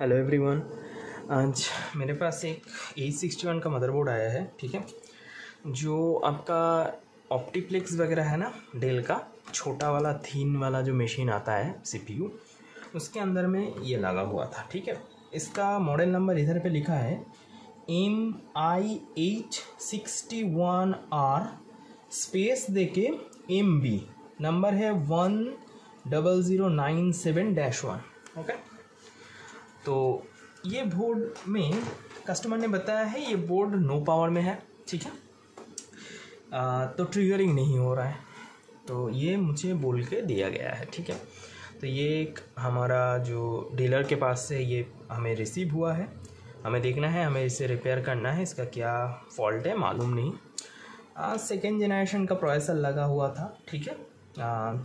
Hello everyone, आज मेरे पास एक A61 का मदरबोर्ड आया है, ठीक है, जो आपका ऑप्टीप्लेक्स वगैरह है ना, डेल का छोटा वाला थीन वाला जो मशीन आता है CPU, उसके अंदर में ये लगा हुआ था, ठीक है। इसका मॉडल नंबर इधर पे लिखा है MI H61R स्पेस देके MB नंबर है 10097-1, ओके। तो ये बोर्ड में कस्टमर ने बताया है ये बोर्ड नो पावर में है, ठीक है, तो ट्रिगरिंग नहीं हो रहा है, तो ये मुझे बोल के दिया गया है, ठीक है। तो ये हमारा जो डीलर के पास से ये हमें रिसीव हुआ है, हमें देखना है, हमें इसे रिपेयर करना है, इसका क्या फॉल्ट है मालूम नहीं। सेकेंड जनरेशन का प्रोसेसर लगा हुआ था, ठीक है,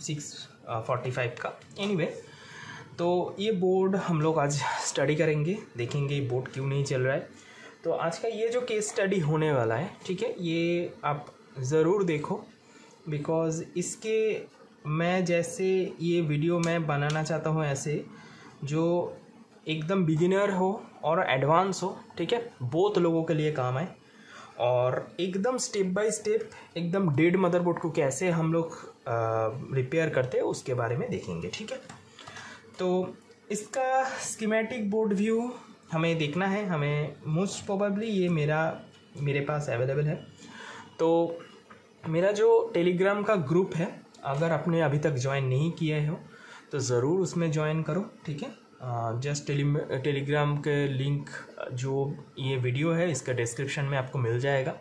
645 का। एनीवे, तो ये बोर्ड हम लोग आज स्टडी करेंगे, देखेंगे ये बोर्ड क्यों नहीं चल रहा है। तो आज का ये जो केस स्टडी होने वाला है, ठीक है, ये आप ज़रूर देखो, बिकॉज़ इसके मैं जैसे ये वीडियो मैं बनाना चाहता हूँ ऐसे जो एकदम बिगिनर हो और एडवांस हो, ठीक है, बहुत लोगों के लिए काम आए, और एकदम स्टेप बाय स्टेप एकदम डेड मदरबोर्ड को कैसे हम लोग रिपेयर करते हैं उसके बारे में देखेंगे, ठीक है। तो इसका स्कीमेटिक बोर्ड व्यू हमें देखना है, हमें मोस्ट प्रोबेबली ये मेरे पास अवेलेबल है। तो मेरा जो टेलीग्राम का ग्रुप है, अगर आपने अभी तक ज्वाइन नहीं किए हो तो ज़रूर उसमें ज्वाइन करो, ठीक है। जस्ट टेलीग्राम के लिंक जो ये वीडियो है इसका डिस्क्रिप्शन में आपको मिल जाएगा,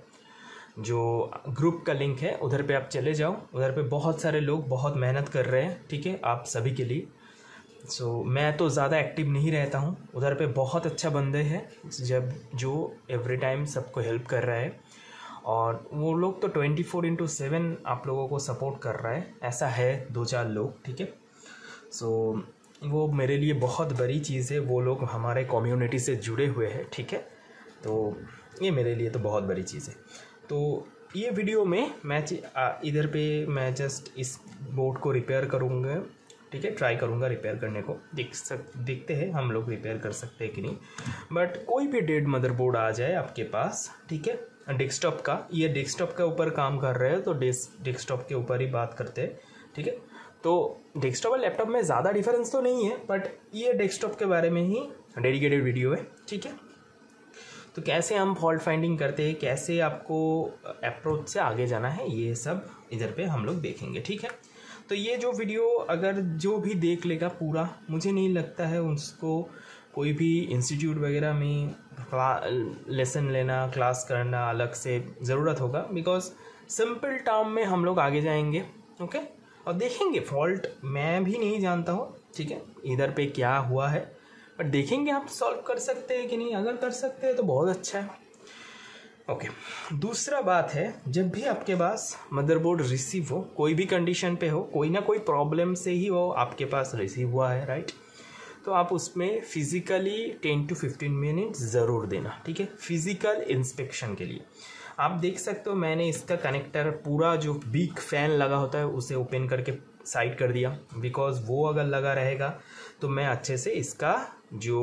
जो ग्रुप का लिंक है उधर पे आप चले जाओ। उधर पे बहुत सारे लोग बहुत मेहनत कर रहे हैं, ठीक है, आप सभी के लिए। सो मैं तो ज़्यादा एक्टिव नहीं रहता हूँ, उधर पे बहुत अच्छा बंदे हैं जब जो एवरी टाइम सबको हेल्प कर रहा है, और वो लोग तो 24/7 आप लोगों को सपोर्ट कर रहा है, ऐसा है 2-4 लोग, ठीक है। सो वो मेरे लिए बहुत बड़ी चीज़ है, वो लोग हमारे कम्युनिटी से जुड़े हुए हैं, ठीक है, तो ये मेरे लिए तो बहुत बड़ी चीज़ है। तो ये वीडियो में मैं इधर पर मैं जस्ट इस बोर्ड को रिपेयर करूँगा, ठीक है, ट्राई करूँगा रिपेयर करने को, देखते हैं हम लोग रिपेयर कर सकते हैं कि नहीं। बट कोई भी डेड मदरबोर्ड आ जाए आपके पास, ठीक है, डेस्कटॉप का, ये डेस्कटॉप के ऊपर काम कर रहे हैं तो डेस्कटॉप के ऊपर ही बात करते हैं, ठीक है। तो डेस्कटॉप और लैपटॉप में ज़्यादा डिफरेंस तो नहीं है, बट ये डेस्कटॉप के बारे में ही डेडिकेटेड वीडियो है, ठीक है। तो कैसे हम फॉल्ट फाइंडिंग करते हैं, कैसे आपको अप्रोच से आगे जाना है, ये सब इधर पर हम लोग देखेंगे, ठीक है। तो ये जो वीडियो अगर जो भी देख लेगा पूरा, मुझे नहीं लगता है उसको कोई भी इंस्टीट्यूट वगैरह में लेसन लेना, क्लास करना अलग से ज़रूरत होगा, बिकॉज सिंपल टर्म में हम लोग आगे जाएंगे, ओके, और देखेंगे फॉल्ट मैं भी नहीं जानता हूँ, ठीक है, इधर पे क्या हुआ है, बट देखेंगे हम सॉल्व कर सकते हैं कि नहीं। अगर कर सकते हैं तो बहुत अच्छा है, ओके। दूसरा बात है, जब भी आपके पास मदरबोर्ड रिसीव हो, कोई भी कंडीशन पे हो, कोई ना कोई प्रॉब्लम से ही वो आपके पास रिसीव हुआ है, राइट, तो आप उसमें फिज़िकली 10 से 15 मिनट ज़रूर देना, ठीक है, फिज़िकल इंस्पेक्शन के लिए। आप देख सकते हो मैंने इसका कनेक्टर पूरा जो बिग फैन लगा होता है उसे ओपन करके साइड कर दिया, बिकॉज वो अगर लगा रहेगा तो मैं अच्छे से इसका जो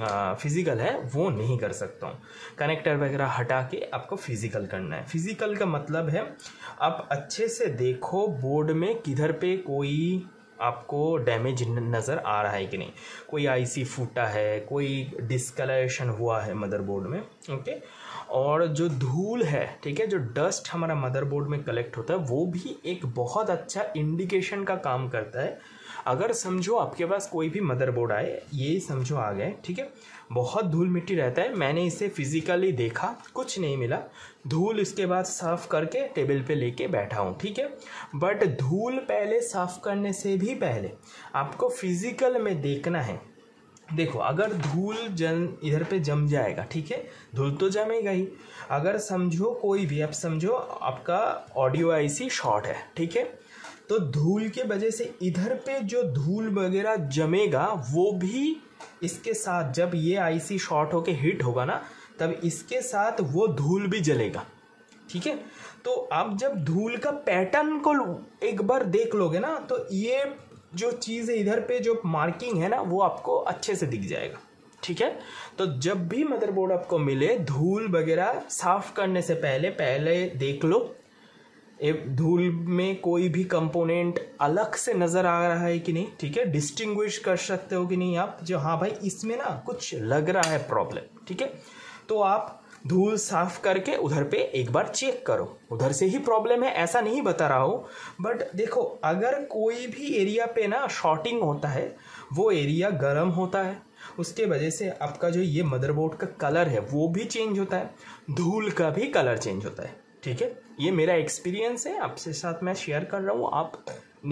फिज़िकल है वो नहीं कर सकता हूँ। कनेक्टर वगैरह हटा के आपको फिज़िकल करना है। फिज़िकल का मतलब है आप अच्छे से देखो बोर्ड में किधर पे कोई आपको डैमेज नज़र आ रहा है कि नहीं, कोई आईसी फूटा है, कोई डिस्कलरेशन हुआ है मदरबोर्ड में, ओके। और जो धूल है, ठीक है, जो डस्ट हमारा मदरबोर्ड में कलेक्ट होता है वो भी एक बहुत अच्छा इंडिकेशन का काम करता है। अगर समझो आपके पास कोई भी मदरबोर्ड आए, ये समझो आ गए, ठीक है, बहुत धूल मिट्टी रहता है। मैंने इसे फिज़िकली देखा, कुछ नहीं मिला, धूल इसके बाद साफ़ करके टेबल पे लेके बैठा हूँ, ठीक है। बट धूल पहले साफ़ करने से भी पहले आपको फिज़िकल में देखना है। देखो, अगर धूल इधर पे जम जाएगा, ठीक है, धूल तो जमेगा ही। अगर समझो कोई भी, आप समझो आपका ऑडियो आईसी शॉर्ट है, ठीक है, तो धूल के वजह से इधर पे जो धूल वगैरह जमेगा वो भी इसके साथ, जब ये आईसी शॉर्ट होके हिट होगा ना, तब इसके साथ वो धूल भी जलेगा, ठीक है। तो आप जब धूल का पैटर्न को एक बार देख लोगे ना, तो ये जो चीज़ है इधर पे जो मार्किंग है ना, वो आपको अच्छे से दिख जाएगा, ठीक है। तो जब भी मदरबोर्ड आपको मिले, धूल वगैरह साफ करने से पहले देख लो धूल में कोई भी कंपोनेंट अलग से नज़र आ रहा है कि नहीं, ठीक है, डिस्टिंग्विश कर सकते हो कि नहीं आप, जो हाँ भाई इसमें ना कुछ लग रहा है प्रॉब्लम, ठीक है। तो आप धूल साफ करके उधर पे एक बार चेक करो, उधर से ही प्रॉब्लम है ऐसा नहीं बता रहा हूँ, बट देखो अगर कोई भी एरिया पे ना शॉर्टिंग होता है, वो एरिया गर्म होता है, उसके वजह से आपका जो ये मदरबोर्ड का कलर है वो भी चेंज होता है, धूल का भी कलर चेंज होता है, ठीक है। ये मेरा एक्सपीरियंस है, आपसे साथ मैं शेयर कर रहा हूँ। आप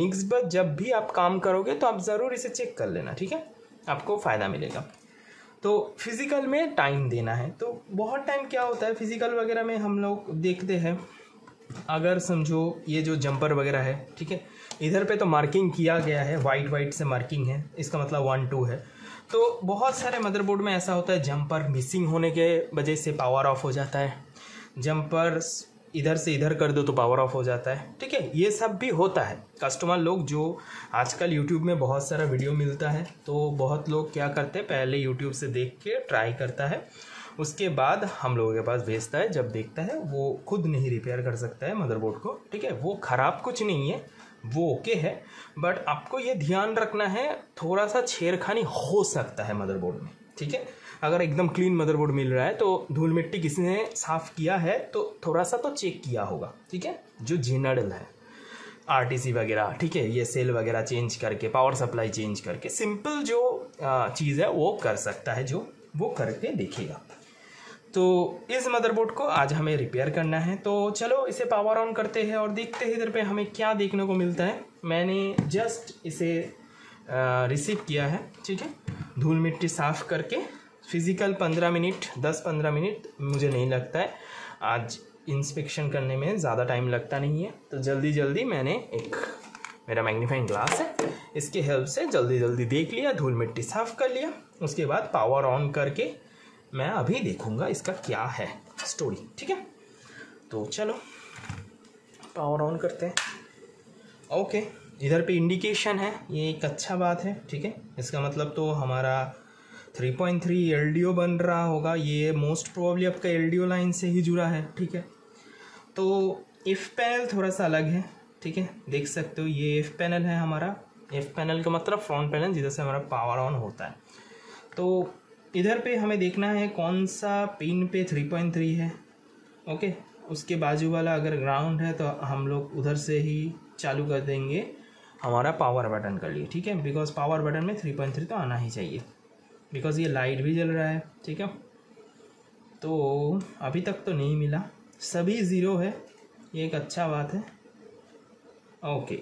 नेक्स्ट बार जब भी आप काम करोगे तो आप ज़रूर इसे चेक कर लेना, ठीक है, आपको फ़ायदा मिलेगा। तो फिज़िकल में टाइम देना है, तो बहुत टाइम क्या होता है फिज़िकल वगैरह में हम लोग देखते हैं, अगर समझो ये जो जंपर वगैरह है, ठीक है, इधर पे तो मार्किंग किया गया है, वाइट वाइट से मार्किंग है, इसका मतलब 1-2 है। तो बहुत सारे मदरबोर्ड में ऐसा होता है जंपर मिसिंग होने के वजह से पावर ऑफ हो जाता है, जंपर इधर से इधर कर दो तो पावर ऑफ हो जाता है, ठीक है, ये सब भी होता है। कस्टमर लोग जो आजकल यूट्यूब में बहुत सारा वीडियो मिलता है, तो बहुत लोग क्या करते हैं पहले यूट्यूब से देख के ट्राई करता है, उसके बाद हम लोगों के पास भेजता है, जब देखता है वो खुद नहीं रिपेयर कर सकता है मदरबोर्ड को, ठीक है, वो ख़राब कुछ नहीं है, वो ओके है, बट आपको ये ध्यान रखना है थोड़ा सा छेड़खानी हो सकता है मदरबोर्ड में, ठीक है। अगर एकदम क्लीन मदरबोर्ड मिल रहा है तो धूल मिट्टी किसी ने साफ़ किया है तो थोड़ा सा तो चेक किया होगा, ठीक है, जो जेनरल है, आरटीसी वगैरह, ठीक है, ये सेल वगैरह चेंज करके, पावर सप्लाई चेंज करके, सिंपल जो चीज़ है वो कर सकता है, जो वो करके देखिएगा। तो इस मदरबोर्ड को आज हमें रिपेयर करना है, तो चलो इसे पावर ऑन करते हैं और देखते हैं इधर पे हमें क्या देखने को मिलता है। मैंने जस्ट इसे रिसीव किया है, ठीक है, धूल मिट्टी साफ़ करके फिज़िकल 10-15 मिनट मुझे नहीं लगता है, आज इंस्पेक्शन करने में ज़्यादा टाइम लगता नहीं है, तो जल्दी जल्दी मैंने एक मेरा मैग्नीफाइंग ग्लास है, इसके हेल्प से जल्दी जल्दी देख लिया, धूल मिट्टी साफ़ कर लिया, उसके बाद पावर ऑन करके मैं अभी देखूँगा इसका क्या है स्टोरी, ठीक है। तो चलो पावर ऑन करते हैं, ओके, इधर पे इंडिकेशन है, ये एक अच्छा बात है, ठीक है, इसका मतलब तो हमारा 3.3 LDO बन रहा होगा, ये मोस्ट प्रोबेबली आपका LDO लाइन से ही जुड़ा है, ठीक है। तो एफ पैनल थोड़ा सा अलग है, ठीक है, देख सकते हो ये एफ पैनल है हमारा, एफ पैनल का मतलब फ्रंट पैनल जिधर से हमारा पावर ऑन होता है। तो इधर पे हमें देखना है कौन सा पिन पे 3.3 है, ओके, उसके बाजू वाला अगर ग्राउंड है तो हम लोग उधर से ही चालू कर देंगे हमारा पावर बटन कर लिए, ठीक है, बिकॉज पावर बटन में 3.3 तो आना ही चाहिए, बिकॉज ये लाइट भी जल रहा है, ठीक है। तो अभी तक तो नहीं मिला, सभी ज़ीरो है, ये एक अच्छा बात है, ओके,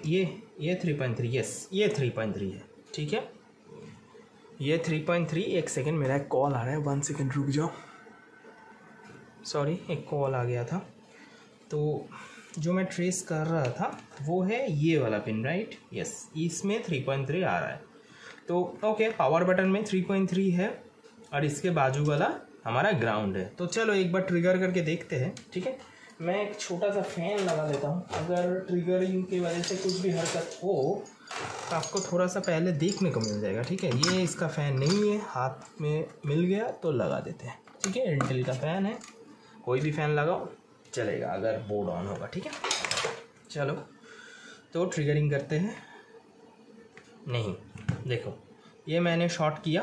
ये 3.3, यस ये 3.3 है, ठीक है, ये 3.3। एक सेकेंड, मेरा एक कॉल आ रहा है, 1 सेकेंड रुक जाओ, सॉरी एक कॉल आ गया था। तो जो मैं ट्रेस कर रहा था वो है ये वाला पिन, राइट, यस, इसमें 3.3 आ रहा है, तो ओके, पावर बटन में 3.3 है और इसके बाजू वाला हमारा ग्राउंड है। तो चलो एक बार ट्रिगर करके देखते हैं, ठीक है, मैं एक छोटा सा फैन लगा लेता हूँ, अगर ट्रिगरिंग की वजह से कुछ भी हरकत हो तो आपको थोड़ा सा पहले देखने को मिल जाएगा, ठीक है। ये इसका फ़ैन नहीं है, हाथ में मिल गया तो लगा देते हैं, ठीक है, इंटेल का फ़ैन है, कोई भी फ़ैन लगाओ चलेगा अगर बोर्ड ऑन होगा, ठीक है। चलो तो ट्रिगरिंग करते हैं, नहीं देखो ये मैंने शॉर्ट किया,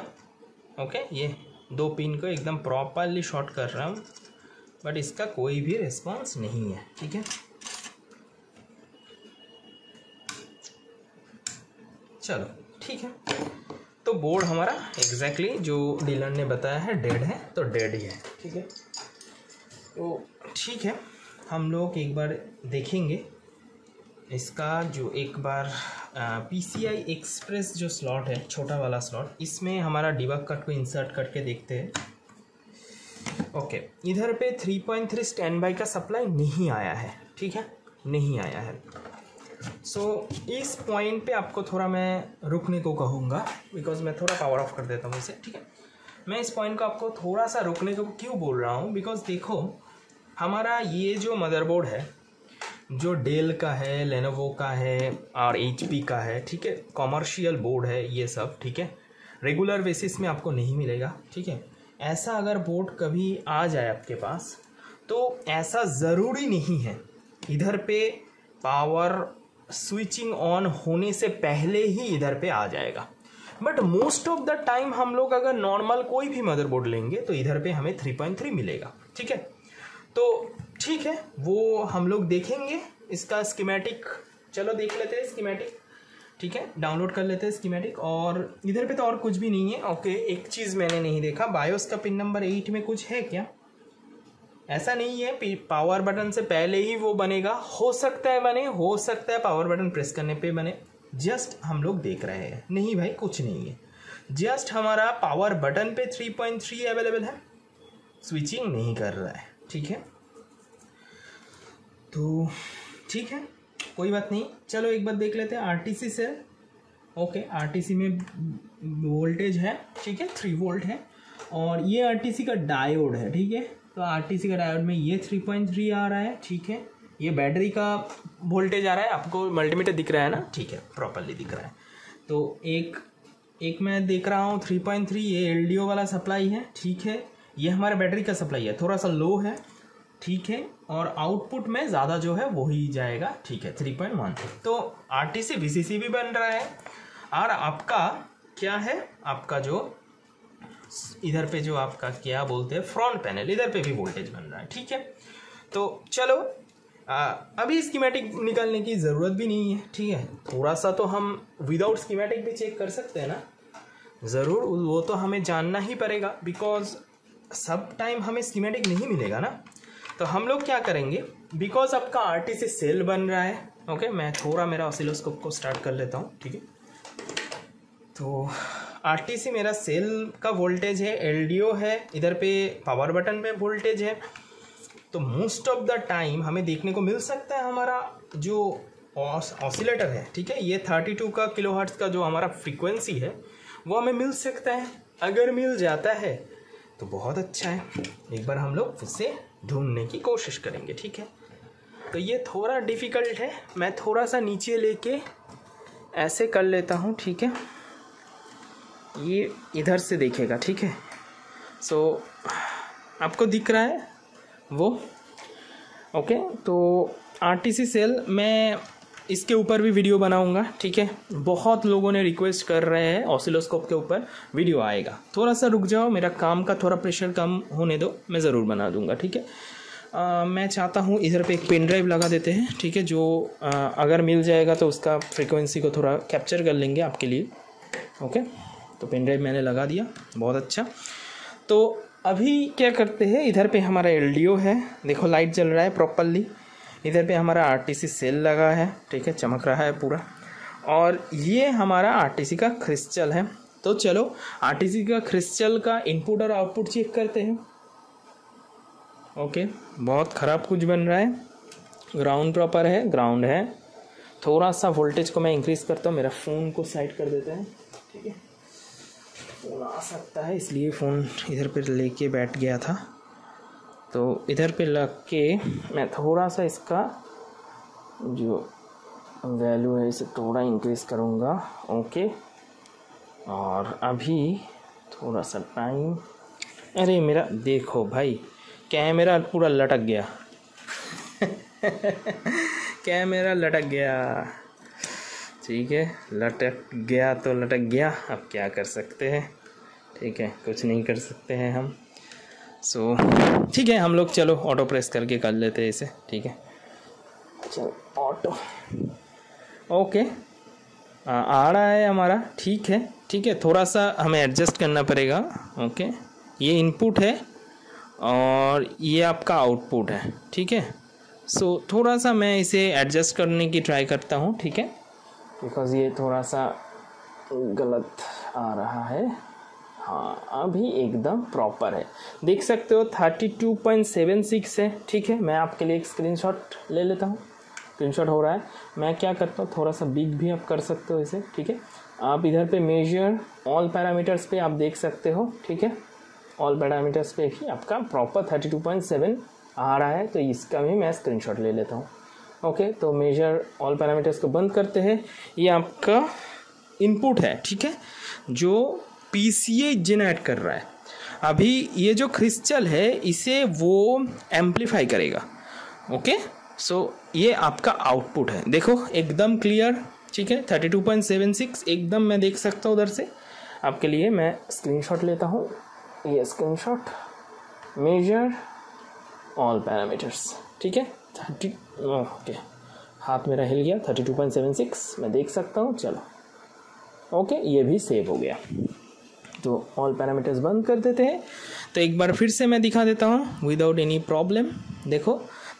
ओके, ये 2 पिन को एकदम प्रॉपरली शॉर्ट कर रहा हूँ, बट इसका कोई भी रिस्पांस नहीं है, ठीक है। चलो ठीक है, तो बोर्ड हमारा एग्जैक्टली जो डीलर ने बताया है डेड है, तो डेड ही है, ठीक है। तो ठीक है, हम लोग एक बार देखेंगे इसका जो एक बार PCI एक्सप्रेस जो स्लॉट है, छोटा वाला स्लॉट, इसमें हमारा डिबग कट को इंसर्ट करके देखते हैं। ओके, इधर पे 3.3 स्टैंड बाई का सप्लाई नहीं आया है, ठीक है, नहीं आया है। सो इस पॉइंट पे आपको थोड़ा मैं रुकने को कहूँगा, बिकॉज मैं थोड़ा पावर ऑफ कर देता हूँ इसे, ठीक है। मैं इस पॉइंट को आपको थोड़ा सा रुकने को क्यों बोल रहा हूँ, बिकॉज देखो हमारा ये जो मदरबोर्ड है, जो डेल का है, लेनोवो का है और HP का है, ठीक है, कॉमर्शियल बोर्ड है ये सब, ठीक है, रेगुलर बेसिस में आपको नहीं मिलेगा, ठीक है। ऐसा अगर बोर्ड कभी आ जाए आपके पास तो ऐसा ज़रूरी नहीं है, इधर पे पावर स्विचिंग ऑन होने से पहले ही इधर पे आ जाएगा। But most of the time हम लोग अगर नॉर्मल कोई भी मदरबोर्ड लेंगे तो इधर पे हमें 3.3 मिलेगा, ठीक है। तो ठीक है, वो हम लोग देखेंगे इसका स्कीमेटिक, चलो देख लेते हैं स्कीमेटिक, ठीक है, डाउनलोड कर लेते हैं स्कीमेटिक। और इधर पे तो और कुछ भी नहीं है। ओके, एक चीज़ मैंने नहीं देखा, बायोस का पिन नंबर 8 में कुछ है क्या? ऐसा नहीं है, पावर बटन से पहले ही वो बनेगा, हो सकता है बने, हो सकता है पावर बटन प्रेस करने पे बने, जस्ट हम लोग देख रहे हैं। नहीं भाई कुछ नहीं है, जस्ट हमारा पावर बटन पे 3.3 अवेलेबल है, स्विचिंग नहीं कर रहा है, ठीक है। तो ठीक है, कोई बात नहीं, चलो एक बार देख लेते हैं आरटीसी से। ओके, आरटीसी में वोल्टेज है, ठीक है, 3 वोल्ट है, और ये आरटीसी का डायोड है, ठीक है। तो आरटीसी का डायोड में ये 3.3 आ रहा है, ठीक है। ये बैटरी का वोल्टेज आ रहा है, आपको मल्टीमीटर दिख रहा है ना, ठीक है, प्रॉपरली दिख रहा है। तो एक मैं देख रहा हूँ 3.3, ये एलडीओ वाला सप्लाई है, ठीक है। ये हमारा बैटरी का सप्लाई है, थोड़ा सा लो है, ठीक है, और आउटपुट में ज़्यादा जो है वो ही जाएगा, ठीक है, 3.1। तो आरटीसी वीसीसी भी बन रहा है। और आपका क्या है, आपका जो इधर पे जो आपका क्या बोलते हैं फ्रंट पैनल, इधर पे भी वोल्टेज बन रहा है, ठीक है। तो चलो अभी स्कीमेटिक निकालने की ज़रूरत भी नहीं है, ठीक है। थोड़ा सा तो हम विदाउट स्कीमेटिक भी चेक कर सकते हैं ना, ज़रूर वो तो हमें जानना ही पड़ेगा, बिकॉज सब टाइम हमें स्कीमेटिक नहीं मिलेगा ना। तो हम लोग क्या करेंगे, बिकॉज आपका आरटीसी सेल बन रहा है। ओके, मैं थोड़ा मेरा ऑसिलोस्कोप को स्टार्ट कर लेता हूँ, ठीक है। तो आरटीसी मेरा सेल का वोल्टेज है, एलडीओ है, इधर पे पावर बटन में वोल्टेज है। तो मोस्ट ऑफ द टाइम हमें देखने को मिल सकता है हमारा जो ऑसिलेटर है, ठीक है, ये 32 का किलोहर्ट्ज़ का जो हमारा फ्रीक्वेंसी है वो हमें मिल सकता है। अगर मिल जाता है तो बहुत अच्छा है, एक बार हम लोग उससे ढूंढने की कोशिश करेंगे, ठीक है। तो ये थोड़ा डिफ़िकल्ट है, मैं थोड़ा सा नीचे लेके ऐसे कर लेता हूँ, ठीक है, ये इधर से देखेगा, ठीक है। सो आपको दिख रहा है वो, ओके। तो आरटीसी सेल मैं इसके ऊपर भी वीडियो बनाऊंगा, ठीक है, बहुत लोगों ने रिक्वेस्ट कर रहे हैं, ऑसिलोस्कोप के ऊपर वीडियो आएगा। थोड़ा सा रुक जाओ, मेरा काम का थोड़ा प्रेशर कम होने दो, मैं ज़रूर बना दूंगा, ठीक है। मैं चाहता हूँ इधर पे एक पेन ड्राइव लगा देते हैं, ठीक है, जो अगर मिल जाएगा तो उसका फ्रीक्वेंसी को थोड़ा कैप्चर कर लेंगे आपके लिए। ओके, तो पेन ड्राइव मैंने लगा दिया, बहुत अच्छा। तो अभी क्या करते हैं, इधर पर हमारा एलडीओ है, देखो लाइट जल रहा है प्रॉपरली, इधर पे हमारा आरटीसी सेल लगा है, ठीक है, चमक रहा है पूरा, और ये हमारा आरटीसी का क्रिस्टल है। तो चलो आरटीसी का क्रिस्टल का इनपुट और आउटपुट चेक करते हैं। ओके, बहुत ख़राब कुछ बन रहा है, ग्राउंड प्रॉपर है, ग्राउंड है। थोड़ा सा वोल्टेज को मैं इंक्रीज़ करता हूँ, मेरा फ़ोन को साइड कर देते हैं, ठीक है, फ़ोन आ सकता है इसलिए फ़ोन इधर पर लेके बैठ गया था। तो इधर पे लग के मैं थोड़ा सा इसका जो वैल्यू है इसे थोड़ा इंक्रीज़ करूँगा, ओके। और अभी थोड़ा सा टाइम, अरे मेरा देखो भाई कैमरा पूरा लटक गया कैमरा लटक गया, ठीक है, लटक गया तो लटक गया, अब क्या कर सकते हैं, ठीक है, कुछ नहीं कर सकते हैं हम। सो ठीक है, हम लोग चलो ऑटो प्रेस करके कर लेते हैं इसे, ठीक है, चलो ऑटो। ओके, आ रहा है हमारा, ठीक है, ठीक है, थोड़ा सा हमें एडजस्ट करना पड़ेगा। ओके, ये इनपुट है और ये आपका आउटपुट है, ठीक है। सो थोड़ा सा मैं इसे एडजस्ट करने की ट्राई करता हूँ, ठीक है, बिकॉज़ ये थोड़ा सा गलत आ रहा है। हाँ, अभी एकदम प्रॉपर है, देख सकते हो 32.76 है, ठीक है। मैं आपके लिए एक स्क्रीनशॉट ले लेता हूँ, स्क्रीनशॉट हो रहा है। मैं क्या करता हूँ, थोड़ा सा बिग भी आप कर सकते हो इसे, ठीक है। आप इधर पे मेजर ऑल पैरामीटर्स पे आप देख सकते हो, ठीक है, ऑल पैरामीटर्स पे भी आपका प्रॉपर 32.7 आ रहा है। तो इसका भी मैं स्क्रीनशॉट ले लेता हूँ। ओके, तो मेजर ऑल पैरामीटर्स को बंद करते हैं। ये आपका इनपुट है, ठीक है, जो PCH जनरेट कर रहा है। अभी ये जो क्रिस्टल है इसे वो एम्पलीफाई करेगा। ओके, सो ये आपका आउटपुट है। देखो एकदम क्लियर, ठीक है, 32.76 एकदम मैं देख सकता हूँ उधर से। आपके लिए मैं स्क्रीनशॉट लेता हूँ, ये स्क्रीनशॉट, मेजर ऑल पैरामीटर्स, ठीक है, 30, ओके, हाथ मेरा हिल गया, 32.76 मैं देख सकता हूँ। चलो ओके, ये भी सेव हो गया। तो ऑल पैरामीटर्स बंद कर देते हैं। तो एक बार फिर से मैं दिखा देता हूँ विदाउट एनी प्रॉब्लम। देखो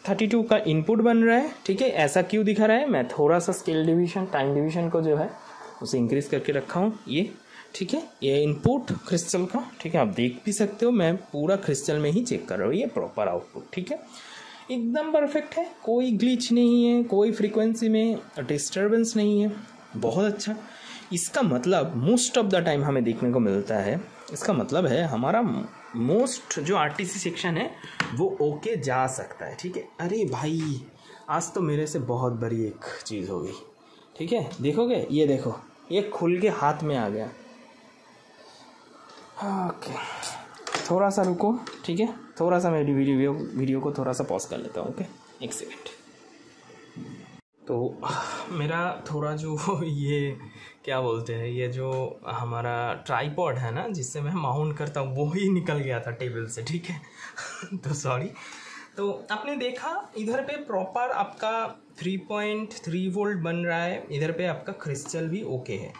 32 का इनपुट बन रहा है, ठीक है। ऐसा क्यों दिखा रहा है, मैं थोड़ा सा स्केल डिवीजन, टाइम डिवीजन को जो है उसे इंक्रीज करके रखा हूँ, ये ठीक है, ये इनपुट क्रिस्टल का, ठीक है। आप देख भी सकते हो, मैं पूरा क्रिस्टल में ही चेक कर रहा हूँ, ये प्रॉपर आउटपुट, ठीक है, एकदम परफेक्ट है, कोई ग्लिच नहीं है, कोई फ्रीक्वेंसी में डिस्टर्बेंस नहीं है, बहुत अच्छा। इसका मतलब मोस्ट ऑफ द टाइम हमें देखने को मिलता है, इसका मतलब है हमारा मोस्ट जो आरटीसी सेक्शन है वो ओके जा सकता है, ठीक है। अरे भाई, आज तो मेरे से बहुत बड़ी एक चीज़ हो गई, ठीक है। देखोगे, ये देखो, ये खुल के हाथ में आ गया। ओके, थोड़ा सा रुको, ठीक है, थोड़ा सा मेरी वीडियो को थोड़ा सा पॉज कर लेता हूँ, ओके, एक सेकेंड। तो मेरा थोड़ा जो ये क्या बोलते हैं, ये जो हमारा ट्राइपॉड है ना, जिससे मैं माउंट करता हूँ, वो ही निकल गया था टेबल से, ठीक है। तो सॉरी। तो आपने देखा इधर पे प्रॉपर आपका 3.3 वोल्ट बन रहा है, इधर पे आपका क्रिस्टल भी ओके है।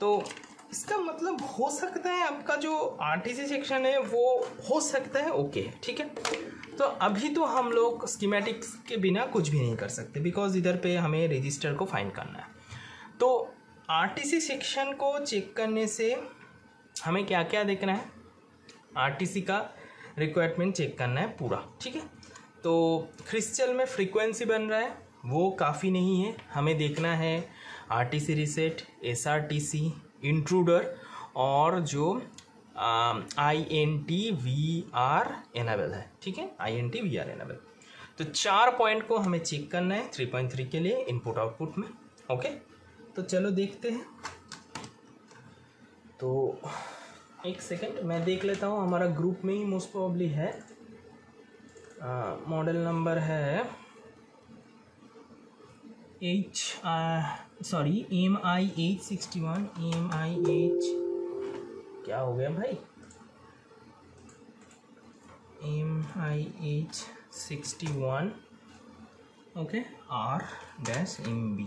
तो इसका मतलब हो सकता है आपका जो आरटीसी सेक्शन है वो हो सकता है ओके है, ठीक है। तो अभी तो हम लोग स्कीमेटिक्स के बिना कुछ भी नहीं कर सकते, बिकॉज इधर पे हमें रजिस्टर को फाइंड करना है। तो आरटीसी सेक्शन को चेक करने से हमें क्या क्या देखना है, आरटीसी का रिक्वायरमेंट चेक करना है पूरा, ठीक है। तो क्रिस्टल में फ्रीक्वेंसी बन रहा है वो काफ़ी नहीं है, हमें देखना है आरटीसी रीसेट, एसआरटीसी, इंट्रूडर और जो INT VR एनाबल है, ठीक है, INT VR एनाबल। तो 4 पॉइंट को हमें चेक करना है 3.3 के लिए इनपुट आउटपुट में, ओके। तो चलो देखते हैं। तो एक सेकंड मैं देख लेता हूँ, हमारा ग्रुप में ही मोस्ट प्रोबेबली है, मॉडल नंबर है MI H61, MI H क्या हो गया भाई, MI H61, ओके, R-MB,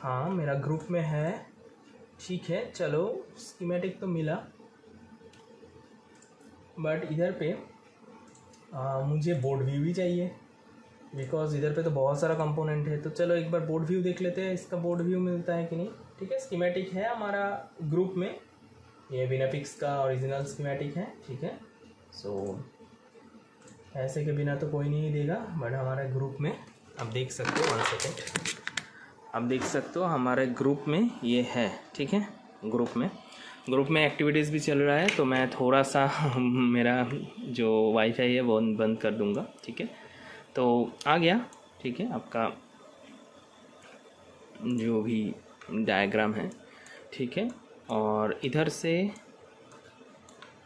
हाँ मेरा ग्रुप में है, ठीक है। चलो स्कीमेटिक तो मिला, बट इधर पे मुझे बोर्ड व्यू भी चाहिए, बिकॉज इधर पे तो बहुत सारा कंपोनेंट है। तो चलो एक बार बोर्ड व्यू देख लेते हैं, इसका बोर्ड व्यू मिलता है कि नहीं, ठीक है। स्कीमेटिक है हमारा ग्रुप में, ये विनापिक्स का ओरिजिनल स्कीमेटिक है, ठीक है। सो ऐसे के बिना तो कोई नहीं देगा, बट हमारे ग्रुप में आप देख सकते हो, वन सेकेंड, आप देख सकते हो हमारे ग्रुप में ये है, ठीक है। ग्रुप में एक्टिविटीज़ भी चल रहा है, तो मैं थोड़ा सा मेरा जो वाईफाई है वो बंद कर दूंगा, ठीक है। तो आ गया, ठीक है, आपका जो भी डायग्राम है, ठीक है। और इधर से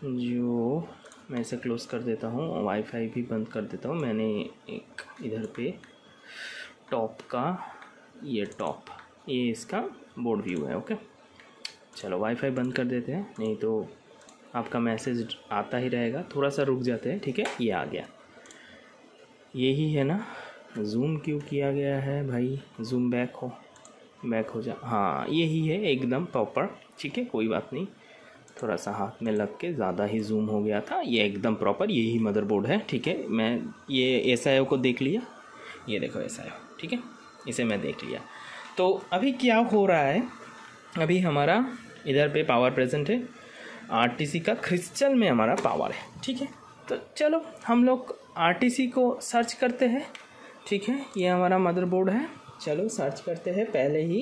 जो मैं इसे क्लोज़ कर देता हूँ, वाईफाई भी बंद कर देता हूँ। मैंने एक इधर पे टॉप का, ये टॉप, ये इसका बोर्ड व्यू है, ओके। चलो वाईफाई बंद कर देते हैं, नहीं तो आपका मैसेज आता ही रहेगा। थोड़ा सा रुक जाते हैं, ठीक है, ये आ गया, यही है ना। जूम क्यों किया गया है भाई, जूम बैक हो जा, हाँ यही है एकदम प्रॉपर, ठीक है, कोई बात नहीं। थोड़ा सा हाथ में लग के ज़्यादा ही जूम हो गया था, ये एकदम प्रॉपर यही मदरबोर्ड है, ठीक है। मैं ये एसआईओ को देख लिया, ये देखो एसआईओ, ठीक है, इसे मैं देख लिया। तो अभी क्या हो रहा है, अभी हमारा इधर पे पावर प्रेजेंट है, आरटीसी का क्रिस्टल में हमारा पावर है, ठीक है। तो चलो हम लोग आरटीसी को सर्च करते हैं, ठीक है, ये हमारा मदरबोर्ड है। चलो सर्च करते हैं, पहले ही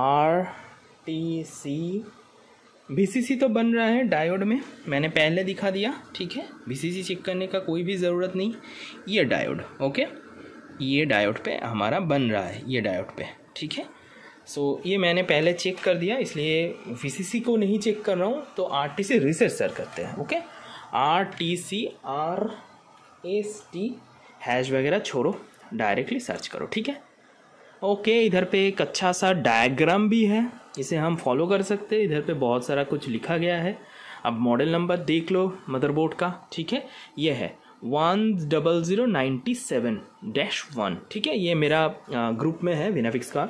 RTC VCC तो बन रहा है डायोड में, मैंने पहले दिखा दिया, ठीक है। VCC चेक करने का कोई भी ज़रूरत नहीं, ये डायोड, ओके, ये डायोड पे हमारा बन रहा है, ये डायोड पे, ठीक है। सो ये मैंने पहले चेक कर दिया, इसलिए वीसीसी को नहीं चेक कर रहा हूँ। तो आरटीसी रिसेट सर करते हैं। ओके, आरटीसी RST हैश वगैरह छोड़ो, डायरेक्टली सर्च करो, ठीक है। ओके, इधर पे एक अच्छा सा डायग्राम भी है, इसे हम फॉलो कर सकते हैं। इधर पे बहुत सारा कुछ लिखा गया है। अब मॉडल नंबर देख लो मदरबोर्ड का, ठीक है। ये है 10097-1, ठीक है। ये मेरा ग्रुप में है विनाफिक्स का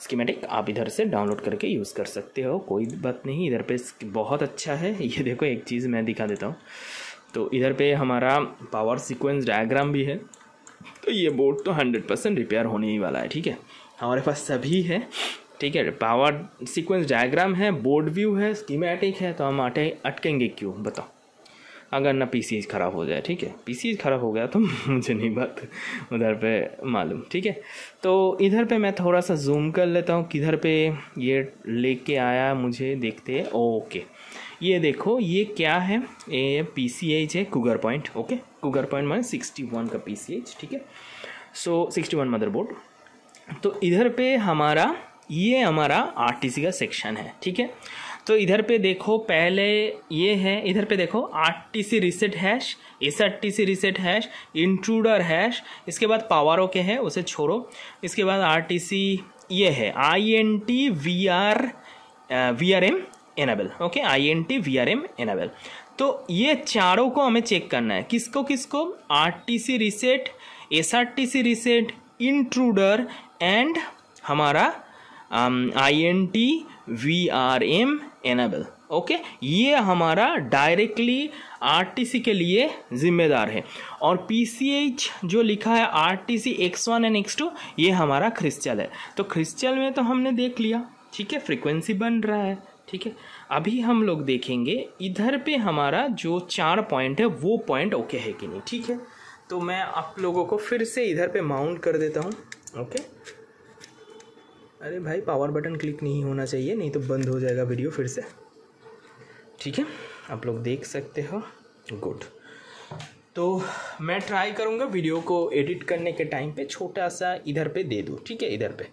स्कीमेटिक, आप इधर से डाउनलोड करके यूज़ कर सकते हो, कोई बात नहीं। इधर पे बहुत अच्छा है, ये देखो एक चीज़ मैं दिखा देता हूँ। तो इधर पे हमारा पावर सीक्वेंस डायग्राम भी है। तो ये बोर्ड तो 100% रिपेयर होने ही वाला है, ठीक है। हमारे पास सभी है, ठीक है। पावर सीक्वेंस डायग्राम है, बोर्ड व्यू है, स्कीमेटिक है। तो हम अटकेंगे क्यों बताओ, अगर ना पीसीएच ख़राब हो जाए, ठीक है। पीसीएच ख़राब हो गया तो मुझे नहीं बात उधर पे मालूम, ठीक है। तो इधर पे मैं थोड़ा सा जूम कर लेता हूँ, किधर पे ये लेके आया मुझे, देखते हैं। ओके, ये देखो ये क्या है, ये पीसीएच है Cougar Point. Okay, Cougar Point माने 61 का पीसीएच, ठीक है। सो 61 मदरबोर्ड। तो इधर पे हमारा ये हमारा आरटीसी का सेक्शन है, ठीक है। तो इधर पे देखो पहले ये है, इधर पे देखो RTC reset hash, SRTC reset hash, intruder hash, इसके बाद पावर ओके है, उसे छोड़ो। इसके बाद आरटीसी ये है INT VRM enable. Okay, INT VRM enable. तो ये चारों को हमें चेक करना है, किसको किसको, RTC reset, SRTC reset, intruder and हमारा INT VRM एनेबल। ओके, ये हमारा डायरेक्टली आरटीसी के लिए जिम्मेदार है। और पीसीएच जो लिखा है आरटीसी X1 एंड X2, ये हमारा क्रिस्टल है। तो क्रिस्टल में तो हमने देख लिया, ठीक है, फ्रीक्वेंसी बन रहा है, ठीक है। अभी हम लोग देखेंगे इधर पे हमारा जो 4 पॉइंट है वो पॉइंट ओके है कि नहीं, ठीक है। तो मैं आप लोगों को फिर से इधर पे माउंट कर देता हूँ। ओके, अरे भाई पावर बटन क्लिक नहीं होना चाहिए, नहीं तो बंद हो जाएगा वीडियो फिर से, ठीक है। आप लोग देख सकते हो, गुड। तो मैं ट्राई करूँगा वीडियो को एडिट करने के टाइम पे छोटा सा इधर पे दे दूँ, ठीक है, इधर पे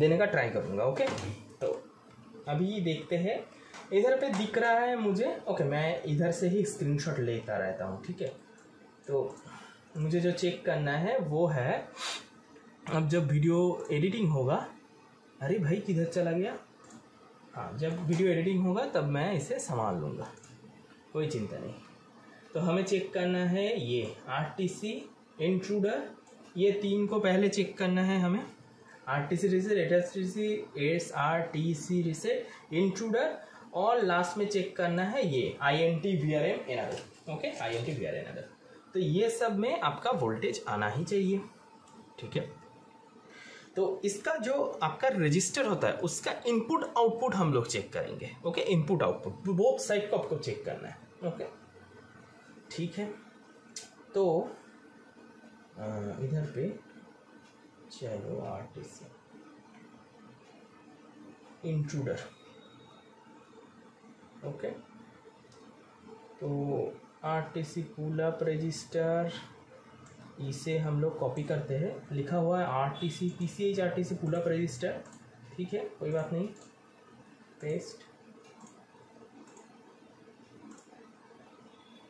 देने का ट्राई करूँगा। ओके, तो अभी देखते हैं इधर पे दिख रहा है मुझे। ओके, मैं इधर से ही स्क्रीनशॉट लेता रहता हूँ, ठीक है। तो मुझे जो चेक करना है वो है, अब जब वीडियो एडिटिंग होगा, अरे भाई किधर चला गया, हाँ जब वीडियो एडिटिंग होगा तब मैं इसे संभाल लूँगा, कोई चिंता नहीं। तो हमें चेक करना है ये आरटीसी इंट्रूडर, ये 3 को पहले चेक करना है हमें, RTC reset, SRTC reset, intruder, और लास्ट में चेक करना है ये INT VRM enable. Okay, INT VRM enable. तो ये सब में आपका वोल्टेज आना ही चाहिए, ठीक है। तो इसका जो आपका रजिस्टर होता है उसका इनपुट आउटपुट हम लोग चेक करेंगे। Okay, input output both side को आपको चेक करना है। ओके, ठीक है। तो इधर पे चलो, आरटीसी इंट्रूडर। ओके, तो आरटीसी पुल अप रजिस्टर, इसे हम लोग कॉपी करते हैं, लिखा हुआ है RTC PCH RTC pull up register, ठीक है, कोई बात नहीं। पेस्ट,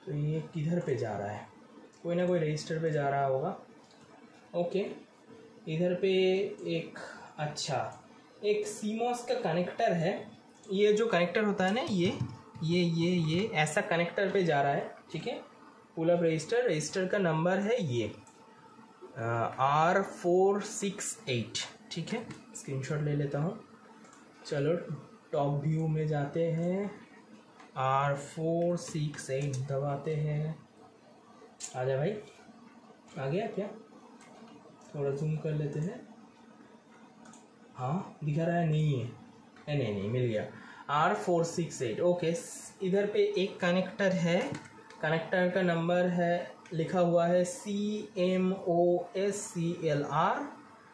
तो ये किधर पे जा रहा है, कोई ना कोई रजिस्टर पे जा रहा होगा। ओके, इधर पे एक अच्छा एक सीमॉस का कनेक्टर है, ये जो कनेक्टर होता है ना, ये ऐसा कनेक्टर पे जा रहा है, ठीक है। पुल अप रजिस्टर, रजिस्टर का नंबर है ये R468, ठीक है। स्क्रीनशॉट ले लेता हूँ, चलो टॉप व्यू में जाते हैं, R468 दबाते हैं। आजा भाई, आ गया क्या, थोड़ा जूम कर लेते हैं, हाँ दिखा रहा है, नहीं है, नहीं मिल गया R468। ओके, इधर पे एक कनेक्टर है, कनेक्टर का नंबर है, लिखा हुआ है CMOSCLR,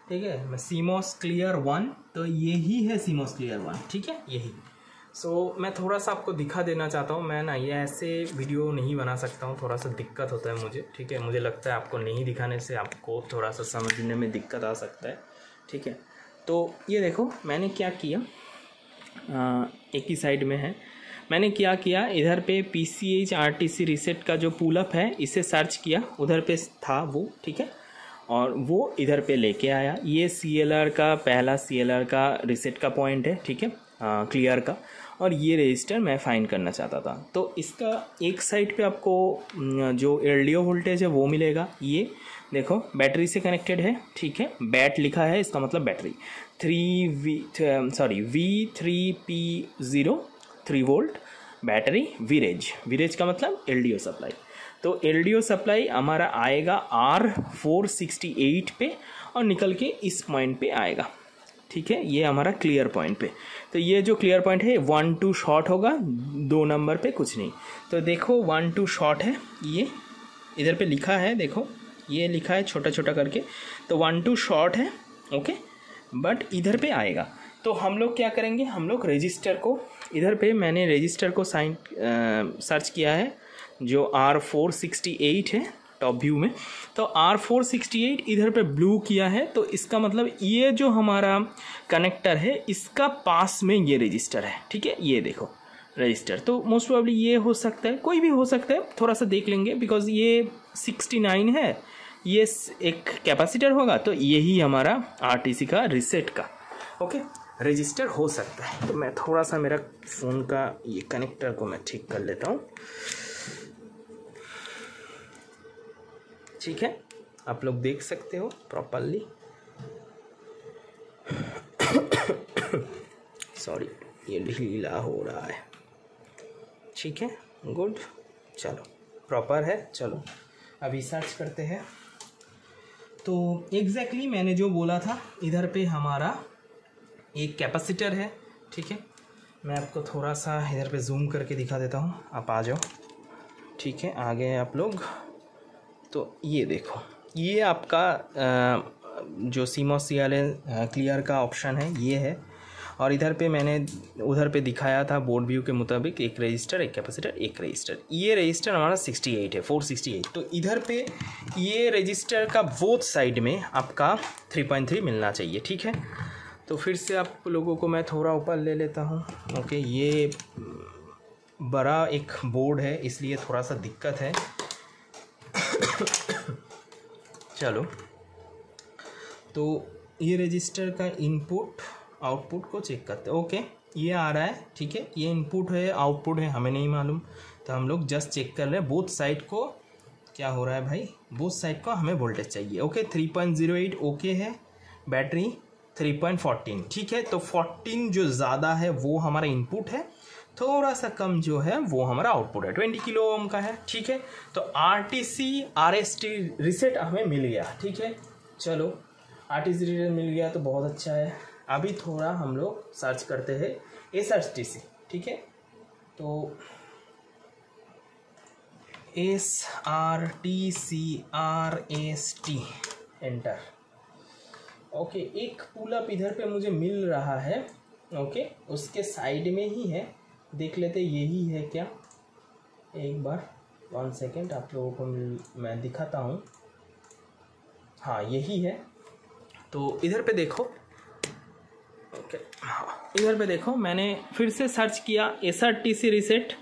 ठीक है, सीमोस क्लियर 1। तो यही है सीमोस क्लियर 1, ठीक है, यही। सो मैं थोड़ा सा आपको दिखा देना चाहता हूँ, मैं ना ये ऐसे वीडियो नहीं बना सकता हूँ, थोड़ा सा दिक्कत होता है मुझे, ठीक है। मुझे लगता है आपको नहीं दिखाने से आपको थोड़ा सा समझने में दिक्कत आ सकता है, ठीक है। तो ये देखो मैंने क्या किया, एक ही साइड में है, मैंने क्या किया इधर पे PCH RTC रीसेट का जो पुलअप है इसे सर्च किया, उधर पे था वो, ठीक है, और वो इधर पे लेके आया। ये CLR का पहला CLR का रीसेट का पॉइंट है, ठीक है, क्लियर का, और ये रजिस्टर मैं फाइंड करना चाहता था। तो इसका एक साइड पे आपको जो LDO वोल्टेज है वो मिलेगा। ये देखो बैटरी से कनेक्टेड है, ठीक है, बैट लिखा है इसका मतलब बैटरी, V3P03 वोल्ट बैटरी, वीरेज का मतलब LDO सप्लाई। तो LDO सप्लाई हमारा आएगा R468 पे और निकल के इस पॉइंट पे आएगा, ठीक है, ये हमारा क्लियर पॉइंट पे। तो ये जो क्लियर पॉइंट है 1-2 शॉर्ट होगा, 2 नंबर पे कुछ नहीं। तो देखो 1-2 शॉर्ट है, ये इधर पे लिखा है, देखो ये लिखा है छोटा छोटा करके, तो 1-2 शॉर्ट है, ओके, बट इधर पे आएगा। तो हम लोग क्या करेंगे, हम लोग रजिस्टर को इधर पे, मैंने रजिस्टर को सर्च किया है जो R468 है टॉप व्यू में। तो R468 इधर पे ब्लू किया है, तो इसका मतलब ये जो हमारा कनेक्टर है इसका पास में ये रजिस्टर है, ठीक है, ये देखो रजिस्टर। तो मोस्ट प्रोबेबली ये हो सकता है, कोई भी हो सकता है, थोड़ा सा देख लेंगे, बिकॉज ये 69 है, ये एक कैपेसिटर होगा, तो यही हमारा RTC का रिसेट का ओके रजिस्टर हो सकता है। तो मैं थोड़ा सा मेरा फ़ोन का ये कनेक्टर को मैं ठीक कर लेता हूँ, ठीक है, आप लोग देख सकते हो प्रॉपर्ली। सॉरी ये ढीला हो रहा है, ठीक है, गुड, चलो प्रॉपर है। चलो अभी सर्च करते हैं। तो एग्जैक्टली मैंने जो बोला था, इधर पे हमारा एक कैपेसिटर है, ठीक है, मैं आपको थोड़ा सा इधर पे जूम करके दिखा देता हूँ, आप आ जाओ, ठीक है, आ गए आप लोग। तो ये देखो ये आपका जो CMOS क्लियर का ऑप्शन है ये है, और इधर पे मैंने उधर पे दिखाया था बोर्ड व्यू के मुताबिक एक रजिस्टर एक कैपेसिटर एक रजिस्टर, ये रजिस्टर हमारा 68 है, 468। तो इधर पे ये रजिस्टर का बोथ साइड में आपका 3.3 मिलना चाहिए, ठीक है। तो फिर से आप लोगों को मैं थोड़ा ऊपर ले लेता हूँ, ओके, ये बड़ा एक बोर्ड है इसलिए थोड़ा सा दिक्कत है। चलो, तो ये रजिस्टर का इनपुट आउटपुट को चेक करते हैं, ओके, ये आ रहा है, ठीक है, ये इनपुट है आउटपुट है हमें नहीं मालूम, तो हम लोग जस्ट चेक कर रहे हैं बोथ साइड को क्या हो रहा है भाई, बोथ साइड को हमें वोल्टेज चाहिए, ओके, 3.08 ओके है, बैटरी 3.14, ठीक है। तो 14 जो ज़्यादा है वो हमारा इनपुट है, थोड़ा सा कम जो है वो हमारा आउटपुट है, 20 किलो ओम का है, ठीक है। तो RTC RST रिसेट हमें मिल गया, ठीक है। चलो RTC रिसेट मिल गया तो बहुत अच्छा है। अभी थोड़ा हम लोग सर्च करते हैं SRTC, ठीक है। तो SRTC RST एंटर, ओके, एक पुलअप इधर पे मुझे मिल रहा है, ओके, उसके साइड में ही है, देख लेते यही है क्या, एक बार 1 सेकेंड आप लोगों को मैं दिखाता हूँ, हाँ यही है। तो इधर पे देखो, ओके, हाँ इधर पे देखो, मैंने फिर से सर्च किया SRTC रिसेट,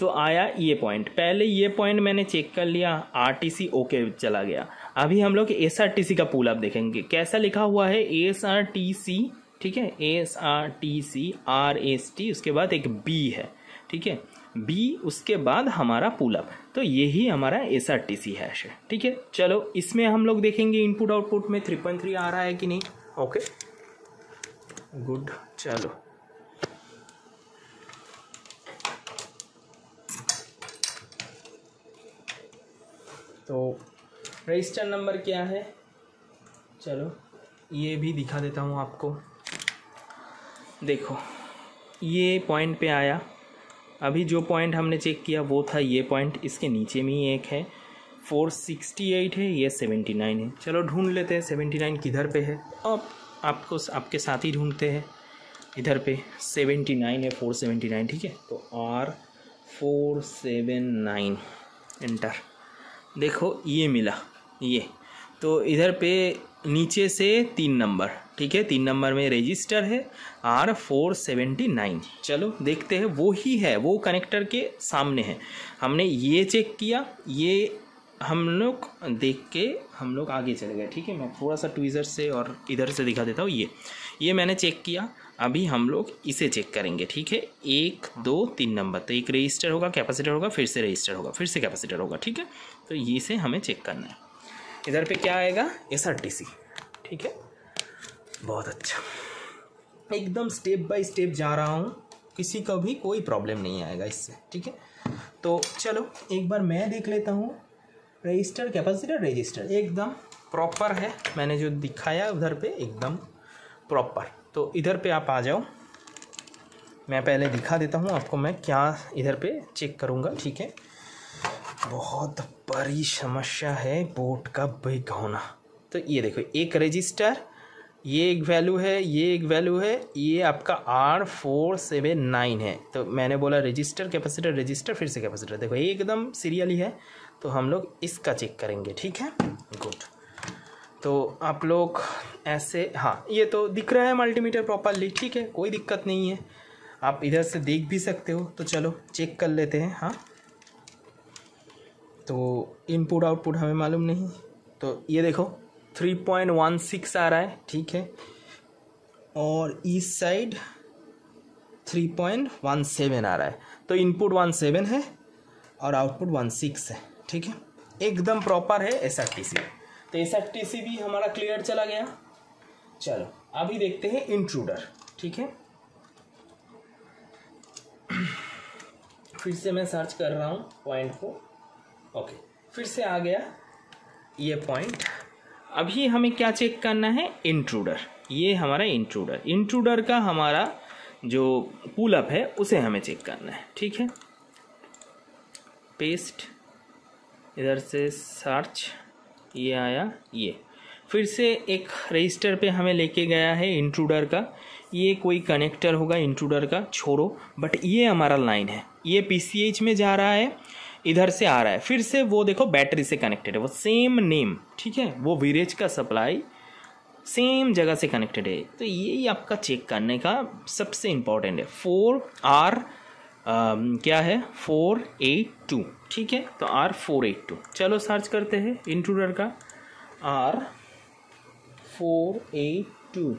तो आया ये पॉइंट, पहले ये पॉइंट मैंने चेक कर लिया, RTC ओके चला गया। अभी हम लोग SRTC का पुल आप देखेंगे कैसा लिखा हुआ है, SRTC, ठीक है, SRTC RST, उसके बाद एक B है, ठीक है, B, उसके बाद हमारा पुलअप, तो यही हमारा SRTC हैश है, ठीक है। चलो इसमें हम लोग देखेंगे इनपुट आउटपुट में 3.3 आ रहा है कि नहीं, ओके गुड। चलो तो रजिस्टर नंबर क्या है, चलो ये भी दिखा देता हूँ आपको, देखो ये पॉइंट पे आया, अभी जो पॉइंट हमने चेक किया वो था ये पॉइंट, इसके नीचे में ही एक है, 468 है, ये 79 है। चलो ढूंढ लेते हैं 79 किधर पे है, अब आपको आपके साथ ही ढूंढते हैं, इधर पे 79 है, 479, ठीक है। तो R479 एंटर, देखो ये मिला ये, तो इधर पे नीचे से 3 नंबर, ठीक है, 3 नंबर में रजिस्टर है R479। चलो देखते हैं, वो ही है, वो कनेक्टर के सामने है। हमने ये चेक किया, ये हम लोग देख के हम लोग आगे चले गए। ठीक है, मैं थोड़ा सा ट्वीज़र से और इधर से दिखा देता हूँ। ये मैंने चेक किया, अभी हम लोग इसे चेक करेंगे। ठीक है, 1 2 3 नंबर, तो एक रजिस्टर होगा, कैपेसिटर होगा, फिर से रजिस्टर होगा, फिर से कैपेसिटर होगा। ठीक है, तो ये से हमें चेक करना है। इधर पे क्या आएगा, SRTC। ठीक है, बहुत अच्छा, एकदम स्टेप बाय स्टेप जा रहा हूँ, किसी का भी कोई प्रॉब्लम नहीं आएगा इससे। ठीक है, तो चलो एक बार मैं देख लेता हूँ। रजिस्टर, कैपेसिटर, रजिस्टर एकदम प्रॉपर है, मैंने जो दिखाया उधर पे एकदम प्रॉपर। तो इधर पे आप आ जाओ, मैं पहले दिखा देता हूँ आपको मैं क्या इधर पे चेक करूँगा। ठीक है, बहुत बड़ी समस्या है बोर्ड का बिग होना। तो ये देखो, एक रजिस्टर, ये एक वैल्यू है, ये एक वैल्यू है, ये आपका R479 है। तो मैंने बोला रजिस्टर, कैपेसिटर, रजिस्टर, फिर से कैपेसिटर। देखो ये एकदम सीरियली है, तो हम लोग इसका चेक करेंगे। ठीक है, गुड। तो आप लोग ऐसे, हाँ ये तो दिख रहा है मल्टीमीटर प्रॉपरली। ठीक है, कोई दिक्कत नहीं है, आप इधर से देख भी सकते हो। तो चलो चेक कर लेते हैं। हाँ, तो इनपुट आउटपुट हमें मालूम नहीं। तो ये देखो 3.16 आ रहा है। ठीक है, और इस साइड 3.17 आ रहा है। तो इनपुट 17 है और आउटपुट 16 है। ठीक है, एकदम प्रॉपर है SRTC। तो SRTC भी हमारा क्लियर चला गया। चलो अभी देखते हैं इंट्रूडर। ठीक है, फिर से मैं सर्च कर रहा हूँ पॉइंट को। ओके, फिर से आ गया ये पॉइंट। अभी हमें क्या चेक करना है, इंट्रूडर। ये हमारा इंट्रूडर, इंट्रूडर का हमारा जो पुल अप है उसे हमें चेक करना है। ठीक है, पेस्ट, इधर से सर्च, ये आया। ये फिर से एक रजिस्टर पे हमें लेके गया है इंट्रूडर का। ये कोई कनेक्टर होगा इंट्रूडर का, छोड़ो, बट ये हमारा लाइन है, ये PCH में जा रहा है, इधर से आ रहा है। फिर से वो देखो बैटरी से कनेक्टेड है, वो सेम नेम। ठीक है, वो वीरेज का सप्लाई सेम जगह से कनेक्टेड है। तो यही आपका चेक करने का सबसे इम्पॉर्टेंट है। 482। ठीक है, तो R482। चलो सर्च करते हैं इंट्रूडर का R482,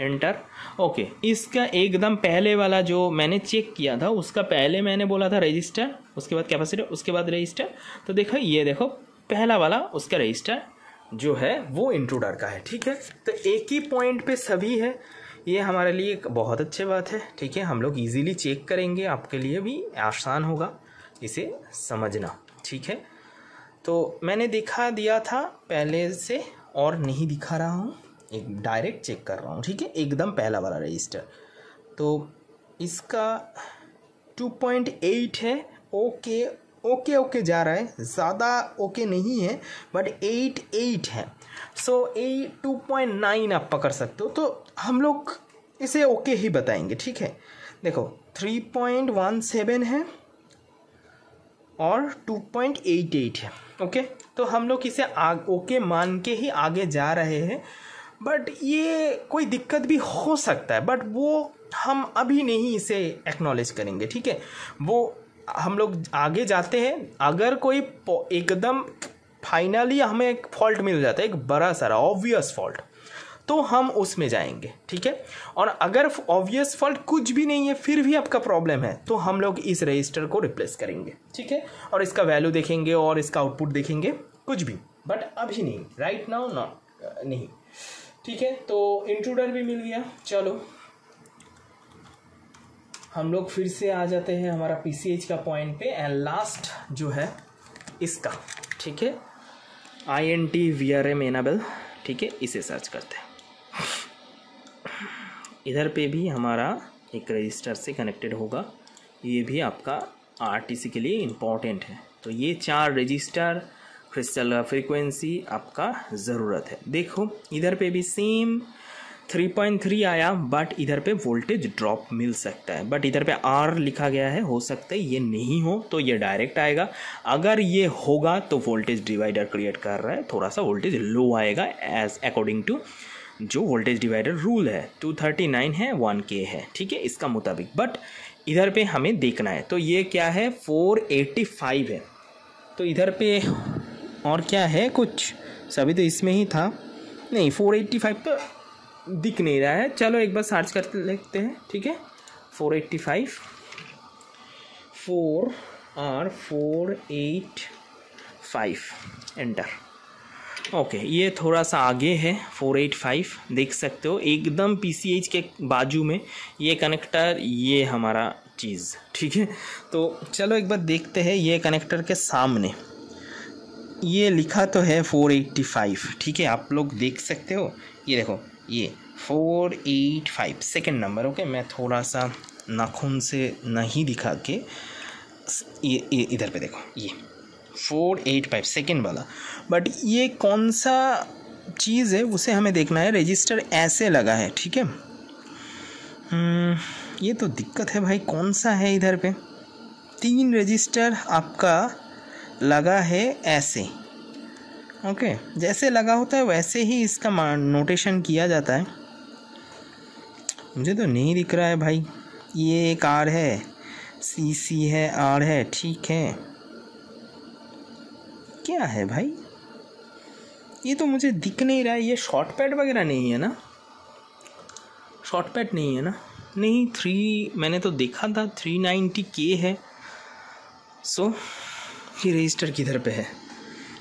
एंटर। ओके, इसका एकदम पहले वाला जो मैंने चेक किया था, उसका पहले मैंने बोला था रजिस्टर, उसके बाद कैपेसिटर, उसके बाद रजिस्टर। तो देखो ये देखो, पहला वाला उसका रजिस्टर जो है वो इंट्रूडर का है। ठीक है, तो एक ही पॉइंट पे सभी है, ये हमारे लिए एक बहुत अच्छी बात है। ठीक है, हम लोग इजीली चेक करेंगे, आपके लिए भी आसान होगा इसे समझना। ठीक है, तो मैंने दिखा दिया था पहले से, और नहीं दिखा रहा हूँ, एक डायरेक्ट चेक कर रहा हूँ। ठीक है, एकदम पहला वाला रजिस्टर। तो इसका 2.8 है। ओके ओके ओके जा रहा है, ज़्यादा ओके नहीं है, बट 8.8 है। सो 2.9 आप पकड़ सकते हो, तो हम लोग इसे ओके ही बताएंगे। ठीक है, देखो 3.17 है और 2.88 है। ओके, तो हम लोग इसे ओके मान के ही आगे जा रहे हैं, बट ये कोई दिक्कत भी हो सकता है, बट वो हम अभी नहीं इसे एक्नॉलेज करेंगे। ठीक है, वो हम लोग आगे जाते हैं, अगर कोई एकदम फाइनली हमें एक फॉल्ट मिल जाता है, एक बड़ा सारा ऑब्वियस फॉल्ट, तो हम उसमें जाएंगे। ठीक है, और अगर ऑब्वियस फॉल्ट कुछ भी नहीं है, फिर भी आपका प्रॉब्लम है, तो हम लोग इस रजिस्टर को रिप्लेस करेंगे। ठीक है, और इसका वैल्यू देखेंगे और इसका आउटपुट देखेंगे, कुछ भी, बट अभी नहीं, राइट नाउ नॉट, नहीं। ठीक है, तो इंट्रूडर भी मिल गया। चलो हम लोग फिर से आ जाते हैं हमारा PCH का पॉइंट पे, एंड लास्ट जो है इसका। ठीक है, INT VRM एनाबल। ठीक है, इसे सर्च करते हैं। इधर पे भी हमारा एक रजिस्टर से कनेक्टेड होगा, ये भी आपका RTC के लिए इम्पॉर्टेंट है। तो ये 4 रजिस्टर, क्रिस्टल फ्रीक्वेंसी आपका ज़रूरत है। देखो इधर पे भी सेम 3.3 आया, बट इधर पे वोल्टेज ड्रॉप मिल सकता है, बट इधर पे R लिखा गया है, हो सकता है ये नहीं हो, तो ये डायरेक्ट आएगा। अगर ये होगा तो वोल्टेज डिवाइडर क्रिएट कर रहा है, थोड़ा सा वोल्टेज लो आएगा एज अकॉर्डिंग टू जो वोल्टेज डिवाइडर रूल है 239 है 1K है, ठीक है, इसका मुताबिक। बट इधर पे हमें देखना है तो ये क्या है 485 है, तो इधर पे और क्या है कुछ सभी तो इसमें ही था, नहीं 485 तो दिख नहीं रहा है। चलो एक बार सर्च कर लेते हैं, ठीक है 485 4R485 एंटर, ओके ये थोड़ा सा आगे है 485 देख सकते हो एकदम PCH के बाजू में ये कनेक्टर, ये हमारा चीज़, ठीक है। तो चलो एक बार देखते हैं ये कनेक्टर के सामने ये लिखा तो है 485, ठीक है आप लोग देख सकते हो, ये देखो ये 485 सेकेंड नंबर। ओके मैं थोड़ा सा नाखून से नहीं दिखा के ये इधर पे देखो ये 485 सेकेंड वाला, बट ये कौन सा चीज़ है उसे हमें देखना है। रजिस्टर ऐसे लगा है, ठीक है ये तो दिक्कत है भाई, कौन सा है इधर पे 3 रजिस्टर आपका लगा है ऐसे, ओके जैसे लगा होता है वैसे ही इसका नोटेशन किया जाता है। मुझे तो नहीं दिख रहा है भाई, ये एक आर है, सी है, आर है, ठीक है क्या है भाई ये तो मुझे दिख नहीं रहा है। ये शॉर्ट पैड वगैरह नहीं है ना, शॉर्ट पैड नहीं है ना, नहीं 3 मैंने तो देखा था 390K है। सो ये रजिस्टर किधर पे है,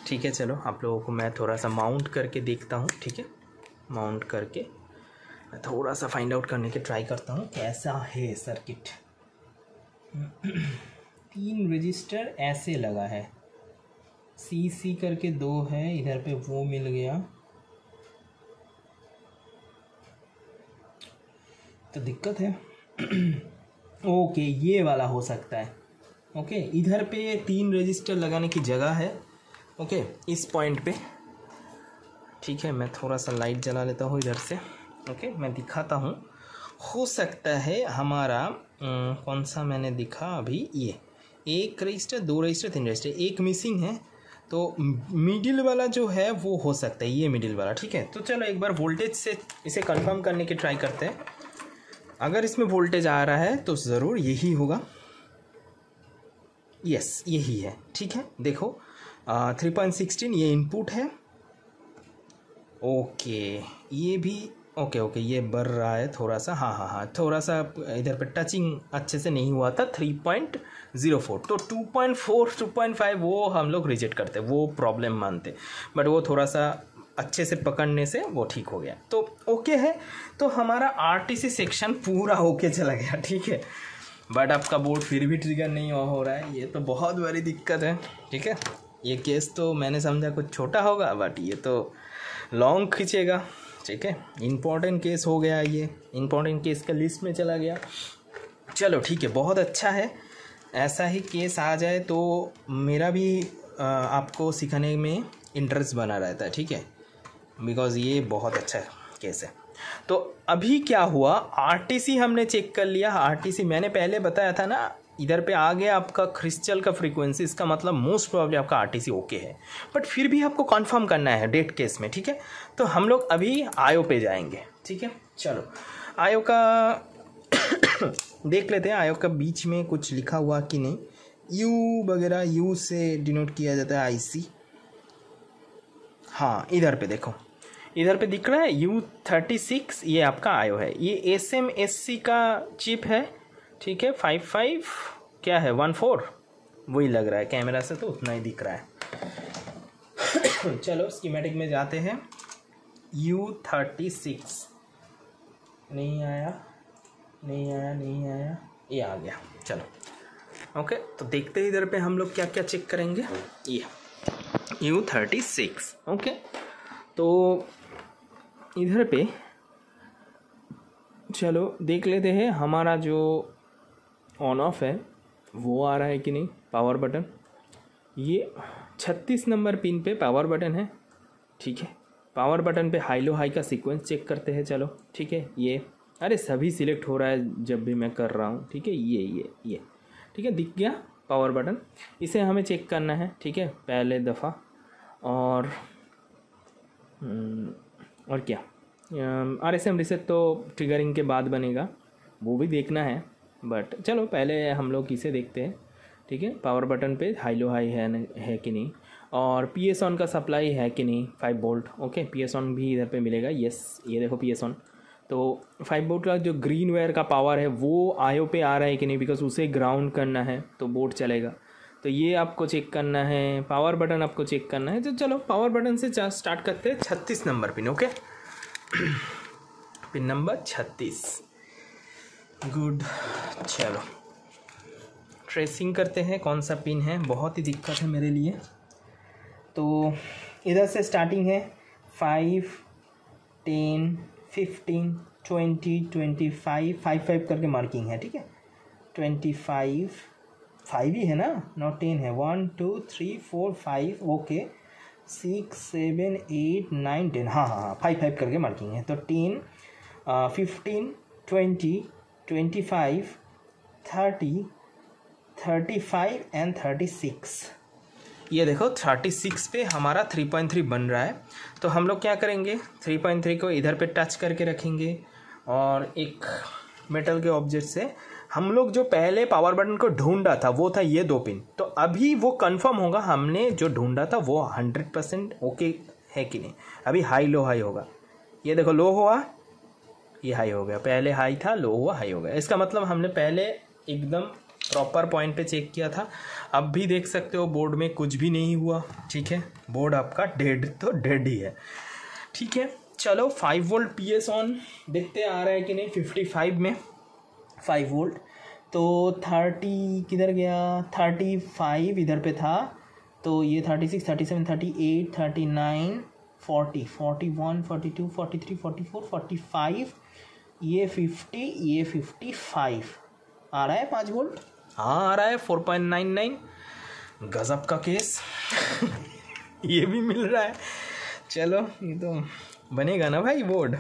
ठीक है चलो आप लोगों को मैं थोड़ा सा माउंट करके देखता हूँ, ठीक है माउंट करके मैं थोड़ा सा फाइंड आउट करने की ट्राई करता हूँ कैसा है सर्किट। 3 रजिस्टर ऐसे लगा है, सी करके 2 है, इधर पे वो मिल गया तो दिक्कत है। ओके ये वाला हो सकता है, ओके इधर पे 3 रजिस्टर लगाने की जगह है, ओके इस पॉइंट पे, ठीक है मैं थोड़ा सा लाइट जला लेता हूँ इधर से, ओके मैं दिखाता हूँ हो सकता है हमारा कौन सा मैंने दिखा अभी, ये 1 रजिस्टर 2 रजिस्टर 3 रजिस्टर एक मिसिंग है, तो मिडिल वाला जो है वो हो सकता है ये मिडिल वाला, ठीक है। तो चलो एक बार वोल्टेज से इसे कंफर्म करने की ट्राई करते हैं, अगर इसमें वोल्टेज आ रहा है तो ज़रूर यही होगा, यस यही है, ठीक है देखो 3.16 ये इनपुट है, ओके ये भी ओके ओके ये बढ़ रहा है थोड़ा सा, हाँ हाँ हाँ थोड़ा सा इधर पे टचिंग अच्छे से नहीं हुआ था 3.04, तो 2.4 2.5 वो हम लोग रिजेक्ट करते, वो प्रॉब्लम मानते, बट वो थोड़ा सा अच्छे से पकड़ने से वो ठीक हो गया तो ओके है। तो हमारा आरटीसी सेक्शन पूरा होके चला गया, ठीक है बट आपका बोर्ड फिर भी ट्रिगर नहीं हो रहा है, ये तो बहुत बड़ी दिक्कत है, ठीक है ये केस तो मैंने समझा कुछ छोटा होगा बट ये तो लॉन्ग खींचेगा, ठीक है इम्पॉर्टेंट केस हो गया, ये इम्पॉर्टेंट केस का लिस्ट में चला गया। चलो ठीक है बहुत अच्छा है, ऐसा ही केस आ जाए तो मेरा भी आपको सिखाने में इंटरेस्ट बना रहता है, ठीक है बिकॉज़ ये बहुत अच्छा केस है। तो अभी क्या हुआ आरटीसी हमने चेक कर लिया, आरटीसी मैंने पहले बताया था ना इधर पे आ गया आपका क्रिस्टल का फ्रीक्वेंसी, इसका मतलब मोस्ट प्रॉब्ली आपका आरटीसी ओके है, बट फिर भी आपको कंफर्म करना है डेट केस में, ठीक है तो हम लोग अभी आईओ पे जाएंगे, ठीक है चलो आईओ का देख लेते हैं, आईओ का बीच में कुछ लिखा हुआ कि नहीं, यू वगैरह यू से डिनोट किया जाता है आईसी, हाँ इधर पे देखो इधर पे दिख रहा है U36 ये आपका आईओ है, ये SMSC का चिप है, ठीक है 55 क्या है 14 वही लग रहा है कैमरा से तो उतना ही दिख रहा है। चलो स्कीमेटिक में जाते हैं, U36 नहीं आया नहीं आया नहीं आया, ये आ गया चलो ओके। तो देखते हैं इधर पे हम लोग क्या क्या चेक करेंगे, ये U36 ओके तो इधर पे चलो देख लेते हैं हमारा जो ऑन ऑफ है वो आ रहा है कि नहीं, पावर बटन ये 36 नंबर पिन पे पावर बटन है, ठीक है पावर बटन पे हाई लो हाई का सीक्वेंस चेक करते हैं चलो, ठीक है ये अरे सभी सिलेक्ट हो रहा है जब भी मैं कर रहा हूँ, ठीक है ये ठीक है दिख गया पावर बटन, इसे हमें चेक करना है, ठीक है पहले दफ़ा और क्या RSM reset तो ट्रिगरिंग के बाद बनेगा, वो भी देखना है, बट चलो पहले हम लोग इसे देखते हैं। ठीक है, पावर बटन पे हाई लो हाई है कि नहीं, और पी एस ऑन का सप्लाई है कि नहीं 5 volt. Okay, P S on भी इधर पे मिलेगा। यस, ये देखो पी एस ऑन, तो 5 वोल्ट का जो ग्रीन वायर का पावर है वो आईओ पे आ रहा है कि नहीं, बिकॉज उसे ग्राउंड करना है तो बोर्ड चलेगा, तो ये आपको चेक करना है, पावर बटन आपको चेक करना है। तो चलो पावर बटन से स्टार्ट करते हैं 36 number pin. Okay, pin number 36, good. चलो ट्रेसिंग करते हैं कौन सा पिन है, बहुत ही दिक्कत है मेरे लिए। तो इधर से स्टार्टिंग है 5, 10, 15, 20, 25, 5 करके मार्किंग है। ठीक है, 25 ही है ना, नॉट 10 है। 1 2 3 4 5, ओके, 6 7 8 9 10, हाँ 5 करके मार्किंग है। तो 10 15 20 25 30 35 एंड 36, ये देखो 36 पे हमारा 3.3 बन रहा है। तो हम लोग क्या करेंगे, 3.3 को इधर पे टच करके रखेंगे और एक मेटल के ऑब्जेक्ट से हम लोग जो पहले पावर बटन को ढूंढा था वो था ये 2 पिन, तो अभी वो कंफर्म होगा हमने जो ढूंढा था वो 100% ओके है कि नहीं। अभी हाई लो हाई होगा, ये देखो लो हुआ, ये हाई हो गया, पहले हाई था लो हुआ हाई हो गया। इसका मतलब हमने पहले एकदम प्रॉपर पॉइंट पे चेक किया था। अब भी देख सकते हो बोर्ड में कुछ भी नहीं हुआ। ठीक है, बोर्ड आपका डेड तो डेड ही है। ठीक है, चलो 5 वोल्ट पी एस ऑन देखते आ रहा है कि नहीं 55 में 5 वोल्ट, तो 30 किधर गया, 35 इधर पे था, तो ये 36 37 38 39 40 41 42 43 44 45, ये 50, ये 55 आ रहा है 5 वोल्ट, हाँ आ रहा है 4.99, गजब का केस। ये भी मिल रहा है, चलो ये तो बनेगा ना भाई बोर्ड।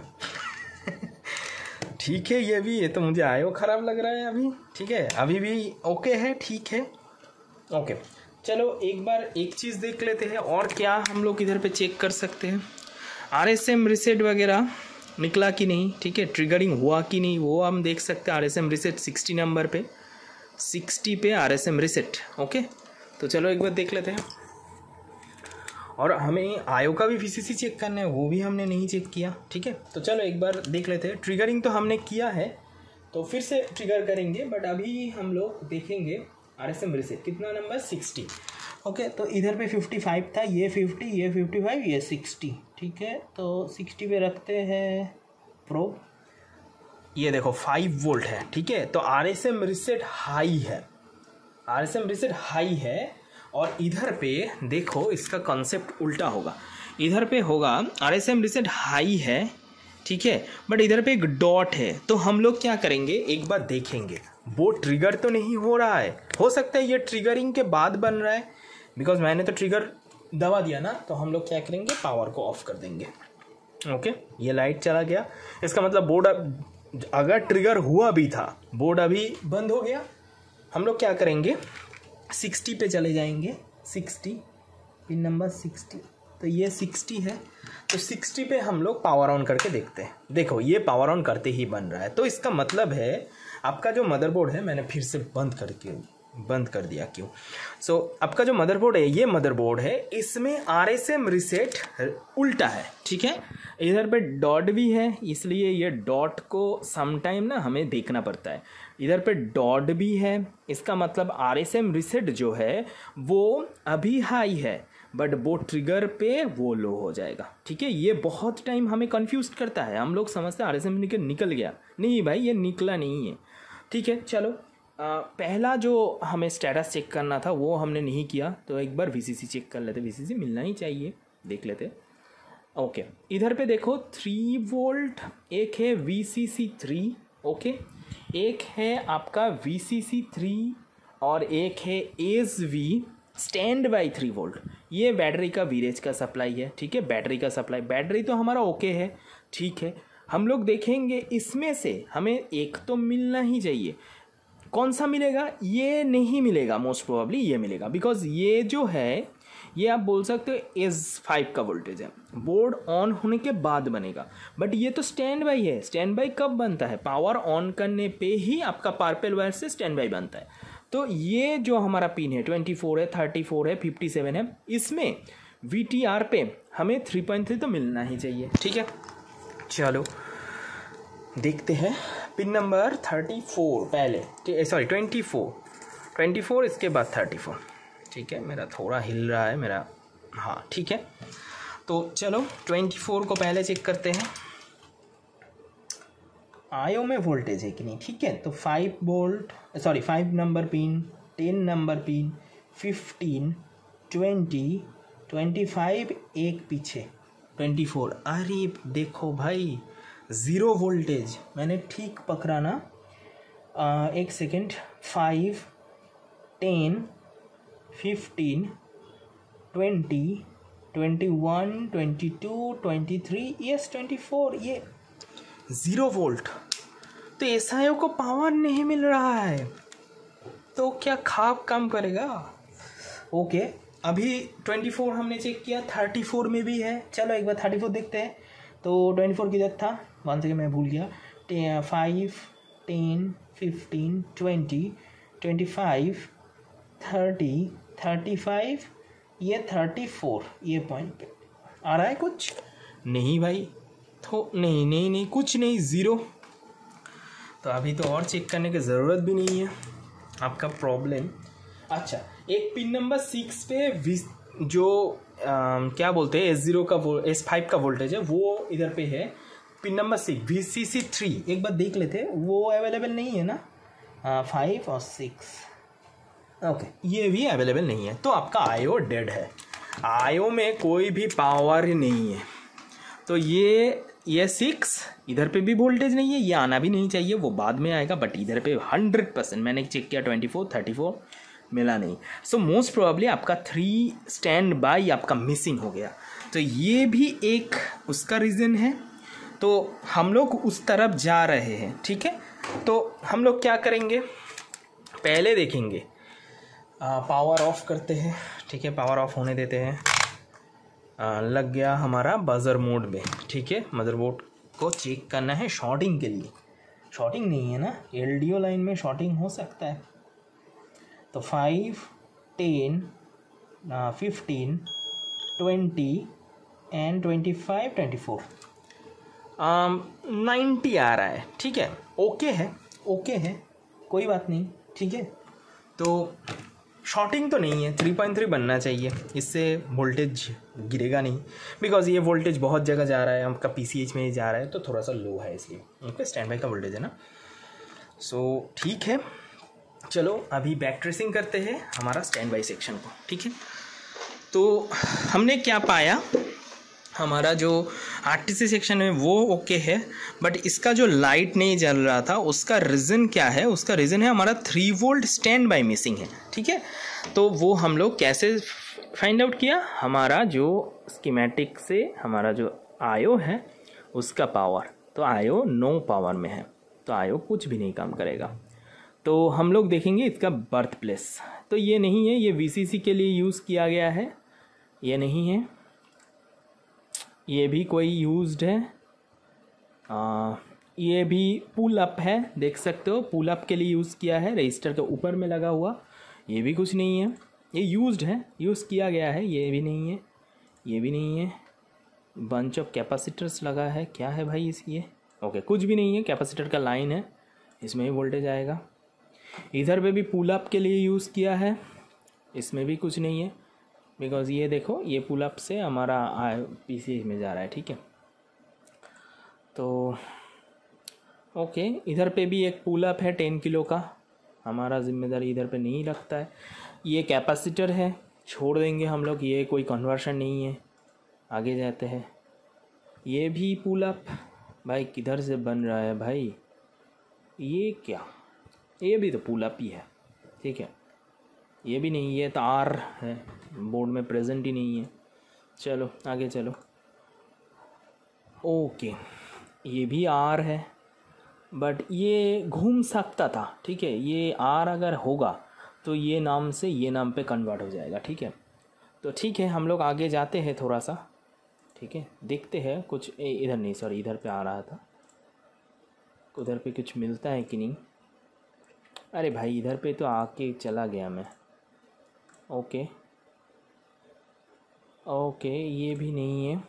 ठीक है, ये तो मुझे आयो ख़राब लग रहा है अभी। ठीक है, अभी भी ओके है, ठीक है, ओके। चलो एक बार एक चीज़ देख लेते हैं और क्या हम लोग इधर पे चेक कर सकते हैं, आरएसएम रिसेट वगैरह निकला कि नहीं। ठीक है, ट्रिगरिंग हुआ कि नहीं वो हम देख सकते हैं। आरएसएम रिसेट 60 नंबर पे, 60 पे आरएसएम रिसेट। ओके, तो चलो एक बार देख लेते हैं। और हमें आईओ का भी वीसीसी चेक करना है, वो भी हमने नहीं चेक किया। ठीक है, तो चलो एक बार देख लेते हैं। ट्रिगरिंग तो हमने किया है, तो फिर से ट्रिगर करेंगे, बट अभी हम लोग देखेंगे आरएसएम रिसेट कितना नंबर 60। ओके, तो इधर पे 55 था, ये 50, ये 55, ये 60। ठीक है, तो 60 पे रखते हैं प्रोब, ये देखो 5 वोल्ट है। ठीक है, तो आरएसएम रिसेट हाई है, आरएसएम रिसेट हाई है। और इधर पे देखो इसका कॉन्सेप्ट उल्टा होगा, इधर पे होगा आरएसएम रिसेट हाई है। ठीक है, बट इधर पे एक डॉट है, तो हम लोग क्या करेंगे एक बार देखेंगे वो ट्रिगर तो नहीं हो रहा है। हो सकता है ये ट्रिगरिंग के बाद बन रहा है, बिकॉज मैंने तो ट्रिगर दबा दिया ना। तो हम लोग क्या करेंगे, पावर को ऑफ कर देंगे। ओके, ये लाइट चला गया, इसका मतलब बोर्ड अगर ट्रिगर हुआ भी था, बोर्ड अभी बंद हो गया। हम लोग क्या करेंगे 60 पे चले जाएंगे, 60 पिन नंबर 60, तो ये 60 है, तो 60 पे हम लोग पावर ऑन करके देखते हैं। देखो ये पावर ऑन करते ही बन रहा है, तो इसका मतलब है आपका जो मदरबोर्ड है, मैंने फिर से बंद कर दिया क्यों, सो आपका जो मदरबोर्ड है, ये मदरबोर्ड है, इसमें आरएसएम रिसेट उल्टा है। ठीक है, इधर पे डॉट भी है, इसलिए ये डॉट को समटाइम ना हमें देखना पड़ता है। इधर पे डॉट भी है, इसका मतलब आरएसएम रिसेट जो है वो अभी हाई है, बट वो ट्रिगर पे वो लो हो जाएगा। ठीक है, ये बहुत टाइम हमें कंफ्यूज करता है, हम लोग समझते हैं आरएसएम निकल गया, नहीं भाई ये निकला नहीं है। ठीक है, चलो पहला जो हमें स्टेटस चेक करना था वो हमने नहीं किया, तो एक बार वीसीसी चेक कर लेते, वीसीसी मिलना ही चाहिए, देख लेते। ओके, इधर पे देखो 3 वोल्ट, एक है VCC3, ओके, एक है आपका VCC3 और एक है ASV स्टैंड बाई 3 वोल्ट, ये बैटरी का वीरेज का सप्लाई है। ठीक है, बैटरी का सप्लाई, बैटरी तो हमारा ओके है। ठीक है, हम लोग देखेंगे इसमें से हमें एक तो मिलना ही चाहिए, कौन सा मिलेगा, ये नहीं मिलेगा, मोस्ट प्रोबेबली ये मिलेगा, बिकॉज ये जो है ये आप बोल सकते हो S5 का वोल्टेज है, बोर्ड ऑन होने के बाद बनेगा। बट ये तो स्टैंड बाई है, स्टैंड बाई कब बनता है? पावर ऑन करने पे ही आपका पार्पल वायर से स्टैंड बाई बनता है। तो ये जो हमारा पिन है 24 है, 34 है, 57 है, इसमें VTR पे हमें 3.3 तो मिलना ही चाहिए। ठीक है, चलो देखते हैं पिन नंबर 34 पहले, सॉरी 24, इसके बाद 34। ठीक है, मेरा थोड़ा हिल रहा है मेरा, हाँ ठीक है। तो चलो 24 को पहले चेक करते हैं आईओ में वोल्टेज है कि नहीं। ठीक है, तो 5 नंबर पिन, 10 नंबर पिन, 15, 20, 25, एक पीछे 24। अरे देखो भाई, ज़ीरो वोल्टेज मैंने ठीक पकड़ा ना। एक सेकेंड, 5, 10, 15, 20, 21, 22, 23, 24, ये 0 वोल्ट। तो एसआईओ को पावर नहीं मिल रहा है तो क्या खाप काम करेगा? ओके, अभी 24 हमने चेक किया, 34 में भी है। चलो एक बार 34 देखते हैं। तो 24 किधर था, वन सेकेंड मैं भूल गया। 5, 10, 15, 20, 25, 30, 35, ये 34, ये पॉइंट पे आ रहा है कुछ नहीं भाई। तो नहीं कुछ नहीं, ज़ीरो। तो अभी तो और चेक करने की ज़रूरत भी नहीं है, आपका प्रॉब्लम। अच्छा, एक पिन नंबर 6 पे जो क्या बोलते हैं S5 का वोल्टेज है वो इधर पे है, पिन नंबर 6 VCC3। एक बार देख लेते हैं, वो अवेलेबल नहीं है ना, 5 और 6। ओके, ये भी अवेलेबल नहीं है। तो आपका आईओ डेड है, आईओ में कोई भी पावर नहीं है। तो ये 6, इधर पे भी वोल्टेज नहीं है, ये आना भी नहीं चाहिए, वो बाद में आएगा। बट इधर पे 100% मैंने चेक किया, 24, 34 मिला नहीं। सो मोस्ट प्रोबेबली आपका 3 स्टैंड बाई आपका मिसिंग हो गया। तो ये भी एक उसका रीज़न है। तो हम लोग उस तरफ जा रहे हैं। ठीक है, तो हम लोग क्या करेंगे, पहले देखेंगे पावर ऑफ करते हैं। ठीक है, पावर ऑफ होने देते हैं। लग गया हमारा बजर मोड में। ठीक है, मदरबोर्ड को चेक करना है शॉर्टिंग के लिए। शॉर्टिंग नहीं है ना, एलडीओ लाइन में शॉर्टिंग हो सकता है। तो 5, 10, 15, 20 एंड 25, 24, 90 आ रहा है। ठीक है, ओके है, कोई बात नहीं। ठीक है, तो शॉर्टिंग तो नहीं है, 3.3 बनना चाहिए, इससे वोल्टेज गिरेगा नहीं। बिकॉज ये वोल्टेज बहुत जगह जा रहा है, आपका PCH में ही जा रहा है, तो थोड़ा सा लो है इसलिए। ओके, स्टैंड बाई का वोल्टेज है ना। सो ठीक है, चलो अभी बैक ट्रेसिंग करते हैं हमारा स्टैंड बाई सेक्शन को। ठीक है, तो हमने क्या पाया, हमारा जो RTC सेक्शन है वो ओके है, बट इसका जो लाइट नहीं जल रहा था उसका रीज़न क्या है? उसका रीज़न है हमारा 3 वोल्ट स्टैंड बाई मिसिंग है। ठीक है, तो वो हम लोग कैसे फाइंड आउट किया, हमारा जो स्कीमेटिक से हमारा जो आईओ है उसका पावर, तो आईओ नो पावर में है, तो आईओ कुछ भी नहीं काम करेगा। तो हम लोग देखेंगे इसका बर्थ प्लेस, तो ये नहीं है, ये VCC के लिए यूज़ किया गया है, ये नहीं है, ये भी कोई यूज्ड है, ये भी पुल अप है, देख सकते हो पुल अप के लिए यूज़ किया है, रजिस्टर के ऊपर में लगा हुआ, ये भी कुछ नहीं है, ये यूज्ड है, यूज़ किया गया है, ये भी नहीं है, ये भी नहीं है। बंच ऑफ कैपेसिटर्स लगा है, क्या है भाई इसकी? ओके, कुछ भी नहीं है, कैपेसिटर का लाइन है, इसमें भी वोल्टेज आएगा। इधर पे भी पुल अप के लिए यूज़ किया है, इसमें भी कुछ नहीं है, बिकॉज ये देखो ये पुल अप से हमारा PCH में जा रहा है। ठीक है, तो ओके, इधर पे भी एक पुल अप है 10 किलो का, हमारा जिम्मेदारी इधर पे नहीं लगता है। ये कैपेसिटर है, छोड़ देंगे हम लोग, ये कोई कन्वर्शन नहीं है। आगे जाते हैं, ये भी पुल अप भाई किधर से बन रहा है भाई, ये क्या, ये भी तो पुल अप ही है। ठीक है, ये भी नहीं, ये तार है, बोर्ड में प्रेजेंट ही नहीं है। चलो आगे चलो, ओके, ये भी आर है, बट ये घूम सकता था। ठीक है, ये आर अगर होगा तो ये नाम से ये नाम पे कन्वर्ट हो जाएगा। ठीक है, तो ठीक है, हम लोग आगे जाते हैं थोड़ा सा, ठीक है, देखते हैं कुछ इधर नहीं, सॉरी इधर पे आ रहा था, उधर पे कुछ मिलता है कि नहीं। अरे भाई इधर पे तो आके चला गया मैं। ओके ओके, ये भी नहीं है,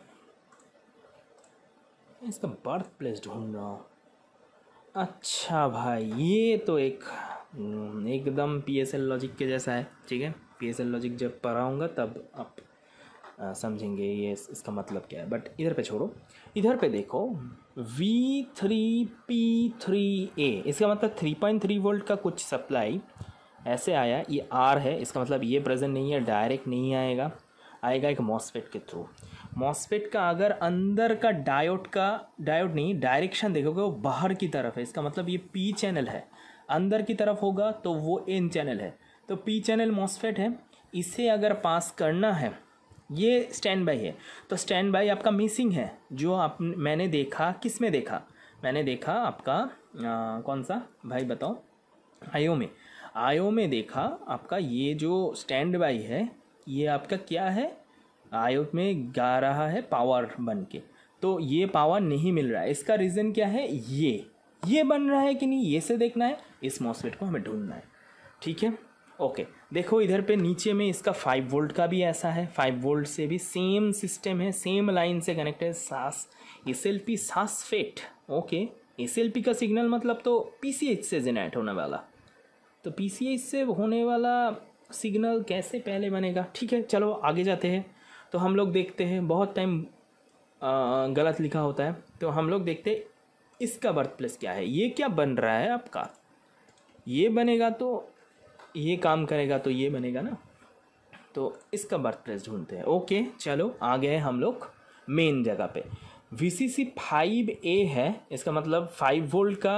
इसका बर्थ प्लेस ढूंढ रहा हूँ। अच्छा भाई ये तो एकदम PSL लॉजिक के जैसा है, ठीक है। PSL लॉजिक जब पढ़ाऊँगा तब आप समझेंगे ये इसका मतलब क्या है, बट इधर पे छोड़ो। इधर पे देखो V3P3A, इसका मतलब 3.3 वोल्ट का कुछ सप्लाई ऐसे आया। ये R है, इसका मतलब ये प्रेजेंट नहीं है, डायरेक्ट नहीं आएगा, आएगा एक मॉसफेट के थ्रू। मॉसफेट का अगर अंदर का डायोड नहीं, डायरेक्शन देखोगे वो बाहर की तरफ है, इसका मतलब ये पी चैनल है। अंदर की तरफ होगा तो वो एन चैनल है, तो पी चैनल मॉसफेट है। इसे अगर पास करना है, ये स्टैंड बाई है, तो स्टैंड बाई आपका मिसिंग है, जो आप मैंने देखा, किस में देखा, मैंने देखा आपका कौन सा भाई बताओ, आईओ में। आईओ में देखा आपका ये जो स्टैंड बाई है, ये आपका क्या है, आईओ में गा रहा है पावर बन के, तो ये पावर नहीं मिल रहा है। इसका रीज़न क्या है, ये बन रहा है कि नहीं, ये से देखना है, इस मॉसफेट को हमें ढूंढना है, ठीक है। ओके देखो इधर पे नीचे में इसका 5 वोल्ट का भी ऐसा है, 5 वोल्ट से भी सेम सिस्टम है, सेम लाइन से कनेक्ट है। SUS SLP SUSFET, okay SLP का सिग्नल मतलब तो PCH से जनरेट होने वाला, तो PCH से होने वाला सिग्नल कैसे पहले बनेगा, ठीक है। चलो आगे जाते हैं, तो हम लोग देखते हैं, बहुत टाइम गलत लिखा होता है, तो हम लोग देखते हैं इसका बर्थ प्लेस क्या है, ये क्या बन रहा है आपका, ये बनेगा तो ये काम करेगा, तो ये बनेगा ना, तो इसका बर्थ प्लेस ढूंढते हैं। ओके चलो आ गए हम लोग मेन जगह पे। VCC 5A है, इसका मतलब 5 वोल्ट का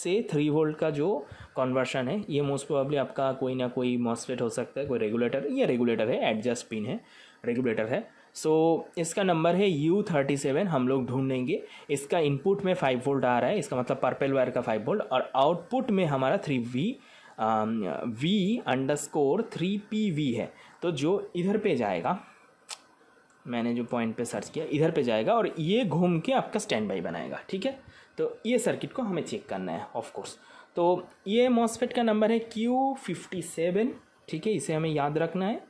से 3 वोल्ट का जो कन्वर्शन है, ये मोस्ट प्रोबेबली आपका कोई ना कोई मॉसफेट हो सकता है, कोई रेगुलेटर, ये रेगुलेटर है, एडजस्ट पिन है, रेगुलेटर है। सो इसका नंबर है U37, हम लोग ढूंढेंगे। इसका इनपुट में 5 वोल्ट आ रहा है, इसका मतलब पर्पल वायर का 5 वोल्ट, और आउटपुट में हमारा V_3PV है, तो जो इधर पे जाएगा, मैंने जो पॉइंट पे सर्च किया, इधर पे जाएगा और ये घूम के आपका स्टैंड बाई बनाएगा, ठीक है। तो ये सर्किट को हमें चेक करना है ऑफ कोर्स। तो ये मॉसफेट का नंबर है Q57, ठीक है, इसे हमें याद रखना है,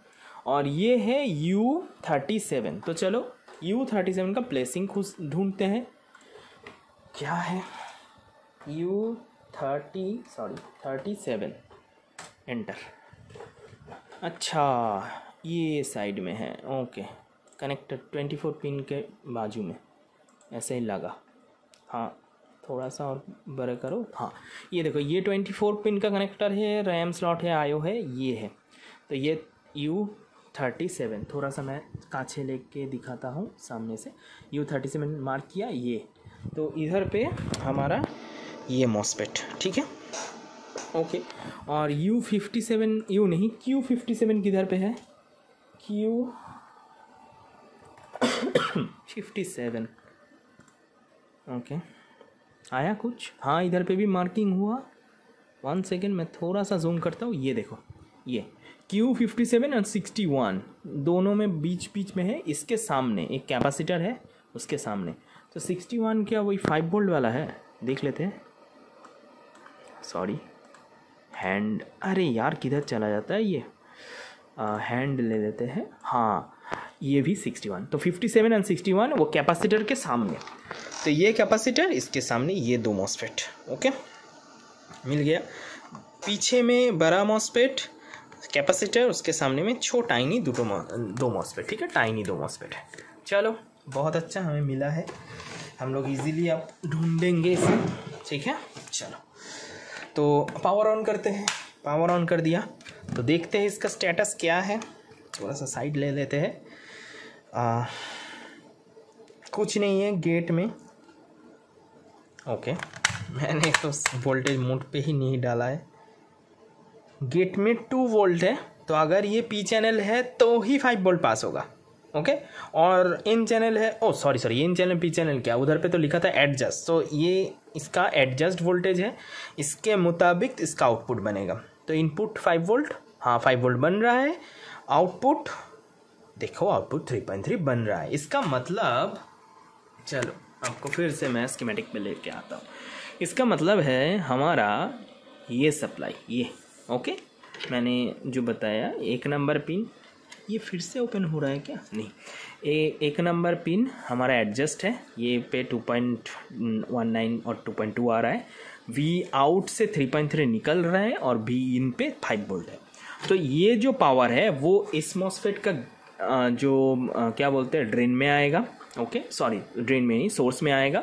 और ये है U37। तो चलो U37 का प्लेसिंग खुद ढूंढते हैं, क्या है U37, एंटर। अच्छा ये साइड में है, ओके, कनेक्टर 24 पिन के बाजू में, ऐसे ही लगा, हाँ थोड़ा सा और बड़ा करो, हाँ ये देखो, ये 24 पिन का कनेक्टर है, रैम स्लॉट है, आईओ है, ये है, तो ये U37, थोड़ा सा मैं काछे लेके दिखाता हूँ सामने से, U37 मार्क किया, ये तो इधर पे हमारा ये मॉसफेट, ठीक है, ओके। और Q57 किधर पे है, Q57, ओके, आया कुछ, हाँ इधर पे भी मार्किंग हुआ। 1 सेकेंड मैं थोड़ा सा जूम करता हूँ, ये देखो, ये Q57 और 61 दोनों में बीच में है, इसके सामने एक कैपेसिटर है, उसके सामने। तो 61 क्या वही 5 वोल्ट वाला है, देख लेते हैं, सॉरी हैंड, अरे यार किधर चला जाता है ये, हैंड ले लेते हैं, हाँ ये भी 61, तो 57 एंड 61 वो कैपेसिटर के सामने, तो ये कैपेसिटर, इसके सामने ये दो मॉसफेट, ओके मिल गया। पीछे में बड़ा मॉसफेट कैपेसिटर, उसके सामने में टाइनी दो मॉसफेट, ठीक है, टाइनी दो मॉसफेट है। चलो बहुत अच्छा हमें मिला है, हम लोग इजीली आप ढूंढेंगे इसे, ठीक है। चलो तो पावर ऑन करते हैं, पावर ऑन कर दिया, तो देखते हैं इसका स्टेटस क्या है, थोड़ा सा साइड ले लेते हैं। कुछ नहीं है गेट में, ओके मैंने तो वोल्टेज मोड पे ही नहीं डाला है। गेट में 2 वोल्ट है, तो अगर ये पी चैनल है तो ही 5 वोल्ट पास होगा, ओके और इन चैनल है, oh sorry N channel, P channel क्या, उधर पे तो लिखा था एडजस्ट, तो ये इसका एडजस्ट वोल्टेज है, इसके मुताबिक इसका आउटपुट बनेगा। तो इनपुट 5 वोल्ट, हाँ 5 वोल्ट बन रहा है, आउटपुट देखो आउटपुट 3.3 बन रहा है। इसका मतलब, चलो आपको फिर से मैं स्कीमेटिक पे लेके आता हूँ। इसका मतलब है हमारा ये सप्लाई, ये ओके, मैंने जो बताया 1 नंबर पिन, ये फिर से ओपन हो रहा है क्या? नहीं, एक नंबर पिन हमारा एडजस्ट है, ये पे 2.19 और 2.2 आ रहा है, वी आउट से 3.3 निकल रहा है और वी इन पे 5 वोल्ट है। तो ये जो पावर है वो इस मॉस्फेट का जो क्या बोलते हैं ड्रेन में आएगा, ओके सॉरी ड्रेन में नहीं, सोर्स में आएगा,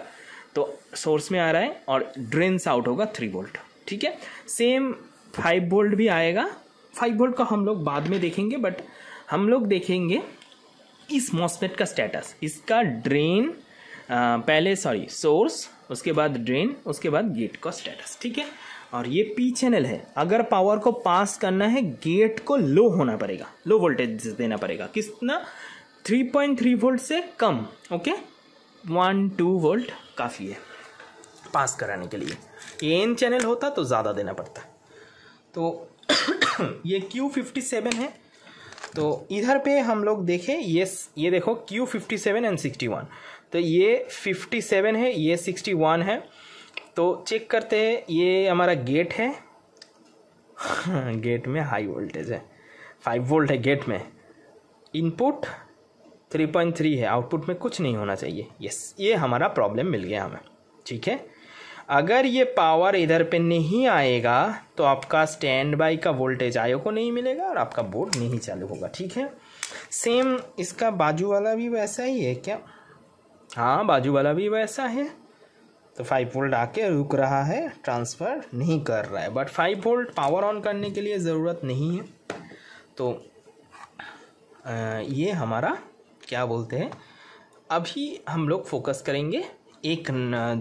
तो सोर्स में आ रहा है और ड्रेन से आउट होगा 3 वोल्ट, ठीक है। सेम 5 वोल्ट भी आएगा, 5 वोल्ट का हम लोग बाद में देखेंगे, बट हम लोग देखेंगे इस मॉस्फेट का स्टेटस, इसका ड्रेन पहले, सॉरी सोर्स, उसके बाद ड्रेन, उसके बाद गेट का स्टेटस, ठीक है। और ये पी चैनल है, अगर पावर को पास करना है गेट को लो होना पड़ेगा, लो वोल्टेज देना पड़ेगा, कितना 3.3 वोल्ट से कम, ओके 1-2 वोल्ट काफ़ी है पास कराने के लिए। ये एन चैनल होता तो ज़्यादा देना पड़ता। तो ये Q57 है, तो इधर पे हम लोग देखें, ये देखो Q57 एंड 61, तो ये 57 है, ये 61 है, तो चेक करते हैं, ये हमारा गेट है गेट में हाई वोल्टेज है, 5 वोल्ट है गेट में, इनपुट 3.3 है, आउटपुट में कुछ नहीं होना चाहिए। यस, ये हमारा प्रॉब्लम मिल गया हमें, ठीक है। अगर ये पावर इधर पे नहीं आएगा तो आपका स्टैंड बाई का वोल्टेज आयो को नहीं मिलेगा और आपका बोर्ड नहीं चालू होगा, ठीक है। सेम इसका बाजू वाला भी वैसा ही है क्या? हाँ, बाजू वाला भी वैसा है, तो 5 वोल्ट आके रुक रहा है, ट्रांसफ़र नहीं कर रहा है, बट 5 वोल्ट पावर ऑन करने के लिए ज़रूरत नहीं है। तो ये हमारा क्या बोलते हैं, अभी हम लोग फोकस करेंगे एक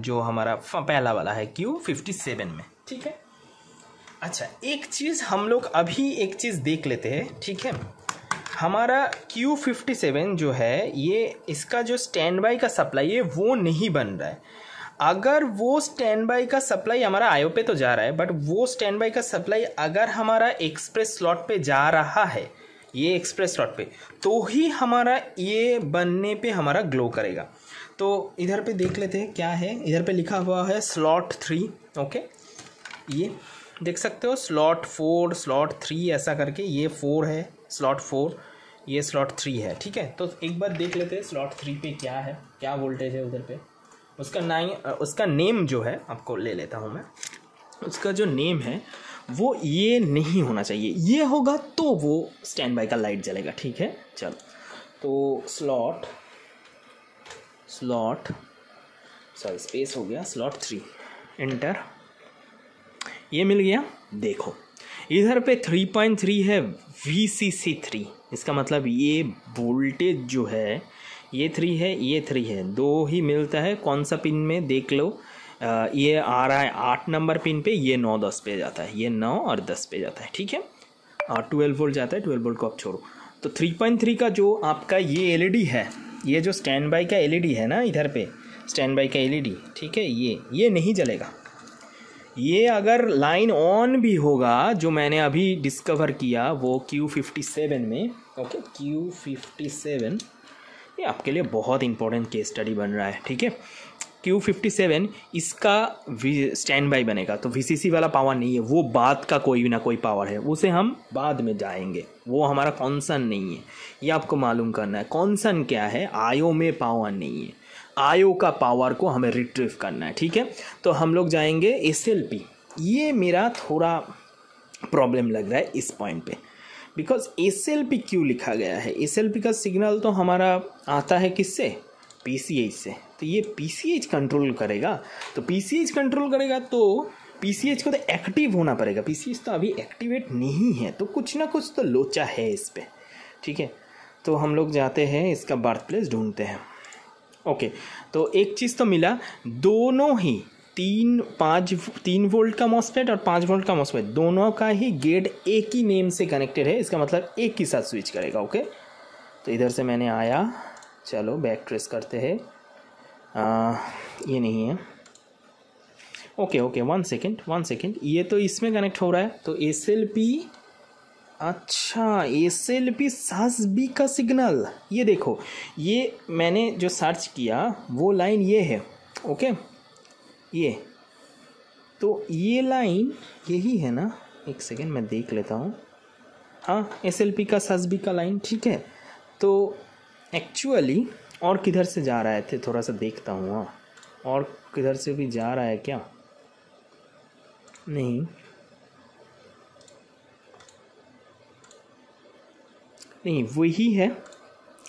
जो हमारा पहला वाला है Q57 में, ठीक है। अच्छा, एक चीज़ हम लोग अभी एक चीज़ देख लेते हैं, ठीक है। हमारा Q57 जो है, ये इसका जो स्टैंड बाई का सप्लाई है वो नहीं बन रहा है। अगर वो स्टैंड बाई का सप्लाई हमारा आईओ पे तो जा रहा है, बट वो स्टैंड बाई का सप्लाई अगर हमारा एक्सप्रेस स्लॉट पे जा रहा है, ये एक्सप्रेस स्लॉट पे, तो ही हमारा ये बनने पे हमारा ग्लो करेगा। तो इधर पे देख लेते हैं क्या है, इधर पे लिखा हुआ है स्लॉट 3, ओके, ये देख सकते हो, स्लॉट 4, स्लॉट 3 ऐसा करके, ये 4 है, स्लॉट 4, ये स्लॉट 3 है, ठीक है। तो एक बार देख लेते हैं स्लॉट 3 पे क्या है, क्या वोल्टेज है उधर पे। उसका उसका नेम जो है, आपको ले लेता हूँ मैं, उसका जो नेम है वो ये नहीं होना चाहिए, ये होगा तो वो स्टैंड बाई का लाइट जलेगा, ठीक है। चलो, तो स्लॉट सॉरी स्पेस हो गया, स्लॉट 3, एंटर, ये मिल गया। देखो इधर पे 3.3 है, VCC 3, इसका मतलब ये वोल्टेज जो है ये 3 है, ये 3 है, 2 ही मिलता है, कौन सा पिन में देख लो, ये आ रहा है 8 नंबर पिन पे, ये 9-10 पे जाता है, ये 9 और 10 पे जाता है, ठीक है, और 12 वोल्ट जाता है, 12 वोल्ट को आप छोड़ो। तो 3.3 का जो आपका ये LED है, ये जो स्टैंड बाई का LED है ना, इधर पे स्टैंड बाई का LED, ठीक है, ये नहीं जलेगा। ये अगर लाइन ऑन भी होगा, जो मैंने अभी डिस्कवर किया वो Q57 में, ओके Q57 ये आपके लिए बहुत इंपॉर्टेंट केस स्टडी बन रहा है, ठीक है। Q57 इसका स्टैंड बाई बनेगा, तो VCC वाला पावर नहीं है, वो बाद का कोई ना कोई पावर है, उसे हम बाद में जाएंगे, वो हमारा कॉन्सन नहीं है, ये आपको मालूम करना है। कॉन्सन क्या है? आईओ में पावर नहीं है, आईओ का पावर को हमें रिट्रीव करना है, ठीक है। तो हम लोग जाएंगे SLP, ये मेरा थोड़ा प्रॉब्लम लग रहा है इस पॉइंट पे, बिकॉज SLP क्यों लिखा गया है? SLP का सिग्नल तो हमारा आता है किससे? PCH से, तो ये PCH कंट्रोल करेगा, तो PCH कंट्रोल करेगा तो PCH को तो एक्टिव होना पड़ेगा, PCH तो अभी एक्टिवेट नहीं है, तो कुछ ना कुछ तो लोचा है इस पर, ठीक है। तो हम लोग जाते हैं इसका बर्थ प्लेस ढूंढते हैं, ओके। तो एक चीज़ तो मिला, दोनों ही 3 वोल्ट का मॉस्फेट और 5 वोल्ट का मॉस्फेट, दोनों का ही गेट एक ही नेम से कनेक्टेड है, इसका मतलब एक ही साथ स्विच करेगा, ओके। तो इधर से मैंने आया, चलो बैक ट्रेस करते हैं, ये नहीं है, ओके ओके, 1 सेकेंड, ये तो इसमें कनेक्ट हो रहा है, तो SLP अच्छा SLP_SUSB का सिग्नल, ये देखो, ये मैंने जो सर्च किया वो लाइन ये है। ओके, ये तो ये लाइन यही है ना, एक सेकेंड मैं देख लेता हूँ। हाँ, SLP_SUSB का लाइन, ठीक है। तो एक्चुअली और किधर से जा रहा है थे, थोड़ा सा देखता हूँ। हाँ, और किधर से भी जा रहा है क्या? नहीं, वही है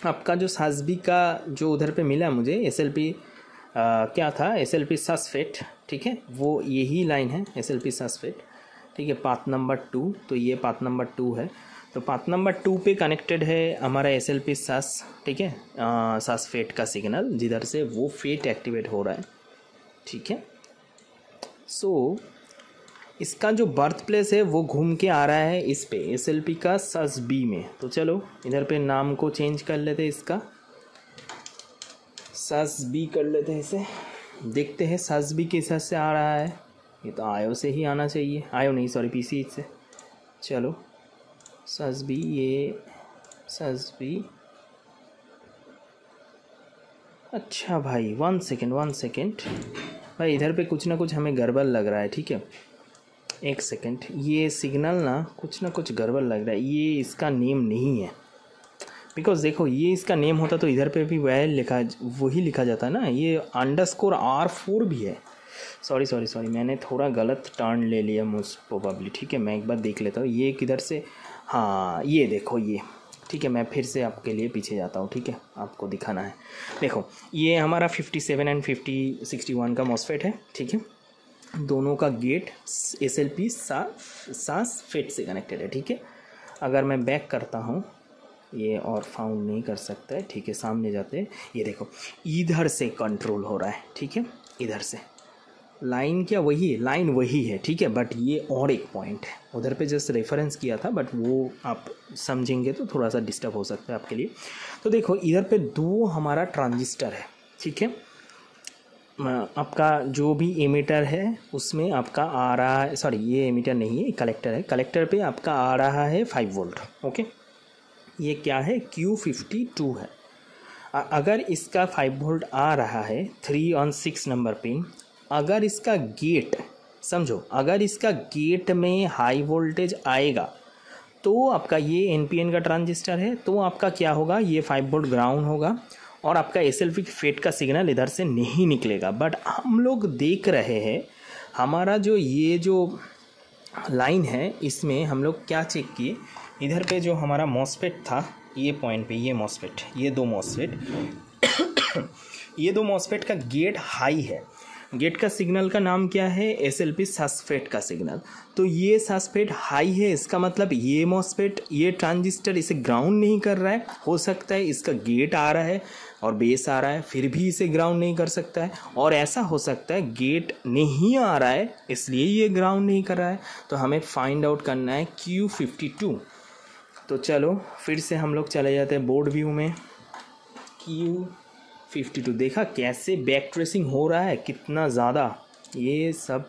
आपका जो SUSB का जो उधर पे मिला मुझे, SLP SUSFET, ठीक है, वो यही लाइन है SLP SUSFET, ठीक है, पाथ नंबर 2। तो ये पाथ नंबर 2 है, तो पाथ नंबर 2 पे कनेक्टेड है हमारा SLP SUS, ठीक है, SUSFET का सिग्नल, जिधर से वो फेट एक्टिवेट हो रहा है, ठीक है। सो इसका जो बर्थ प्लेस है वो घूम के आ रहा है इस पे SLP SUSB में। तो चलो इधर पे नाम को चेंज कर लेते हैं, इसका SUSB कर लेते हैं, इसे देखते हैं SUSB किस हिसाब से आ रहा है। ये तो आयो से ही आना चाहिए, आयो नहीं सॉरी PCH से। चलो SUSB, ये SUSB, अच्छा भाई वन सेकेंड भाई, इधर पे कुछ ना कुछ हमें गड़बड़ लग रहा है, ठीक है, एक सेकेंड। ये सिग्नल ना कुछ गड़बड़ लग रहा है, ये इसका नेम नहीं है, बिकॉज देखो ये इसका नेम होता तो इधर पे भी वही लिखा जाता है ना। ये _R4 भी है। सॉरी मैंने थोड़ा गलत टर्न ले लिया मोस्ट प्रोबेबली, ठीक है। मैं एक बार देख लेता हूँ ये किधर से, हाँ ये देखो ये, ठीक है। मैं फिर से आपके लिए पीछे जाता हूँ, ठीक है, आपको दिखाना है। देखो ये हमारा 57 एंड 6061 का MOSFET है, ठीक है, दोनों का गेट SLP SUSFET से कनेक्टेड है, ठीक है। अगर मैं बैक करता हूँ, ये और फाउंड नहीं कर सकता है, ठीक है, सामने जाते हैं। ये देखो इधर से कंट्रोल हो रहा है, ठीक है, इधर से लाइन, क्या वही है, लाइन वही है, ठीक है, बट ये और एक पॉइंट है, उधर पे जस्ट रेफरेंस किया था, बट वो आप समझेंगे तो थोड़ा सा डिस्टर्ब हो सकता है आपके लिए। तो देखो इधर पे 2 हमारा ट्रांजिस्टर है, ठीक है, आपका जो भी एमिटर है उसमें आपका आ रहा है, सॉरी ये एमिटर नहीं है, कलेक्टर है, कलेक्टर पे आपका आ रहा है 5 वोल्ट। ओके, ये क्या है, Q52 है। अगर इसका 5 वोल्ट आ रहा है 3 और 6 नंबर पिन, अगर इसका गेट, समझो, अगर इसका गेट में हाई वोल्टेज आएगा तो आपका ये NPN का ट्रांजिस्टर है, तो आपका क्या होगा, ये 5 वोल्ट ग्राउंड होगा और आपका SLP फेट का सिग्नल इधर से नहीं निकलेगा। बट हम लोग देख रहे हैं हमारा जो ये जो लाइन है, इसमें हम लोग क्या चेक किए, इधर पे जो हमारा MOSFET था, ये पॉइंट पे ये MOSFET, ये 2 MOSFET ये 2 MOSFET का गेट हाई है, गेट का सिग्नल का नाम क्या है, SLP SUSFET का सिग्नल। तो ये SUSFET हाई है, इसका मतलब ये MOSFET, ये ट्रांजिस्टर इसे ग्राउंड नहीं कर रहा है। हो सकता है इसका गेट आ रहा है और बेस आ रहा है, फिर भी इसे ग्राउंड नहीं कर सकता है, और ऐसा हो सकता है गेट नहीं आ रहा है इसलिए ये ग्राउंड नहीं कर रहा है। तो हमें फाइंड आउट करना है Q52। तो चलो फिर से हम लोग चले जाते हैं बोर्ड व्यू में, Q52। देखा कैसे बैक ट्रेसिंग हो रहा है, कितना ज़्यादा। ये सब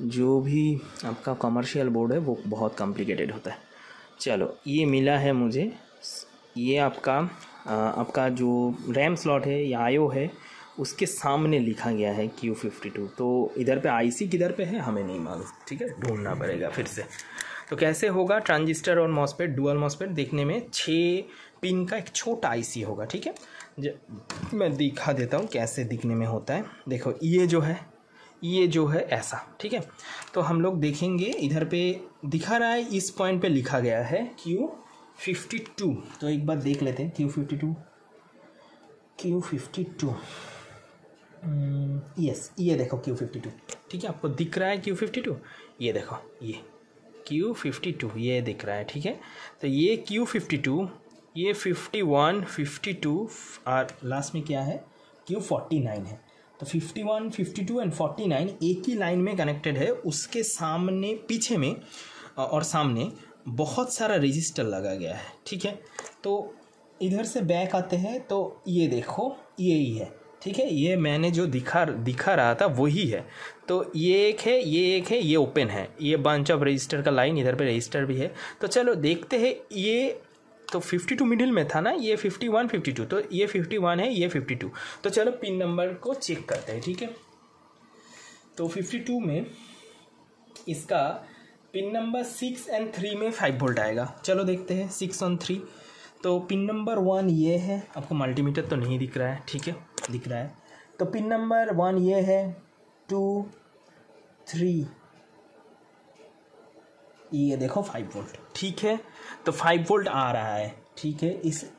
जो भी आपका कमर्शियल बोर्ड है वो बहुत कॉम्प्लिकेटेड होता है। चलो ये मिला है मुझे, ये आपका जो रैम स्लॉट है या IO है उसके सामने लिखा गया है Q52। तो इधर पे IC किधर पे है हमें नहीं मालूम, ठीक है, ढूंढना पड़ेगा फिर से। तो कैसे होगा, ट्रांजिस्टर और MOSFET, डुअल MOSFET देखने में 6 पिन का एक छोटा IC होगा, ठीक है। मैं दिखा देता हूँ कैसे दिखने में होता है। देखो ये जो है ऐसा, ठीक है। तो हम लोग देखेंगे इधर पे दिखा रहा है, इस पॉइंट पे लिखा गया है Q52। तो एक बार देख लेते हैं Q52, यस, ये देखो Q52, ठीक है, आपको दिख रहा है Q52, ये देखो ये Q52, ये दिख रहा है, ठीक है। तो ये Q52, ये 51, 52 और लास्ट में क्या है Q49 है। तो 51, 52 एंड 49 एक ही लाइन में कनेक्टेड है, उसके सामने पीछे में और सामने बहुत सारा रजिस्टर लगा गया है, ठीक है। तो इधर से बैक आते हैं तो ये देखो यही है, ठीक है, ये मैंने जो दिखा रहा था वही है। तो ये एक है, ये एक है, ये ओपन है, ये बंच ऑफ रजिस्टर का लाइन, इधर पे रजिस्टर भी है। तो चलो देखते हैं, ये तो 52 मिडिल में था ना, ये 51 52, तो ये 51 है, ये 52। तो चलो पिन नंबर को चेक करते हैं, ठीक है। तो 52 में इसका पिन नंबर 6 और 3 में 5 वोल्ट आएगा। चलो देखते हैं 6 और 3। तो पिन नंबर 1 ये है, आपको मल्टीमीटर तो नहीं दिख रहा है, ठीक है, दिख रहा है। तो पिन नंबर 1 ये है, 2, 3, ये देखो 5 वोल्ट, ठीक है। तो 5 वोल्ट आ रहा है, ठीक है।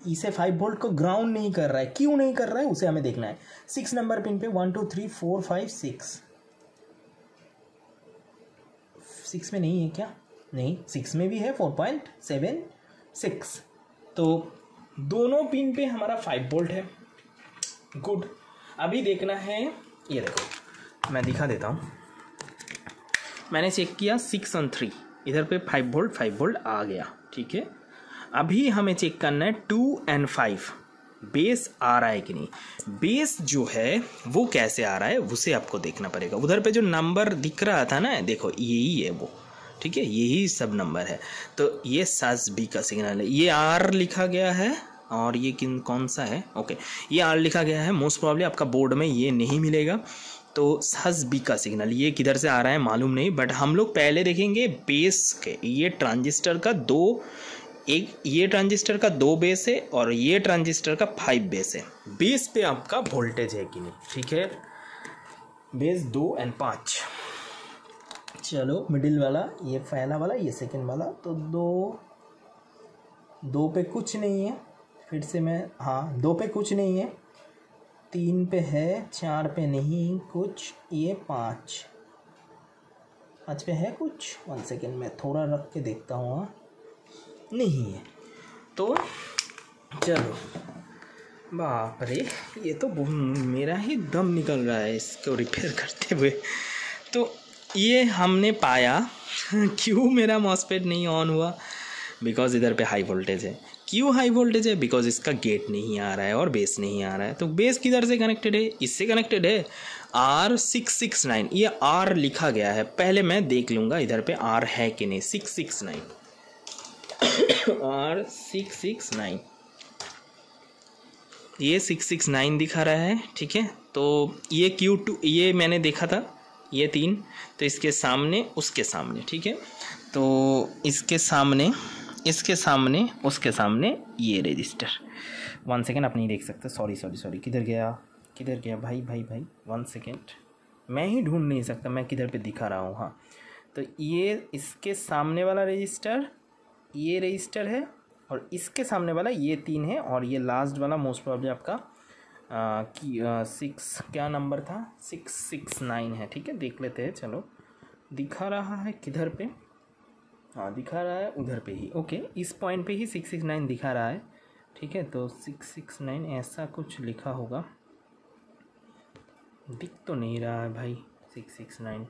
इसे 5 वोल्ट को ग्राउंड नहीं कर रहा है, क्यों नहीं कर रहा है उसे हमें देखना है। 6 नंबर पिन पे 1 2 3 4 5 6, 6 में नहीं है क्या? नहीं, 6 में भी है, 4.76। तो दोनों पिन पे हमारा 5 वोल्ट है, गुड। अभी देखना है, ये देखो मैं दिखा देता हूँ, मैंने चेक किया 6 और 3, इधर पे 5 वोल्ट आ गया, ठीक है। अभी हमें चेक करना है 2 और 5, बेस आ रहा है कि नहीं। बेस जो है वो कैसे आ रहा है उसे आपको देखना पड़ेगा। उधर पे जो नंबर दिख रहा था ना, देखो यही है वो, ठीक है, यही सब नंबर है। तो ये SUSB का सिग्नल है, ये R लिखा गया है और ये कौन सा है, ओके, ये R लिखा गया है। मोस्ट प्रॉब्ली आपका बोर्ड में ये नहीं मिलेगा। तो SUSB का सिग्नल ये किधर से आ रहा है मालूम नहीं, बट हम लोग पहले देखेंगे बेस के। ये ट्रांजिस्टर का दो बेस है और ये ट्रांजिस्टर का 5 बेस है। बेस पे आपका वोल्टेज है कि नहीं, ठीक है। बेस 2 और 5, चलो मिडिल वाला, ये पहला वाला, ये सेकंड वाला। तो 2 पे कुछ नहीं है, फिर से मैं, हाँ 2 पे कुछ नहीं है, 3 पे है, 4 पे नहीं कुछ, ये 5 पे है कुछ, 1 सेकेंड मैं थोड़ा रख के देखता हूँ, नहीं है। तो चलो, बाप रे, ये तो मेरा ही दम निकल रहा है इसको रिपेयर करते हुए। तो ये हमने पाया क्यों मेरा मॉस्फेट नहीं ऑन हुआ, बिकॉज इधर पे हाई वोल्टेज है। क्यों हाई वोल्टेज है? बिकॉज इसका गेट नहीं आ रहा है और बेस नहीं आ रहा है। तो बेस किधर से कनेक्टेड है? इससे कनेक्टेड है। R669, ये R लिखा गया है, पहले मैं देख लूँगा इधर पे R है कि नहीं। 669 R669, ये 669 दिखा रहा है, ठीक है। तो ये Q2, ये मैंने देखा था, ये 3, तो इसके सामने, उसके सामने, ठीक है। तो इसके सामने, इसके सामने, उसके सामने, ये रजिस्टर। 1 सेकेंड, आप नहीं देख सकते, सॉरी, किधर गया भाई, 1 सेकेंड, मैं ही ढूंढ नहीं सकता मैं किधर पे दिखा रहा हूँ। हाँ, तो ये इसके सामने वाला रजिस्टर, ये रजिस्टर है, और इसके सामने वाला ये 3 है, और ये लास्ट वाला मोस्ट प्रॉब्लम आपका 6, क्या नंबर था, 669 है, ठीक है। देख लेते हैं, चलो दिखा रहा है किधर पे, हाँ दिखा रहा है उधर पे ही, ओके, इस पॉइंट पे ही 669 दिखा रहा है, ठीक है। तो 669 ऐसा कुछ लिखा होगा, दिख तो नहीं रहा है भाई। 669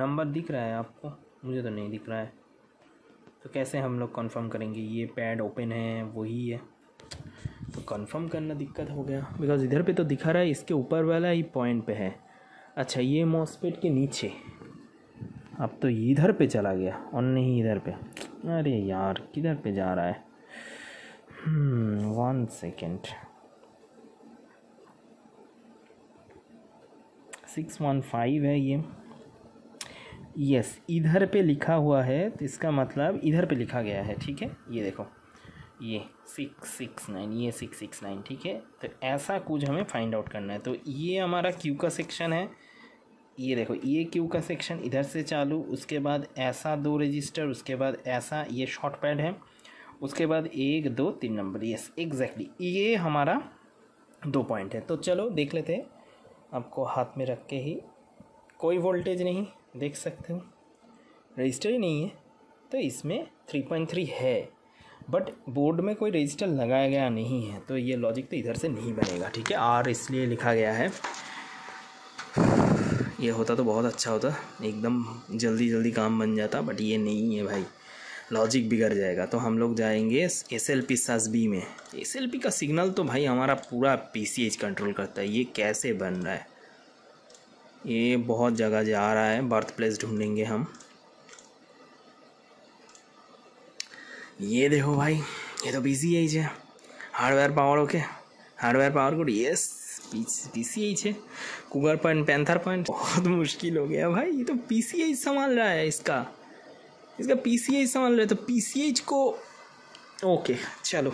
नंबर दिख रहा है आपको, मुझे तो नहीं दिख रहा है। तो कैसे हम लोग कंफर्म करेंगे? ये पैड ओपन है, वही है, तो कंफर्म करना दिक्कत हो गया, बिकॉज इधर पे तो दिखा रहा है, इसके ऊपर वाला ही पॉइंट पे है। अच्छा, ये मॉस्फेट के नीचे, अब तो इधर पे चला गया और नहीं इधर पे, अरे यार किधर पे जा रहा है, 1 सेकेंड, 615 है ये, यस, इधर पे लिखा हुआ है, तो इसका मतलब इधर पे लिखा गया है, ठीक है। ये देखो, ये 669, ये 669, ठीक है। तो ऐसा कुछ हमें फाइंड आउट करना है। तो ये हमारा क्यू का सेक्शन है, ये देखो, ये क्यू का सेक्शन इधर से चालू, उसके बाद ऐसा 2 रजिस्टर, उसके बाद ऐसा, ये शॉर्ट पैड है, उसके बाद 1 2 3 नंबर, यस एग्जैक्टली, ये हमारा 2 पॉइंट है। तो चलो देख लेते हैं, आपको हाथ में रख के ही, कोई वोल्टेज नहीं, देख सकते हो, रजिस्टर ही नहीं है। तो इसमें 3.3 है, बट बोर्ड में कोई रजिस्टर लगाया गया नहीं है, तो ये लॉजिक तो इधर से नहीं बनेगा, ठीक है। आर इसलिए लिखा गया है, ये होता तो बहुत अच्छा होता, एकदम जल्दी काम बन जाता, बट ये नहीं है भाई, लॉजिक बिगड़ जाएगा। तो हम लोग जाएंगे SLP SUSB में। SLP का सिग्नल तो भाई हमारा पूरा PCH कंट्रोल करता है, ये कैसे बन रहा है, ये बहुत जगह जा रहा है। बर्थ प्लेस ढूंढेंगे हम। ये देखो भाई, ये तो PCH है, hardware power. Okay, hardware power code, yes PCH है। कुगर पॉइंट, पैंथर पॉइंट, बहुत मुश्किल हो गया भाई। ये तो PCH संभाल रहा है, इसका PCH संभाल रहा है। तो PCH को ओके, चलो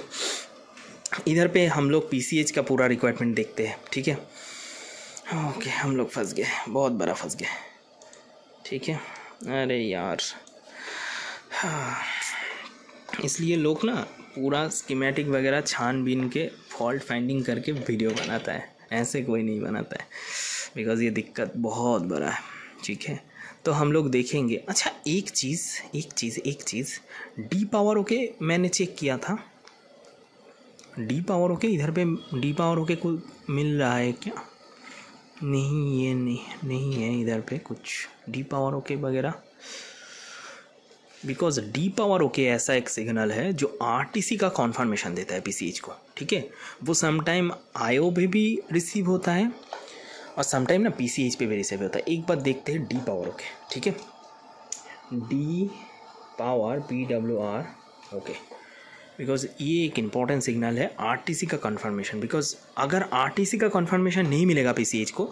इधर पे हम लोग PCH का पूरा रिक्वायरमेंट देखते हैं, ठीक है। ओके, हम लोग फंस गए, बहुत बड़ा फंस गए, ठीक है। अरे यार, हाँ, इसलिए लोग ना पूरा स्कीमेटिक वगैरह छानबीन के फॉल्ट फाइंडिंग करके वीडियो बनाता है, ऐसे कोई नहीं बनाता है, बिकॉज़ ये दिक्कत बहुत बड़ा है, ठीक है। तो हम लोग देखेंगे। अच्छा, एक चीज़ डी पावर ओके मैंने चेक किया था। डी पावर ओके, इधर पे डी पावर ओके को मिल रहा है क्या? नहीं, ये नहीं है इधर पे कुछ डी पावर ओके वगैरह, बिकॉज डी पावर ओके ऐसा एक सिग्नल है जो RTC का कॉन्फर्मेशन देता है PCH को, ठीक है। वो समटाइम IO पे भी रिसीव होता है और समटाइम ना PCH पे भी रिसीव होता है। एक बार देखते हैं डी पावर ओके, ठीक है। D power PWR okay, because ये एक इम्पॉर्टेंट सिग्नल है RTC का कन्फर्मेशन। बिकॉज अगर RTC का कन्फर्मेशन नहीं मिलेगा PCH को,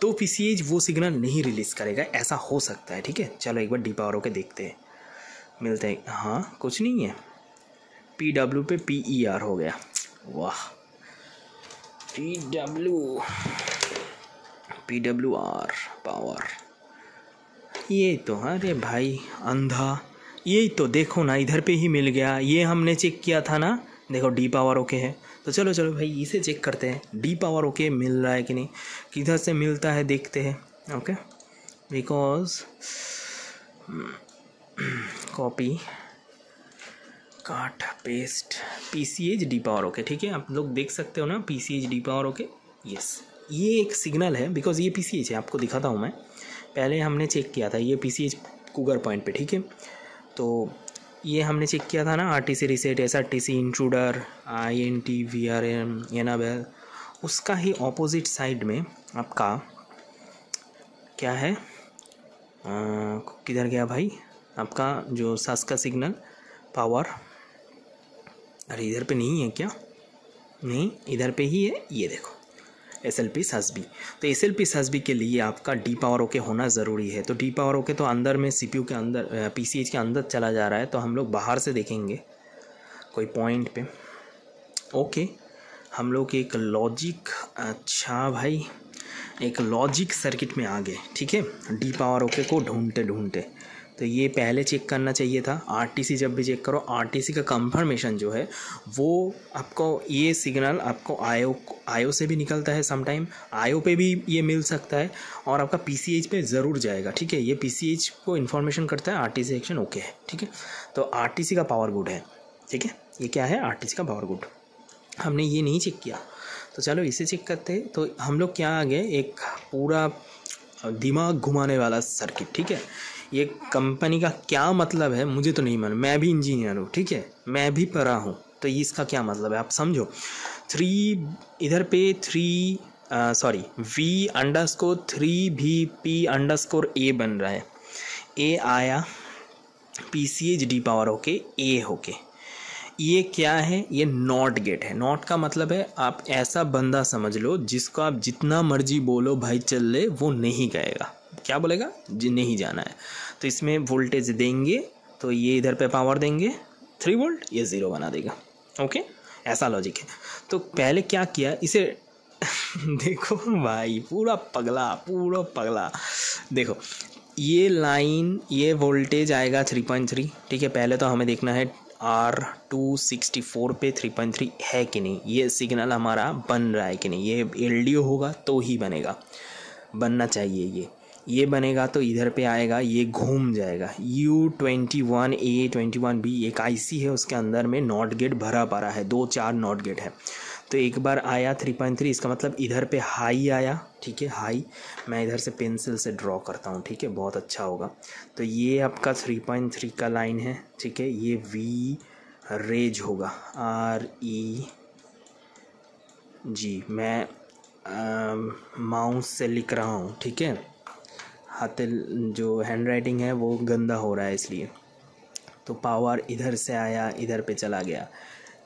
तो PCH वो सिग्नल नहीं रिलीज़ करेगा, ऐसा हो सकता है, ठीक है। चलो एक बार डी पावर ओके देखते हैं, मिलते हैं। हाँ, कुछ नहीं है। PW पे PER हो गया, वाह। PWR पावर, ये तो, अरे भाई अंधा, ये तो देखो ना, इधर पे ही मिल गया। ये हमने चेक किया था ना, देखो डी पावर ओके है। तो चलो चलो भाई, इसे चेक करते हैं, डी पावर ओके मिल रहा है कि नहीं, किधर से मिलता है देखते हैं। ओके, बिकॉज कॉपी काट paste PCH D power okay, ठीक है। आप लोग देख सकते हो ना PCH D power okay, yes, ये एक सिग्नल है। बिकॉज ये PCH है, आपको दिखाता हूँ मैं, पहले हमने चेक किया था ये PCH कुगर पॉइंट पे, ठीक है। तो ये हमने चेक किया था ना RTC reset, SRTC intruder, INT VRM enable, उसका ही ऑपोजिट साइड में आपका क्या है, किधर गया भाई आपका जो सास का सिग्नल पावर? अरे इधर पे नहीं है क्या? नहीं, इधर पे ही है। ये देखो SLP SUSB। तो SLP SUSB के लिए आपका डी पावर ओके होना ज़रूरी है। तो डी पावर ओके तो अंदर में CPU के अंदर, PCH के अंदर चला जा रहा है। तो हम लोग बाहर से देखेंगे कोई पॉइंट पे। ओके, हम लोग एक लॉजिक, अच्छा भाई, एक लॉजिक सर्किट में आ गए, ठीक है, डी पावर ओके को ढूंढते ढूंढते। तो ये पहले चेक करना चाहिए था। RTC जब भी चेक करो, RTC का कंफर्मेशन जो है वो आपको, ये सिग्नल आपको IO से भी निकलता है, समटाइम IO पे भी ये मिल सकता है और आपका PCH पे ज़रूर जाएगा, ठीक है। ये PCH को इन्फॉर्मेशन करता है RTC एक्शन ओके है, ठीक है। तो RTC का पावर गुड है, ठीक है। ये क्या है? RTC का पावर गुड। हमने ये नहीं चेक किया, तो चलो इसे चेक करते। तो हम लोग क्या आ गए, एक पूरा दिमाग घुमाने वाला सर्किट, ठीक है। ये कंपनी का क्या मतलब है मुझे तो नहीं मालूम, मैं भी इंजीनियर हूँ, ठीक है, मैं भी पढ़ा हूँ, तो ये इसका क्या मतलब है आप समझो। V_3BP_A बन रहा है। A आया PCH डी पावर होके A होके। ये क्या है? ये नॉट गेट है। नॉट का मतलब है आप ऐसा बंदा समझ लो जिसको आप जितना मर्जी बोलो भाई चल ले, वो नहीं कहेगा। क्या बोलेगा? जी नहीं जाना है। तो इसमें वोल्टेज देंगे, तो ये इधर पे पावर देंगे 3 वोल्ट, ये 0 बना देगा। ओके, ऐसा लॉजिक है। तो पहले क्या किया इसे देखो भाई, पूरा पगला देखो। ये लाइन, ये वोल्टेज आएगा 3.3, ठीक है। पहले तो हमें देखना है R264 पे 3.3 है कि नहीं, ये सिग्नल हमारा बन रहा है कि नहीं। ये LDO होगा तो ही बनेगा, बनना चाहिए। ये बनेगा तो इधर पे आएगा, ये घूम जाएगा। U21A21B एक IC है, उसके अंदर में नॉट गेट भरा पड़ा है, 2-4 नॉट गेट है। तो एक बार आया 3.3, इसका मतलब इधर पे हाई आया, ठीक है, हाई। मैं इधर से पेंसिल से ड्रॉ करता हूँ, ठीक है, बहुत अच्छा होगा। तो ये आपका 3.3 का लाइन है, ठीक है। ये वी रेज होगा, REG, मैं माउस से लिख रहा हूँ, ठीक है। हाथ जो हैंड राइटिंग है वो गंदा हो रहा है, इसलिए तो पावर इधर से आया इधर पे चला गया,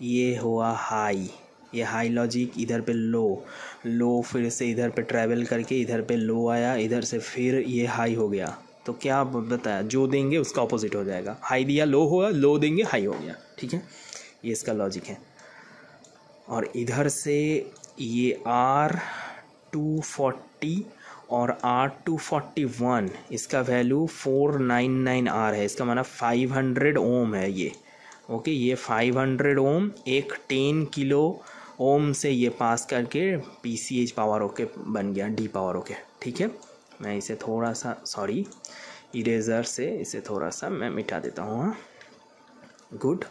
ये हुआ हाई, ये हाई लॉजिक, इधर पे लो, लो फिर से इधर पे ट्रैवल करके इधर पे लो आया, इधर से फिर ये हाई हो गया। तो क्या बताया, जो देंगे उसका अपोजिट हो जाएगा, हाई दिया लो हुआ, लो देंगे हाई हो गया, ठीक है, ये इसका लॉजिक है। और इधर से ये R240 और R241 इसका वैल्यू 499R है, इसका माना 500 ओम है ये, ओके, ये 500 ओम एक 10 किलो ओम से ये पास करके PCH पावर ओके बन गया, डी पावर ओके, ठीक है। मैं इसे थोड़ा सा इरेजर से इसे थोड़ा सा मैं मिटा देता हूँ, हाँ गुड,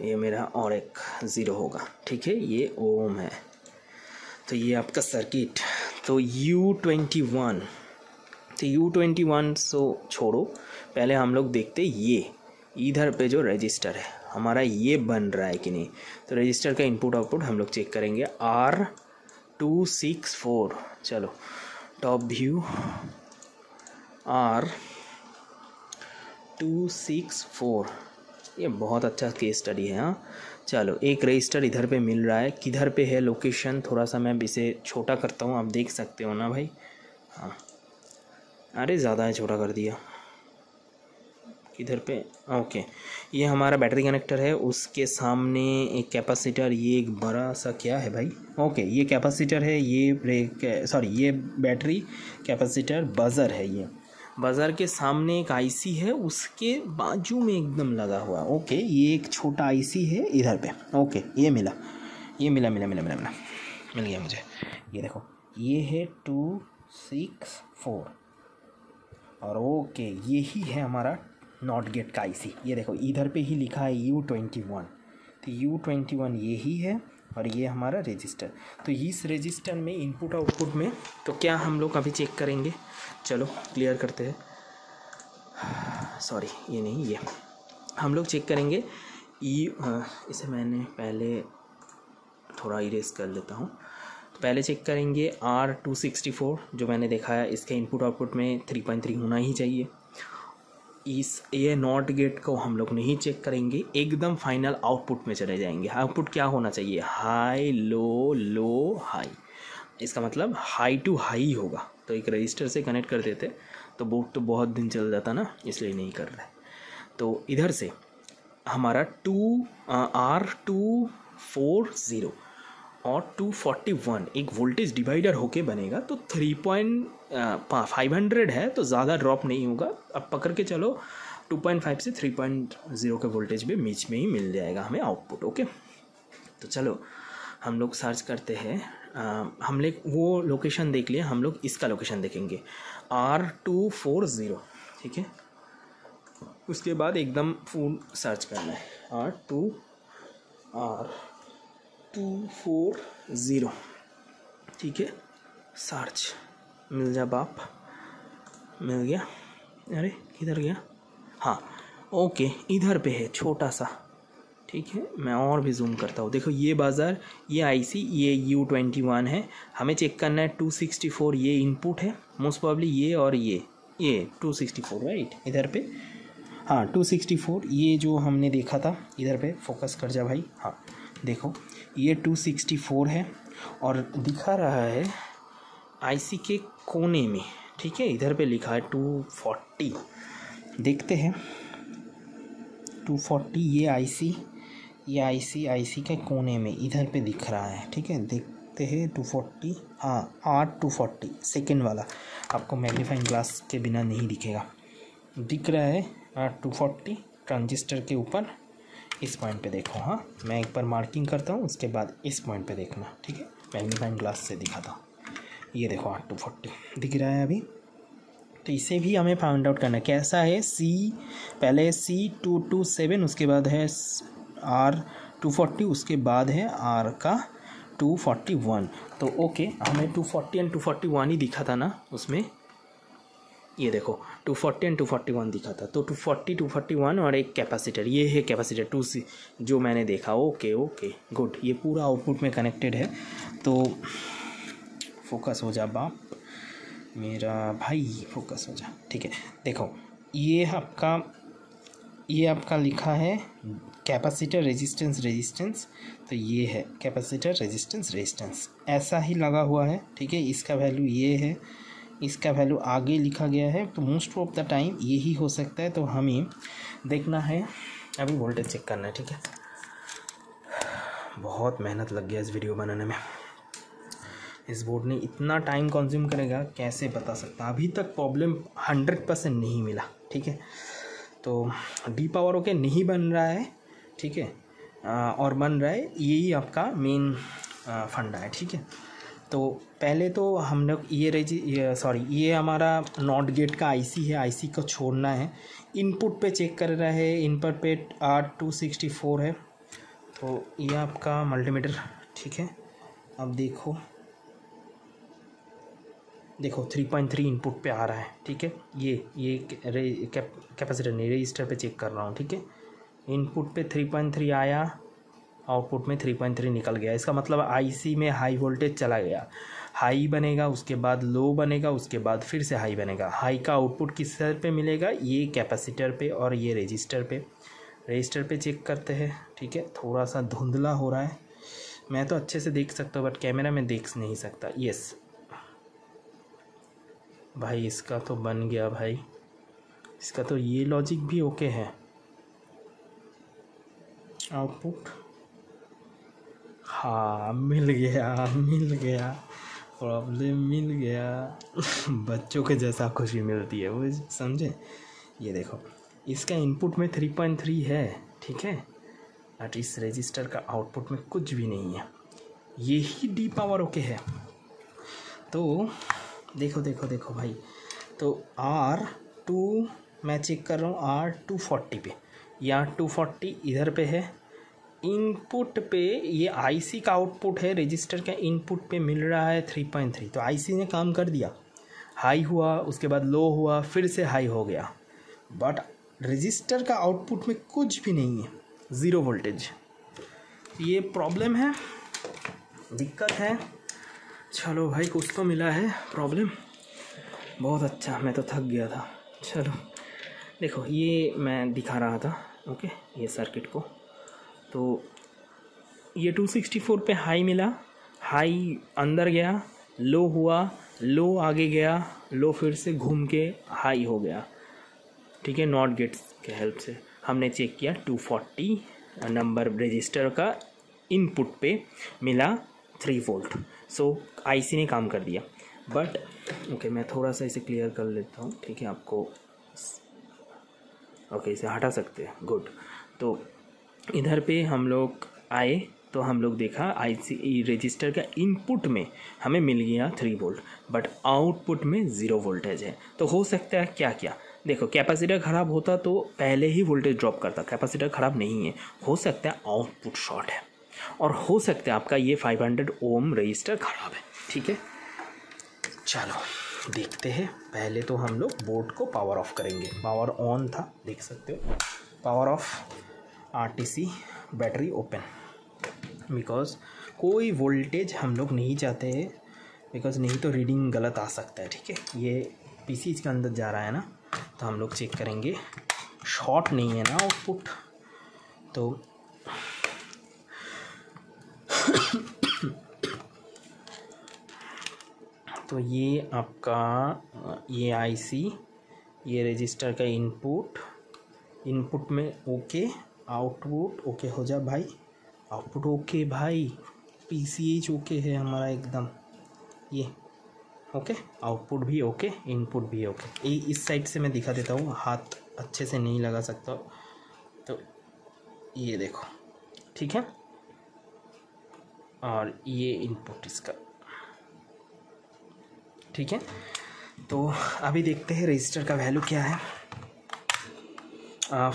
ये मेरा और एक ज़ीरो होगा, ठीक है, ये ओम है। तो ये आपका सर्किट, तो U21, तो U21 सो छोड़ो, पहले हम लोग देखते ये इधर पे जो रजिस्टर है हमारा ये बन रहा है कि नहीं। तो रजिस्टर का इनपुट आउटपुट हम लोग चेक करेंगे, R264, चलो टॉप व्यू, R264, ये बहुत अच्छा केस स्टडी है, हाँ। चलो एक रजिस्टर इधर पे मिल रहा है, किधर पे है लोकेशन, थोड़ा सा मैं इसे छोटा करता हूँ, आप देख सकते हो ना भाई, हाँ, अरे ज़्यादा है, छोटा कर दिया, किधर पे, ओके, ये हमारा बैटरी कनेक्टर है, उसके सामने एक कैपेसिटर, ये एक बड़ा सा क्या है भाई, ओके, ये कैपेसिटर है, ये सॉरी ये बैटरी कैपेसिटर बजर है, ये बाज़ार के सामने एक आईसी है, उसके बाजू में एकदम लगा हुआ, ओके, ये एक छोटा आईसी है इधर पे, ओके, ये मिला, ये मिला मिला मिला मिला मिला मिल गया मुझे, ये देखो ये है 264 और ओके, ये ही है हमारा नॉट गेट का आईसी, ये देखो इधर पे ही लिखा है U21, तो U21 ये ही है और ये हमारा रजिस्टर। तो इस रजिस्टर में इनपुट आउटपुट में तो क्या हम लोग अभी चेक करेंगे, चलो क्लियर करते हैं, सॉरी ये नहीं, ये हम लोग चेक करेंगे, इसे मैंने पहले थोड़ा इरेज कर लेता हूँ। तो पहले चेक करेंगे R264 जो मैंने देखा है, इसके इनपुट आउटपुट में 3.3 होना ही चाहिए, इस ये नॉट गेट को हम लोग नहीं चेक करेंगे, एकदम फाइनल आउटपुट में चले जाएंगे। आउटपुट क्या होना चाहिए, हाई लो लो हाई, इसका मतलब हाई टू हाई होगा, तो एक रजिस्टर से कनेक्ट कर देते तो बोर्ड तो बहुत दिन चल जाता ना, इसलिए नहीं कर रहे। तो इधर से हमारा R240 और 241 एक वोल्टेज डिवाइडर होके बनेगा, तो 3.500 है तो ज़्यादा ड्रॉप नहीं होगा, अब पकड़ के चलो 2.5 से 3.0 के वोल्टेज भी बीच में ही मिल जाएगा हमें आउटपुट, ओके। तो चलो हम लोग सर्च करते हैं, हमने वो लोकेशन देख लिया, हम लोग इसका लोकेशन देखेंगे R240, ठीक है, उसके बाद एकदम फुल सर्च करना है R240, ठीक है, सर्च मिल जा बाप, मिल गया, अरे किधर गया, हाँ ओके, इधर पे है छोटा सा, ठीक है, मैं और भी जूम करता हूँ, देखो ये बाज़ार, ये आईसी, ये U21 है, हमें चेक करना है 264 ये इनपुट है मोस्ट प्रॉब्ली, ये और ये 264 राइट, इधर पे हाँ 264, ये जो हमने देखा था, इधर पे फोकस कर जा भाई, हाँ देखो ये 264 है और दिखा रहा है आईसी के कोने में, ठीक है, इधर पे लिखा है 240, देखते हैं 240, ये आईसी आईसी के कोने में इधर पे दिख रहा है, ठीक है, देखते हैं 240, हाँ R240 सेकेंड वाला आपको मैग्नीफाइंग ग्लास के बिना नहीं दिखेगा, दिख रहा है R240 ट्रांजिस्टर के ऊपर, इस पॉइंट पे देखो, हाँ मैं एक बार मार्किंग करता हूँ, उसके बाद इस पॉइंट पे देखना, ठीक है, मैग्नीफाइंग ग्लास से दिखाता हूँ, ये देखो R240 दिख रहा है अभी। तो इसे भी हमें फाइंड आउट करना है, कैसा है, पहले C227, उसके बाद है R240, उसके बाद है R का 241, तो ओके हमें 240 एंड 241 ही दिखा था ना उसमें, ये देखो 240 एंड 241 दिखा था, तो 240 241 और एक कैपेसिटर, ये है कैपेसिटर 2C जो मैंने देखा, ओके ओके गुड, ये पूरा आउटपुट में कनेक्टेड है। तो फोकस हो जा बाप, मेरा भाई फोकस हो जा। ठीक है, देखो ये आपका लिखा है कैपेसिटर रेजिस्टेंस, तो ये है कैपेसिटर रेजिस्टेंस ऐसा ही लगा हुआ है। ठीक है, इसका वैल्यू ये है, इसका वैल्यू आगे लिखा गया है, तो मोस्ट ऑफ द टाइम यही हो सकता है। तो हमें देखना है, अभी वोल्टेज चेक करना है। ठीक है, बहुत मेहनत लग गया इस वीडियो बनाने में, इस बोर्ड ने इतना टाइम कंज्यूम करेगा कैसे बता सकता। अभी तक प्रॉब्लम 100% नहीं मिला। ठीक है, तो DPWROK नहीं बन रहा है। ठीक है, और बन रहा है, यही आपका मेन फंडा है। ठीक है, तो पहले तो हम लोग ये हमारा नॉट गेट का आईसी है, आईसी को छोड़ना है। इनपुट पे चेक कर रहा है, इनपुट पे R264 है, तो ये आपका मल्टीमीटर। ठीक है, अब देखो 3.3 इनपुट पे आ रहा है। ठीक है, ये कैपेसिटर नहीं, रजिस्टर पे चेक कर रहा हूँ। ठीक है, इनपुट पे 3.3 आया, आउटपुट में 3.3 निकल गया। इसका मतलब आईसी में हाई वोल्टेज चला गया। हाई बनेगा, उसके बाद लो बनेगा, उसके बाद फिर से हाई बनेगा। हाई का आउटपुट किस पे मिलेगा? ये कैपेसिटर पे और ये रजिस्टर पे चेक करते हैं। ठीक है, थोड़ा सा धुंधला हो रहा है, मैं तो अच्छे से देख सकता हूँ बट कैमरा में देख नहीं सकता। यस भाई, इसका तो बन गया भाई, इसका तो ये लॉजिक भी ओके है। आउटपुट हाँ मिल गया, प्रॉब्लम मिल गया। बच्चों के जैसा खुशी मिलती है, वो समझे। ये देखो, इसका इनपुट में 3.3 है। ठीक है, बट इस रजिस्टर का आउटपुट में कुछ भी नहीं है। यही DPWROK है। तो देखो भाई, तो R2 मैं चेक कर रहा हूँ, R240 पे, या 240 इधर पे है। इनपुट पे ये आईसी का आउटपुट है, रजिस्टर का इनपुट पे मिल रहा है 3.3, तो आईसी ने काम कर दिया। हाई हुआ, उसके बाद लो हुआ, फिर से हाई हो गया, बट रजिस्टर का आउटपुट में कुछ भी नहीं है, ज़ीरो वोल्टेज। ये प्रॉब्लम है, दिक्कत है। चलो भाई, कुछ तो मिला है प्रॉब्लम, बहुत अच्छा। मैं तो थक गया था। चलो देखो, ये मैं दिखा रहा था। ओके, ये सर्किट को, तो ये 264 पे हाई मिला, हाई अंदर गया, लो हुआ, लो आगे गया, लो फिर से घूम के हाई हो गया। ठीक है, नॉट गेट्स के हेल्प से हमने चेक किया, 240 नंबर रजिस्टर का इनपुट पे मिला 3 वोल्ट। सो आईसी ने काम कर दिया। बट ओके, मैं थोड़ा सा इसे क्लियर कर लेता हूँ। ठीक है, आपको ओके, इसे हटा सकते हैं, गुड। तो इधर पे हम लोग आए, तो हम लोग देखा आईसी रजिस्टर का इनपुट में हमें मिल गया 3 वोल्ट, बट आउटपुट में 0 वोल्टेज है। तो हो सकता है क्या देखो, कैपेसिटर ख़राब होता तो पहले ही वोल्टेज ड्रॉप करता, कैपेसिटर ख़राब नहीं है। हो सकता है आउटपुट शॉर्ट है, और हो सकता है आपका ये 500 ओम रजिस्टर ख़राब है। ठीक है, चलो देखते हैं। पहले तो हम लोग बोर्ड को पावर ऑफ करेंगे। पावर ऑन था, देख सकते हो, power off, RTC battery open, because कोई वोल्टेज हम लोग नहीं चाहते हैं, बिकॉज नहीं तो रीडिंग गलत आ सकता है। ठीक है, ये PCH के अंदर जा रहा है ना, तो हम लोग चेक करेंगे, शॉर्ट नहीं है ना आउटपुट। तो तो ये आपका ये IC, ये रजिस्टर का इनपुट में ओके, आउटपुट ओके हो जा भाई, आउटपुट ओके भाई, PCH ओके है हमारा एकदम, ये ओके, आउटपुट भी ओके, इनपुट भी ओके। ये इस साइड से मैं दिखा देता हूँ, हाथ अच्छे से नहीं लगा सकता, तो ये देखो। ठीक है, और ये इनपुट इसका। ठीक है, तो अभी देखते हैं रजिस्टर का वैल्यू क्या है।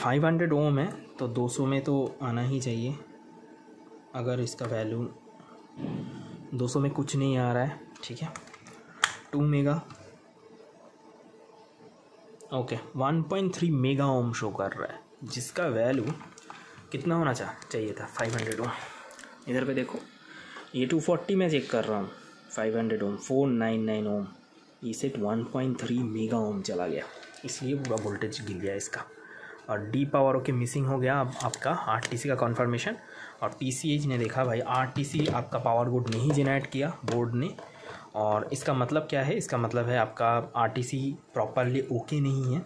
500 ओम है, तो 200 में तो आना ही चाहिए। अगर इसका वैल्यू 200 में कुछ नहीं आ रहा है, ठीक है, 2 mega okay, 1.3 mega ohm show कर रहा है, जिसका वैल्यू कितना होना चाहिए था? 500 ओम। इधर पे देखो, ये 240 में चेक कर रहा हूँ, 500 ओम, 499 ओम, ये सेट 1.3 मेगा ओम चला गया, इसलिए पूरा वोल्टेज गिर गया इसका। और डी पावर ओके मिसिंग हो गया अब आपका आरटीसी का कन्फर्मेशन। और पीसीएच ने देखा भाई आरटीसी आपका पावर गुड नहीं जनरेट किया बोर्ड ने, और इसका मतलब क्या है, इसका मतलब है आपका आरटीसी प्रॉपरली ओके नहीं है,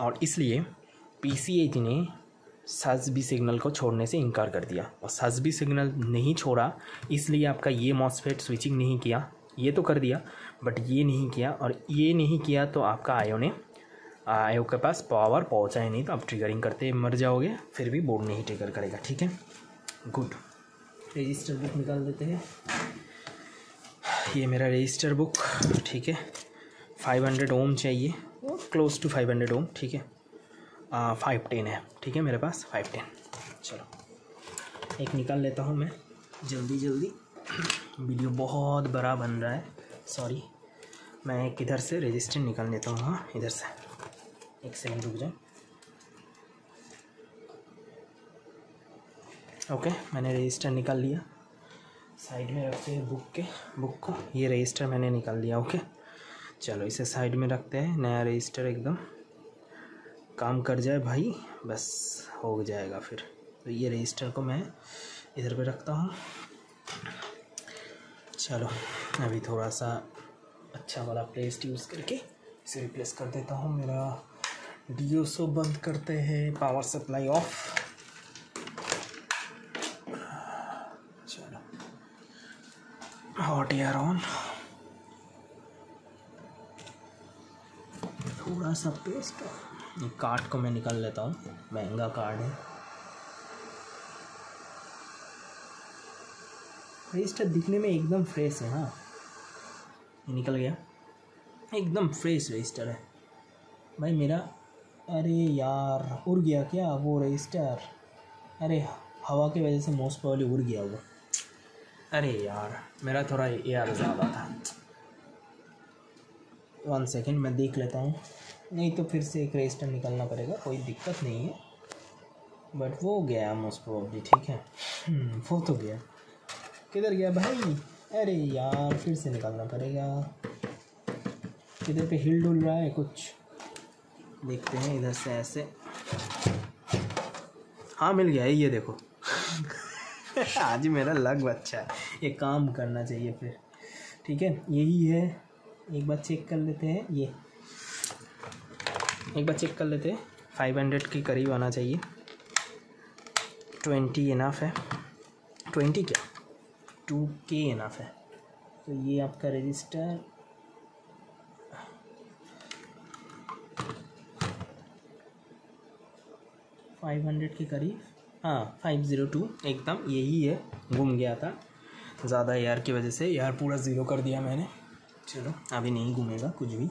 और इसलिए पीसीएच ने SUSB सिग्नल को छोड़ने से इनकार कर दिया। और SUSB सिग्नल नहीं छोड़ा इसलिए आपका ये मॉस्फेट स्विचिंग नहीं किया, ये तो कर दिया बट ये नहीं किया, और ये नहीं किया तो आपका आयो ने आयो के पास पावर पहुँचा ही नहीं, तो आप ट्रिगरिंग करते मर जाओगे, फिर भी बोर्ड नहीं ट्रिगर करेगा। ठीक है गुड, रजिस्टर बुक निकाल देते हैं। ये मेरा रजिस्टर बुक, ठीक है 500 ओम चाहिए, क्लोज टू 500 ओम, ठीक है 510 है, ठीक है मेरे पास 510। चलो एक निकाल लेता हूँ मैं जल्दी जल्दी, वीडियो बहुत बड़ा बन रहा है, सॉरी। मैं एक इधर से रजिस्टर निकाल लेता हूँ, हाँ इधर से, एक सेकंड रुक जाओ। ओके मैंने रजिस्टर निकाल लिया, साइड में रखते हैं बुक के, बुक को, ये रजिस्टर मैंने निकाल लिया। ओके चलो इसे साइड में रखते हैं, नया रजिस्टर एकदम काम कर जाए भाई, बस हो जाएगा फिर। तो ये रजिस्टर को मैं इधर पे रखता हूँ। चलो अभी थोड़ा सा अच्छा वाला पेस्ट यूज़ करके इसे रिप्लेस कर देता हूँ। मेरा डीओसो बंद करते हैं, पावर सप्लाई ऑफ। चलो हॉट एयर ऑन, थोड़ा सा पेस्ट। कार्ड को मैं निकाल लेता हूँ, महंगा कार्ड है। रजिस्टर दिखने में एकदम फ्रेश है, हाँ ये निकल गया, एकदम फ्रेश रजिस्टर है भाई मेरा। अरे यार उड़ गया क्या वो रजिस्टर, अरे हवा की वजह से मोस्ट प्रॉबली उड़ गया वो। अरे यार मेरा थोड़ा एयर ज़्यादा था, 1 सेकेंड मैं देख लेता हूँ, नहीं तो फिर से एक रजिस्टर निकालना पड़ेगा, कोई दिक्कत नहीं है। बट वो गया मोस्ट प्रोबेबली, ठीक है वो तो गया, किधर गया भाई, अरे यार फिर से निकालना पड़ेगा। इधर पे हिल डुल रहा है कुछ, देखते हैं इधर से ऐसे, हाँ मिल गया है, ये देखो। आज मेरा लग अच्छा है, ये काम करना चाहिए फिर, ठीक है यही है। एक बार चेक कर लेते हैं, ये एक बार चेक कर लेते हैं, 500 के करीब आना चाहिए, 20 इनफ है, 20 क्या 2K इनफ है। तो ये आपका रजिस्टर, $500 के करीब, हाँ 502 एकदम यही है, घूम गया था ज़्यादा एयर की वजह से, एयर पूरा ज़ीरो कर दिया मैंने। चलो अभी नहीं घूमेगा कुछ भी।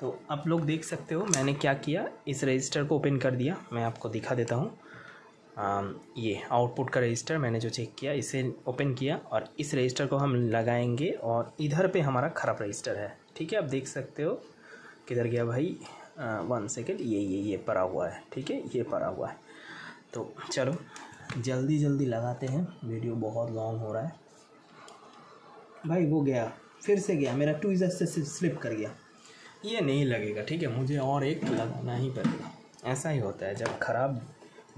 तो आप लोग देख सकते हो मैंने क्या किया, इस रजिस्टर को ओपन कर दिया, मैं आपको दिखा देता हूँ। ये आउटपुट का रजिस्टर मैंने जो चेक किया, इसे ओपन किया और इस रजिस्टर को हम लगाएंगे, और इधर पे हमारा खराब रजिस्टर है, ठीक है आप देख सकते हो। किधर गया भाई, 1 सेकेंड, ये पड़ा हुआ है, ठीक है ये पड़ा हुआ है। तो चलो जल्दी जल्दी लगाते हैं, वीडियो बहुत लॉन्ग हो रहा है भाई। वो गया, फिर से गया मेरा, ट्विजर से स्लिप कर गया, ये नहीं लगेगा, ठीक है मुझे और एक लगाना ही पड़ेगा। ऐसा ही होता है जब खराब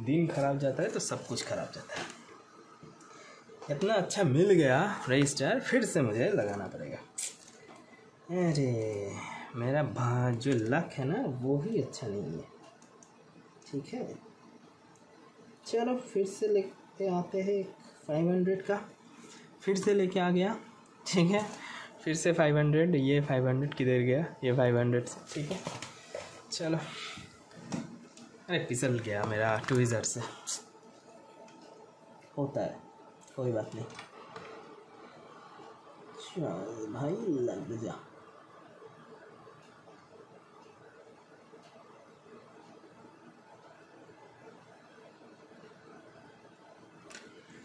दिन खराब जाता है तो सब कुछ खराब जाता है। इतना अच्छा मिल गया रजिस्टर, फिर से मुझे लगाना पड़ेगा। अरे मेरा जो लक है ना वो ही अच्छा नहीं है, ठीक है। चलो फिर से लेके आते हैं 500 का, फिर से लेके आ गया, ठीक है फिर से 500, ये 500 किधर गया, ये 500 से, ठीक है चलो। अरे फिसल गया मेरा ट्विजर से, होता है कोई बात नहीं। चल भाई लग जा,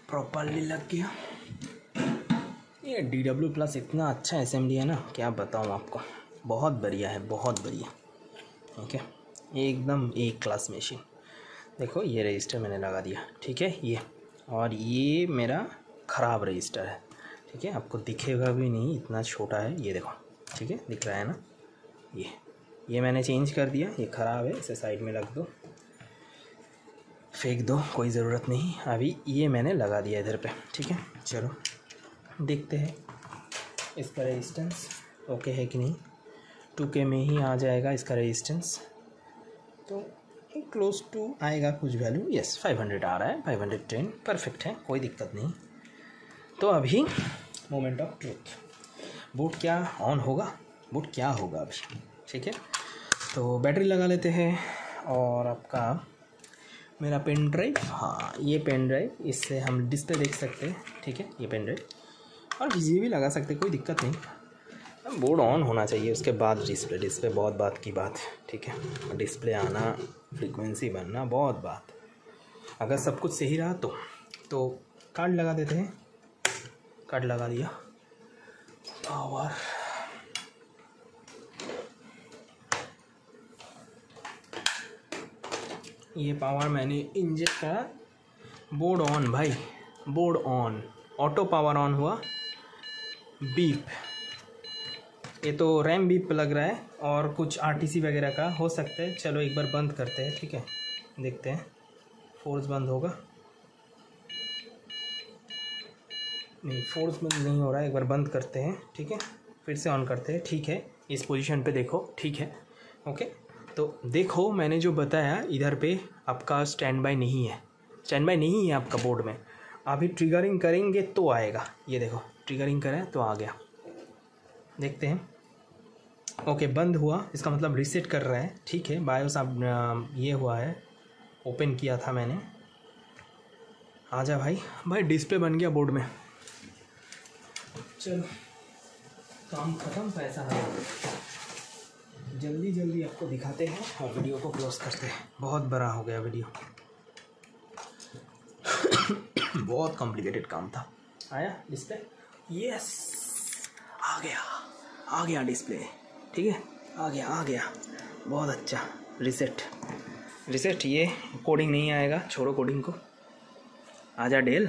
प्रॉपरली लग गया। ये DW+ इतना अच्छा SMD है ना, क्या बताऊँ आपको, बहुत बढ़िया है, बहुत बढ़िया। ओके एकदम एक क्लास मशीन। देखो ये रजिस्टर मैंने लगा दिया, ठीक है ये, और ये मेरा ख़राब रजिस्टर है, ठीक है आपको दिखेगा भी नहीं, इतना छोटा है, ये देखो ठीक है, दिख रहा है ना, ये मैंने चेंज कर दिया, ये ख़राब है, इसे साइड में रख दो, फेंक दो, कोई ज़रूरत नहीं। अभी ये मैंने लगा दिया इधर पे, ठीक है। चलो देखते हैं इसका रेजिस्टेंस ओके है कि नहीं। 2K में ही आ जाएगा इसका रेजिस्टेंस, तो क्लोज टू आएगा कुछ वैल्यू। यस 500 आ रहा है, 510 परफेक्ट है, कोई दिक्कत नहीं। तो अभी मोमेंट ऑफ ट्रूथ, बूट क्या ऑन होगा, बूट क्या होगा अभी, ठीक है। तो बैटरी लगा लेते हैं और आपका मेरा पेन ड्राइव, हाँ ये पेन ड्राइव, इससे हम डिस्प्ले देख सकते हैं, ठीक है, ये पेन ड्राइव और बिजली भी लगा सकते, कोई दिक्कत नहीं। बोर्ड ऑन होना चाहिए, उसके बाद डिस्प्ले बहुत बात की बात, ठीक है। डिस्प्ले आना, फ्रीक्वेंसी बनना बहुत बात, अगर सब कुछ सही रहा तो कार्ड लगा देते हैं। कार्ड लगा दिया, पावर ये पावर मैंने इंजेक्ट करा, बोर्ड ऑन भाई, board on, auto power on हुआ, बीप, ये तो रैम भी लग रहा है और कुछ आरटीसी वगैरह का हो सकता है। चलो एक बार बंद करते हैं, ठीक है, देखते हैं फोर्स बंद होगा नहीं, फोर्स बंद नहीं हो रहा है, एक बार बंद करते हैं, ठीक है, फिर से ऑन करते हैं, ठीक है। इस पोजीशन पे देखो, ठीक है, ओके। तो देखो मैंने जो बताया, इधर पे आपका स्टैंड बाय नहीं है, स्टैंड बाय नहीं है आपका बोर्ड में। अभी ट्रिगरिंग करेंगे तो आएगा, ये देखो ट्रिगरिंग करें तो आ गया, देखते हैं। ओके बंद हुआ, इसका मतलब रीसेट कर रहा है, ठीक है। बायोस अब ये हुआ है, ओपन किया था मैंने, आजा भाई, भाई डिस्प्ले बन गया बोर्ड में। चलो काम खत्म, पैसा है, जल्दी जल्दी आपको दिखाते हैं और वीडियो को क्लोज करते हैं। बहुत बड़ा हो गया वीडियो बहुत कॉम्प्लिकेटेड काम था। आया डिस्प्ले, यस आ गया, आ गया डिस्प्ले, ठीक है, आ गया, आ गया, बहुत अच्छा। रिसेट, रिसेट, ये कोडिंग नहीं आएगा, छोड़ो कोडिंग को, आजा डेल।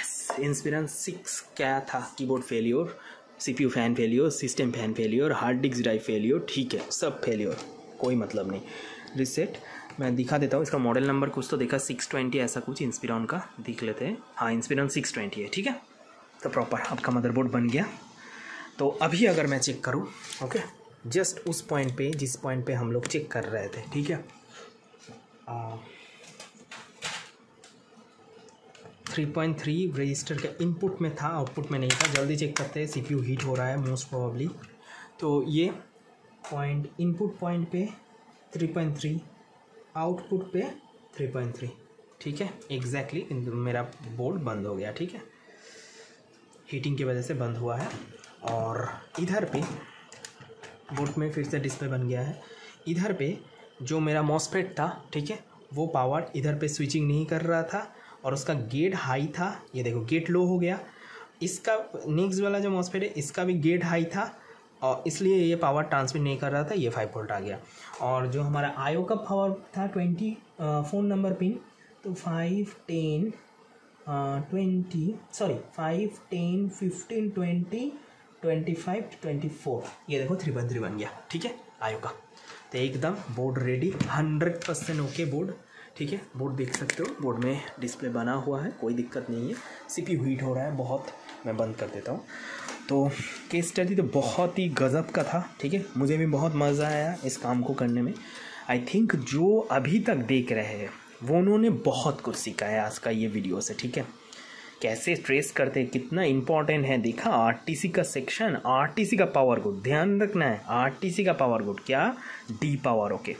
यस इंस्पिरन 6 क्या था, keyboard failure, CPU fan failure, system fan failure, hard disk drive failure, ठीक है, सब फेलियर, कोई मतलब नहीं। रिसेट मैं दिखा देता हूँ, इसका मॉडल नंबर कुछ तो देखा 620 ऐसा कुछ, इंस्पिरन का देख लेते हैं, हाँ इंस्पिरन 620 है, ठीक है। तो प्रॉपर आपका मदरबोर्ड बन गया। तो अभी अगर मैं चेक करूं, ओके, जस्ट उस पॉइंट पे जिस पॉइंट पे हम लोग चेक कर रहे थे, ठीक है, 3.3 रजिस्टर का इनपुट में था, आउटपुट में नहीं था। जल्दी चेक करते हैं, सीपीयू हीट हो रहा है मोस्ट प्रोबेबली। तो ये पॉइंट, इनपुट पॉइंट पे 3.3, आउटपुट पे 3.3, ठीक है, एग्जैक्टली मेरा बोर्ड बंद हो गया, ठीक है, हीटिंग की वजह से बंद हुआ है। और इधर पे बोर्ड में फिर से डिस्प्ले बन गया है। इधर पे जो मेरा मॉस्फेट था, ठीक है, वो पावर इधर पे स्विचिंग नहीं कर रहा था और उसका गेट हाई था, ये देखो गेट लो हो गया। इसका नेक्स्ट वाला जो मॉस्फेट है, इसका भी गेट हाई था और इसलिए ये पावर ट्रांसमिट नहीं कर रहा था, ये 5 वोल्ट आ गया। और जो हमारा आईओ का पावर था 20 फ़ोन नंबर पिन, तो 5, 10, 20, 25, 24, ये देखो 3.3 बन गया, ठीक है, आयो का। तो एकदम बोर्ड रेडी, 100% ओके बोर्ड, ठीक है। बोर्ड देख सकते हो, बोर्ड में डिस्प्ले बना हुआ है, कोई दिक्कत नहीं है। सीपीयू हीट हो रहा है बहुत, मैं बंद कर देता हूँ। तो केस स्टडी तो बहुत ही गजब का था, ठीक है, मुझे भी बहुत मज़ा आया इस काम को करने में। आई थिंक जो अभी तक देख रहे हैं वो उन्होंने बहुत कुछ सीखा है आज का ये वीडियो से, ठीक है। कैसे ट्रेस करते हैं, कितना इंपॉर्टेंट है, देखा आरटीसी का सेक्शन, आरटीसी का पावर गुड, ध्यान रखना है, आरटीसी का पावर गुड क्या, D power okay,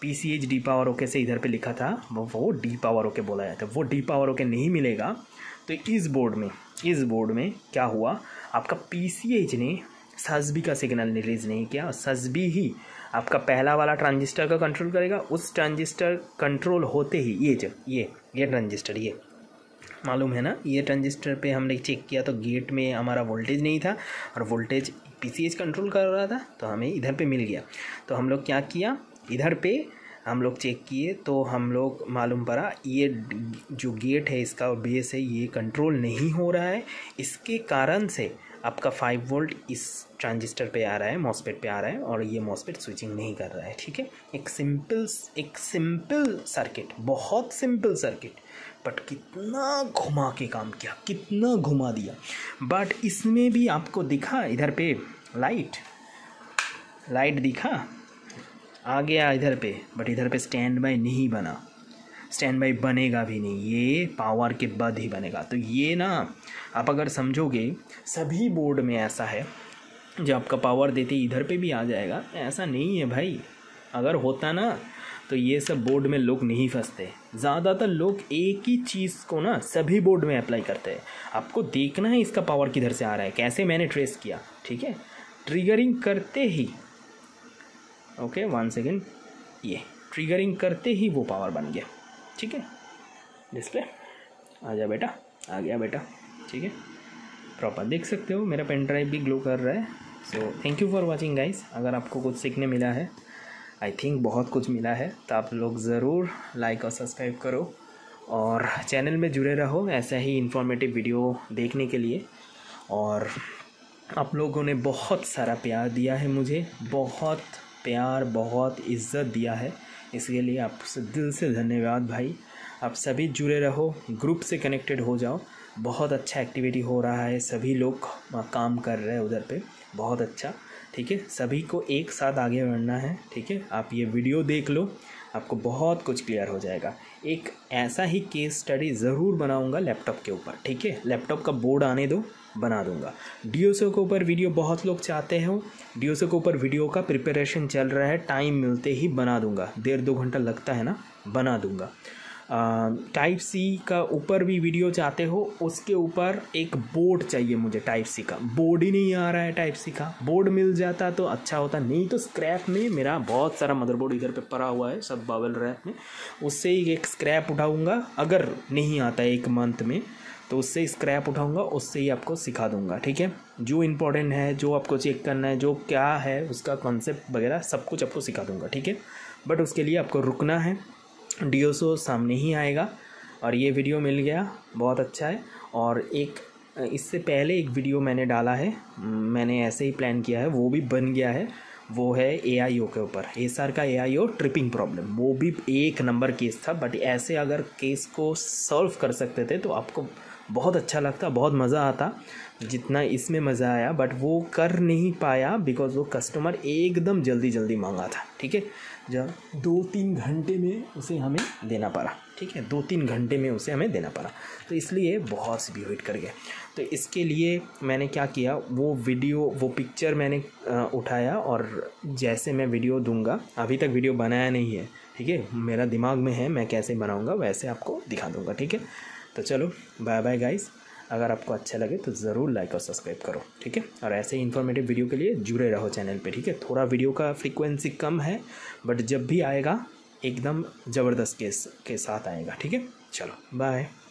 PCH D power okay से इधर पे लिखा था, वो डी पावर ओके बोला जाता है, वो डी पावर ओके नहीं मिलेगा। तो इस बोर्ड में, इस बोर्ड में क्या हुआ, आपका पीसीएच ने ससबी का सिग्नल रिलीज नहीं किया, ससबी ही आपका पहला वाला ट्रांजिस्टर का कंट्रोल करेगा। उस ट्रांजिस्टर कंट्रोल होते ही ये ट्रांजिस्टर, ये मालूम है ना, ये ट्रांजिस्टर पे हमने चेक किया तो गेट में हमारा वोल्टेज नहीं था और वोल्टेज पीसीएच कंट्रोल कर रहा था, तो हमें इधर पे मिल गया। तो हम लोग क्या किया, इधर पे हम लोग चेक किए तो हम लोग मालूम पड़ा ये जो गेट है इसका बेस है, ये कंट्रोल नहीं हो रहा है, इसके कारण से आपका 5 वोल्ट इस ट्रांजिस्टर पे आ रहा है, मॉस्फेट पे आ रहा है और ये मॉस्फेट स्विचिंग नहीं कर रहा है। ठीक है, एक सिंपल सर्किट, बहुत सिंपल सर्किट, बट कितना घुमा के काम किया, कितना घुमा दिया। बट इसमें भी आपको दिखा, इधर पे लाइट दिखा, आ गया इधर पे, बट इधर पे स्टैंड बाय नहीं बना, स्टैंड बाय बनेगा भी नहीं, ये पावर के बाद ही बनेगा। तो ये ना आप अगर समझोगे सभी बोर्ड में ऐसा है, जो आपका पावर देते इधर पे भी आ जाएगा, ऐसा नहीं है भाई। अगर होता ना तो ये सब बोर्ड में लोग नहीं फंसते। ज़्यादातर लोग एक ही चीज़ को ना सभी बोर्ड में अप्लाई करते हैं। आपको देखना है इसका पावर किधर से आ रहा है, कैसे मैंने ट्रेस किया। ठीक है, ट्रिगरिंग करते ही, ओके वन सेकेंड, ये ट्रिगरिंग करते ही वो पावर बन गया। ठीक है, डिस्प्ले आ जा बेटा, आ गया बेटा। ठीक है, प्रॉपर देख सकते हो, मेरा पेन ड्राइव भी ग्लो कर रहा है। So thank you for watching guys. अगर आपको कुछ सीखने मिला है, आई थिंक बहुत कुछ मिला है, तो आप लोग ज़रूर लाइक और सब्सक्राइब करो और चैनल में जुड़े रहो ऐसा ही इन्फॉर्मेटिव वीडियो देखने के लिए। और आप लोगों ने बहुत सारा प्यार दिया है मुझे, बहुत प्यार, बहुत इज़्ज़त दिया है, इसके लिए आपसे दिल से धन्यवाद भाई। आप सभी जुड़े रहो, ग्रुप से कनेक्टेड हो जाओ, बहुत अच्छा एक्टिविटी हो रहा है, सभी लोग काम कर रहे हैं उधर पे, बहुत अच्छा। ठीक है, सभी को एक साथ आगे बढ़ना है। ठीक है, आप ये वीडियो देख लो, आपको बहुत कुछ क्लियर हो जाएगा। एक ऐसा ही केस स्टडी ज़रूर बनाऊंगा लैपटॉप के ऊपर। ठीक है, लैपटॉप का बोर्ड आने दो, बना दूंगा। डीओसओ के ऊपर वीडियो बहुत लोग चाहते हो, डीओसओ के ऊपर वीडियो का प्रिपरेशन चल रहा है, टाइम मिलते ही बना दूंगा, डेढ़ दो घंटा लगता है ना, बना दूंगा। टाइप सी का ऊपर भी वीडियो चाहते हो, उसके ऊपर एक बोर्ड चाहिए मुझे, टाइप सी का बोर्ड ही नहीं आ रहा है, टाइप सी का बोर्ड मिल जाता तो अच्छा होता, नहीं तो स्क्रैप में मेरा बहुत सारा मदरबोर्ड इधर पे पड़ा हुआ है, सब बबल रैप में, उससे ही एक स्क्रैप उठाऊंगा। अगर नहीं आता एक मंथ में तो उससे स्क्रैप उठाऊंगा, उससे ही आपको सिखा दूंगा। ठीक है, जो इम्पोर्टेंट है, जो आपको चेक करना है, जो क्या है उसका कॉन्सेप्ट वगैरह सब कुछ आपको सिखा दूंगा। ठीक है, बट उसके लिए आपको रुकना है, डीओसो सामने ही आएगा। और ये वीडियो मिल गया, बहुत अच्छा है। और एक इससे पहले एक वीडियो मैंने डाला है, मैंने ऐसे ही प्लान किया है, वो भी बन गया है, वो है एआईओ के ऊपर, एसआर का एआईओ ट्रिपिंग प्रॉब्लम, वो भी एक नंबर केस था। बट ऐसे अगर केस को सॉल्व कर सकते थे तो आपको बहुत अच्छा लगता, बहुत मज़ा आता, जितना इसमें मज़ा आया। बट वो कर नहीं पाया बिकॉज़ वो कस्टमर एकदम जल्दी जल्दी मांगा था। ठीक है, जब 2-3 घंटे में उसे हमें देना पड़ा। ठीक है, 2-3 घंटे में उसे हमें देना पड़ा, तो इसलिए बहुत सी भी वेट कर गया। तो इसके लिए मैंने क्या किया, वो वीडियो, वो पिक्चर मैंने उठाया, और जैसे मैं वीडियो दूंगा, अभी तक वीडियो बनाया नहीं है। ठीक है, मेरा दिमाग में है मैं कैसे बनाऊँगा, वैसे आपको दिखा दूँगा। ठीक है, तो चलो बाय बाय गाइस। अगर आपको अच्छा लगे तो ज़रूर लाइक और सब्सक्राइब करो। ठीक है, और ऐसे ही इन्फॉर्मेटिव वीडियो के लिए जुड़े रहो चैनल पे। ठीक है, थोड़ा वीडियो का फ्रीक्वेंसी कम है, बट जब भी आएगा एकदम ज़बरदस्त केस के साथ आएगा। ठीक है, चलो बाय।